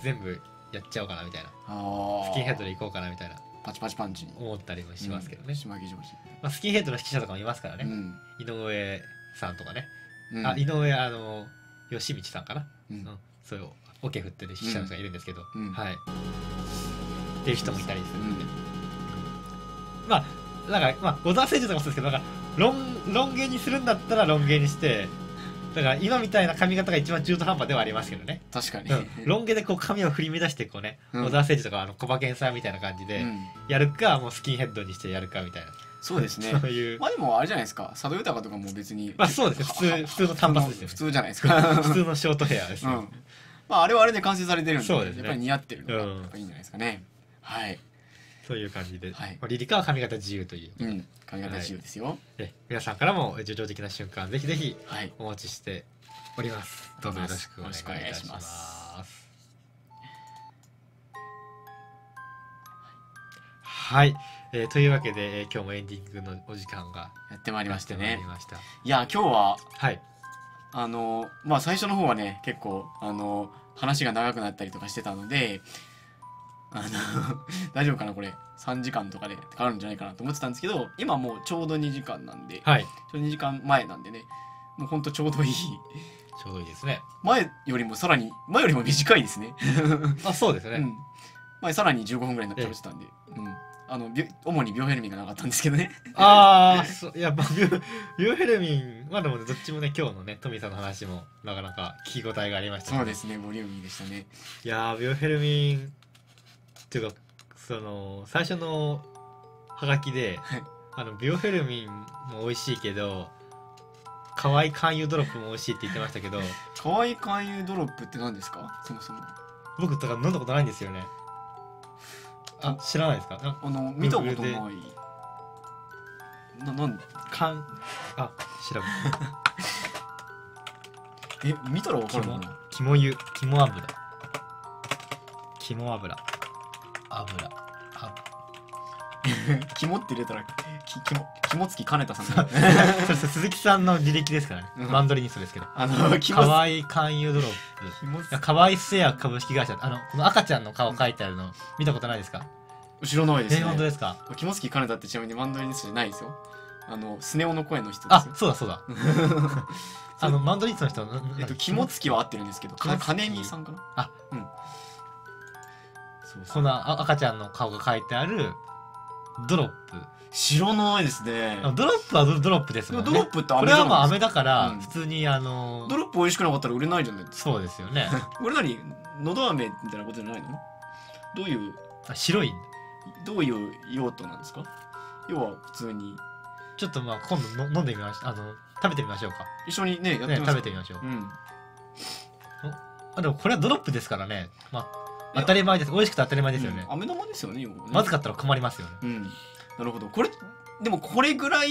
う全部やっちゃおうかなみたいな、スキンヘッドでいこうかなみたいな、パチパチパンチに思ったりもしますけどね。島木上司、まあスキンヘッドの指揮者とかもいますからね。井上さんとかね。あ、井上吉道さんかな。そういうオケ振ってる指揮者の人がいるんですけど、はい。っていう人もいたりするんで。まあなんかまあ小沢誠二とかもそうですけど、なんかロン毛にするんだったらロン毛にして。だから今みたいな髪型が一番中途半端ではありますけどね。確かに、ロン毛でこう髪を振り乱してこうね、小沢誠二とか小馬健さんみたいな感じでやるか、もうスキンヘッドにしてやるかみたいな。そうですね。そういう、まあでもあれじゃないですか、佐渡豊とかも別に、まあそうですね、普通の短髪ですよ。普通じゃないですか、普通のショートヘアですよ。まああれはあれで完成されてるんで、やっぱり似合ってるのがいいんじゃないですかね。はい、という感じで、リリカは髪型自由という、髪型自由ですよ。皆さんからも受賞的な瞬間、ぜひぜひお待ちしております。どうぞよろしくお願いいたします。はい、というわけで、今日もエンディングのお時間がやってまいりましてね。いや、今日は、はい、まあ最初の方はね、結構話が長くなったりとかしてたので。大丈夫かな、これ3時間とかでかかるんじゃないかなと思ってたんですけど、今もうちょうど2時間なんで、はい、ちょうど2時間前なんでね、もうほんとちょうどいい、ちょうどいいですね。前よりもさらに、前よりも短いですね。あ、そうですね、うん、前さらに15分ぐらいになってましたんで、うん、主にビオヘルミンがなかったんですけどね。ああ、いや、ビオヘルミンまあでもどっちもね、今日のね富さんの話もなかなか聞き応えがありましたね。そうですね、ボリューミーでしたね。いやー、ビオヘルミンっていうか、その最初のハガキで、はい、ビオフェルミンも美味しいけど可愛い肝油ドロップも美味しいって言ってましたけど、可愛い肝油ドロップって何ですか？そもそも僕とか飲んだことないんですよね。あ、知らないですか？見たことない。なんかん、あ、調べえ、見たら分かるの？キモ油肝って入れたら肝付き金田さんね。鈴木さんの履歴ですからね。マンドリニストですけど、かわいい勧誘ドロップ、かわいすや株式会社、この赤ちゃんの顔描いてあるの見たことないですか？後ろの方ですね。本当ですか？肝付き金田ってちなみにマンドリニストじゃないですよ。スネ夫の声の人ですよ。あ、そうだそうだ。マンドリニストの人、肝付きは合ってるんですけど、金見さんかな。あ、うん、この赤ちゃんの顔が描いてあるドロップ知らないですね。ドロップはドロップですもんね。ドロップって飴じゃないですか。これはまあ飴だから普通にドロップ美味しくなかったら売れないじゃないですか。そうですよね。これ何、のど飴みたいなことじゃないの？どういう、あ、白い、どういう用途なんですか？要は普通にちょっとまあ今度飲んでみましょう。食べてみましょうか。一緒にね、やって食べてみましょう。あ、でもこれはドロップですからね。まあ当たり前です。美味しくて当たり前ですよね。飴玉ですよね。まずかったら困りますよね。なるほど。これでもこれぐらい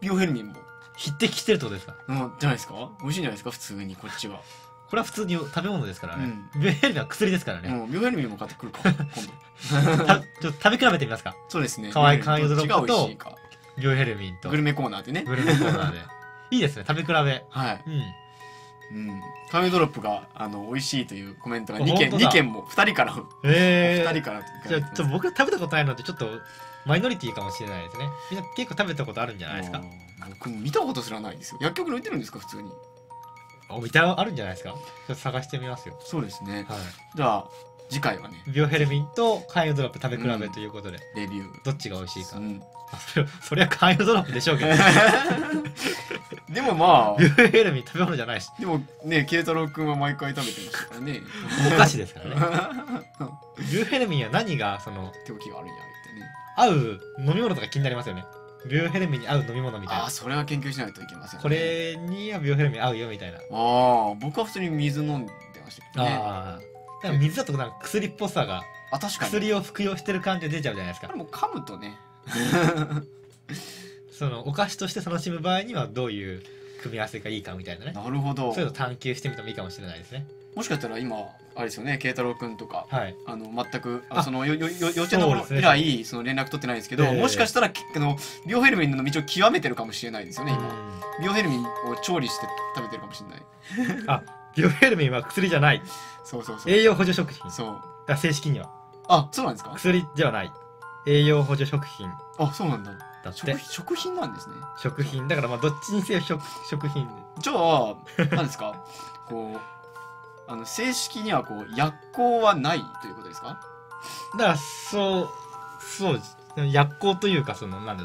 ビオヘルミンも匹敵してるってことですか？じゃないですか。美味しいんじゃないですか。普通にこっちは。これは普通に食べ物ですからね。ビオヘルミンは薬ですからね。ビオヘルミンも買ってくるか。今度。食べ比べてみますか。そうですね。可愛い感じのドロップとビオヘルミンとグルメコーナーでね。グルメコーナーでいいですね。食べ比べ。はい。カメドロップが美味しいというコメントが2件も2人から。2人から。じゃあ僕食べたことないのでちょっとマイノリティかもしれないですね。みんな結構食べたことあるんじゃないですか？僕見たことすらないですよ。薬局に売ってるんですか？普通に。見たあるんじゃないですか？ちょっと探してみますよ。そうですね。じゃあ次回はね、ビオヘルミンとカイオドロップ食べ比べということでレビュー、どっちが美味しいか。そりゃカイオドロップでしょうけど。でもまあビオヘルミン食べ物じゃないし。でもね、慶太郎君は毎回食べてますからね。お菓子ですからね。ビオヘルミンは何がその手置きがあるんやってね。合う飲み物とか気になりますよね。ビオヘルミンに合う飲み物みたいな。あ、それは研究しないといけませんね。これにはビオヘルミン合うよみたいな。ああ、僕は普通に水飲んでましたけどね。ああ。水だとなんか薬っぽさが、薬を服用してる感じで出ちゃうじゃないですか。でも噛むとね。そのお菓子として楽しむ場合にはどういう組み合わせがいいかみたいなね。なるほど。そういうの探求してみてもいいかもしれないですね。もしかしたら今あれですよね、慶太郎君とか、はい、全くその幼稚園の頃以来その連絡取ってないですけど、もしかしたらビオフェルミンの道を極めてるかもしれないですよね。今ビオフェルミンを調理して食べてるかもしれない。あ、ビオフェルミンは薬じゃない。そうそうそう、栄養補助食品。そうだ、正式には。あ、そうなんですか。薬ではない、栄養補助食品。あ、そうなんだ。だって食品なんですね。食品だから、まあどっちにせよ食品。じゃあ何ですか、こう正式にはこう薬効はないということですか。だからそう薬効というか、そのなんだ、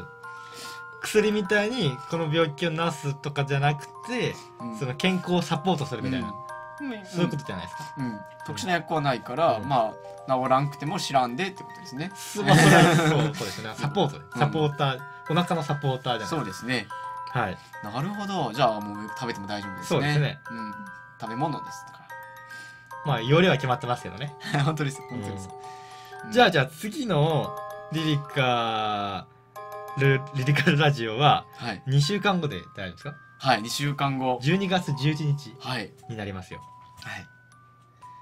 薬みたいにこの病気を治すとかじゃなくて、うん、その健康をサポートするみたいな、うん、そういうことじゃないですか。うんうん、特殊な薬効はないから、うん、まあ治らんくても知らんでってことですね。そうですね。サポート、サポーター、うん、お腹のサポーターじゃない。そうですね。はい。なるほど。じゃあもう食べても大丈夫ですね。そうですね。うん、食べ物ですから。まあ要領は決まってますけどね。本当です。本当です。うん、じゃあ次のリリカルラジオは2週間後で大丈夫ですか？はい、2週間後。12月11日になりますよ。はい。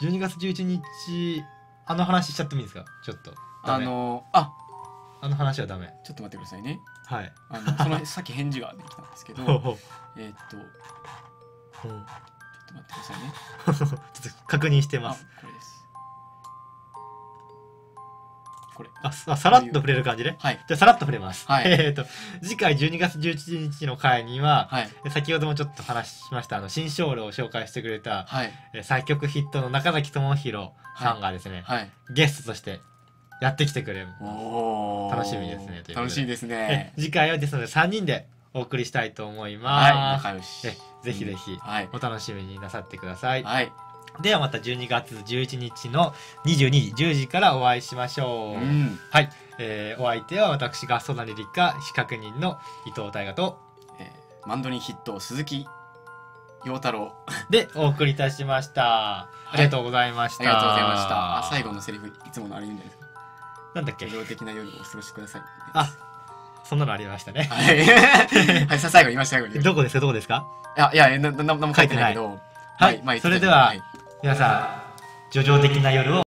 12月11日話しちゃってもいいですか？ちょっと。あの話はダメ。ちょっと待ってくださいね。はい。さっき返事ができたんですけど、ちょっと待ってくださいね。ちょっと確認してます。これです。これ。さらっと触れる感じね。はい。じゃあさらっと触れます。はい。次回12月11日の回には、はい、先ほどもちょっと話しました新生路を紹介してくれた、はい、作曲ヒットの中崎智弘さんがですね、はいはい、ゲストとしてやってきてくれる。おー。楽しみですね。楽しいですね。次回はですので3人でお送りしたいと思います。はい、仲良し。ぜひお楽しみになさってください。はい、ではまた12月11日の22時10時からお会いしましょう。うん、はい、お相手は私が合奏団リリカ非確認の伊藤大我と、マンドリン筆頭鈴木陽太郎でお送りいたしました。ありがとうございました。ありがとうございました。最後のセリフいつものあれ言うんじゃないですか。なんだっけ？医療的な夜をお過ごしください。あ。そんなのありましたね。はい、最後言いましたよ。どこですか、どこですか。いや、何も書いてないけど。はい、それでは皆さん、叙情的な夜を。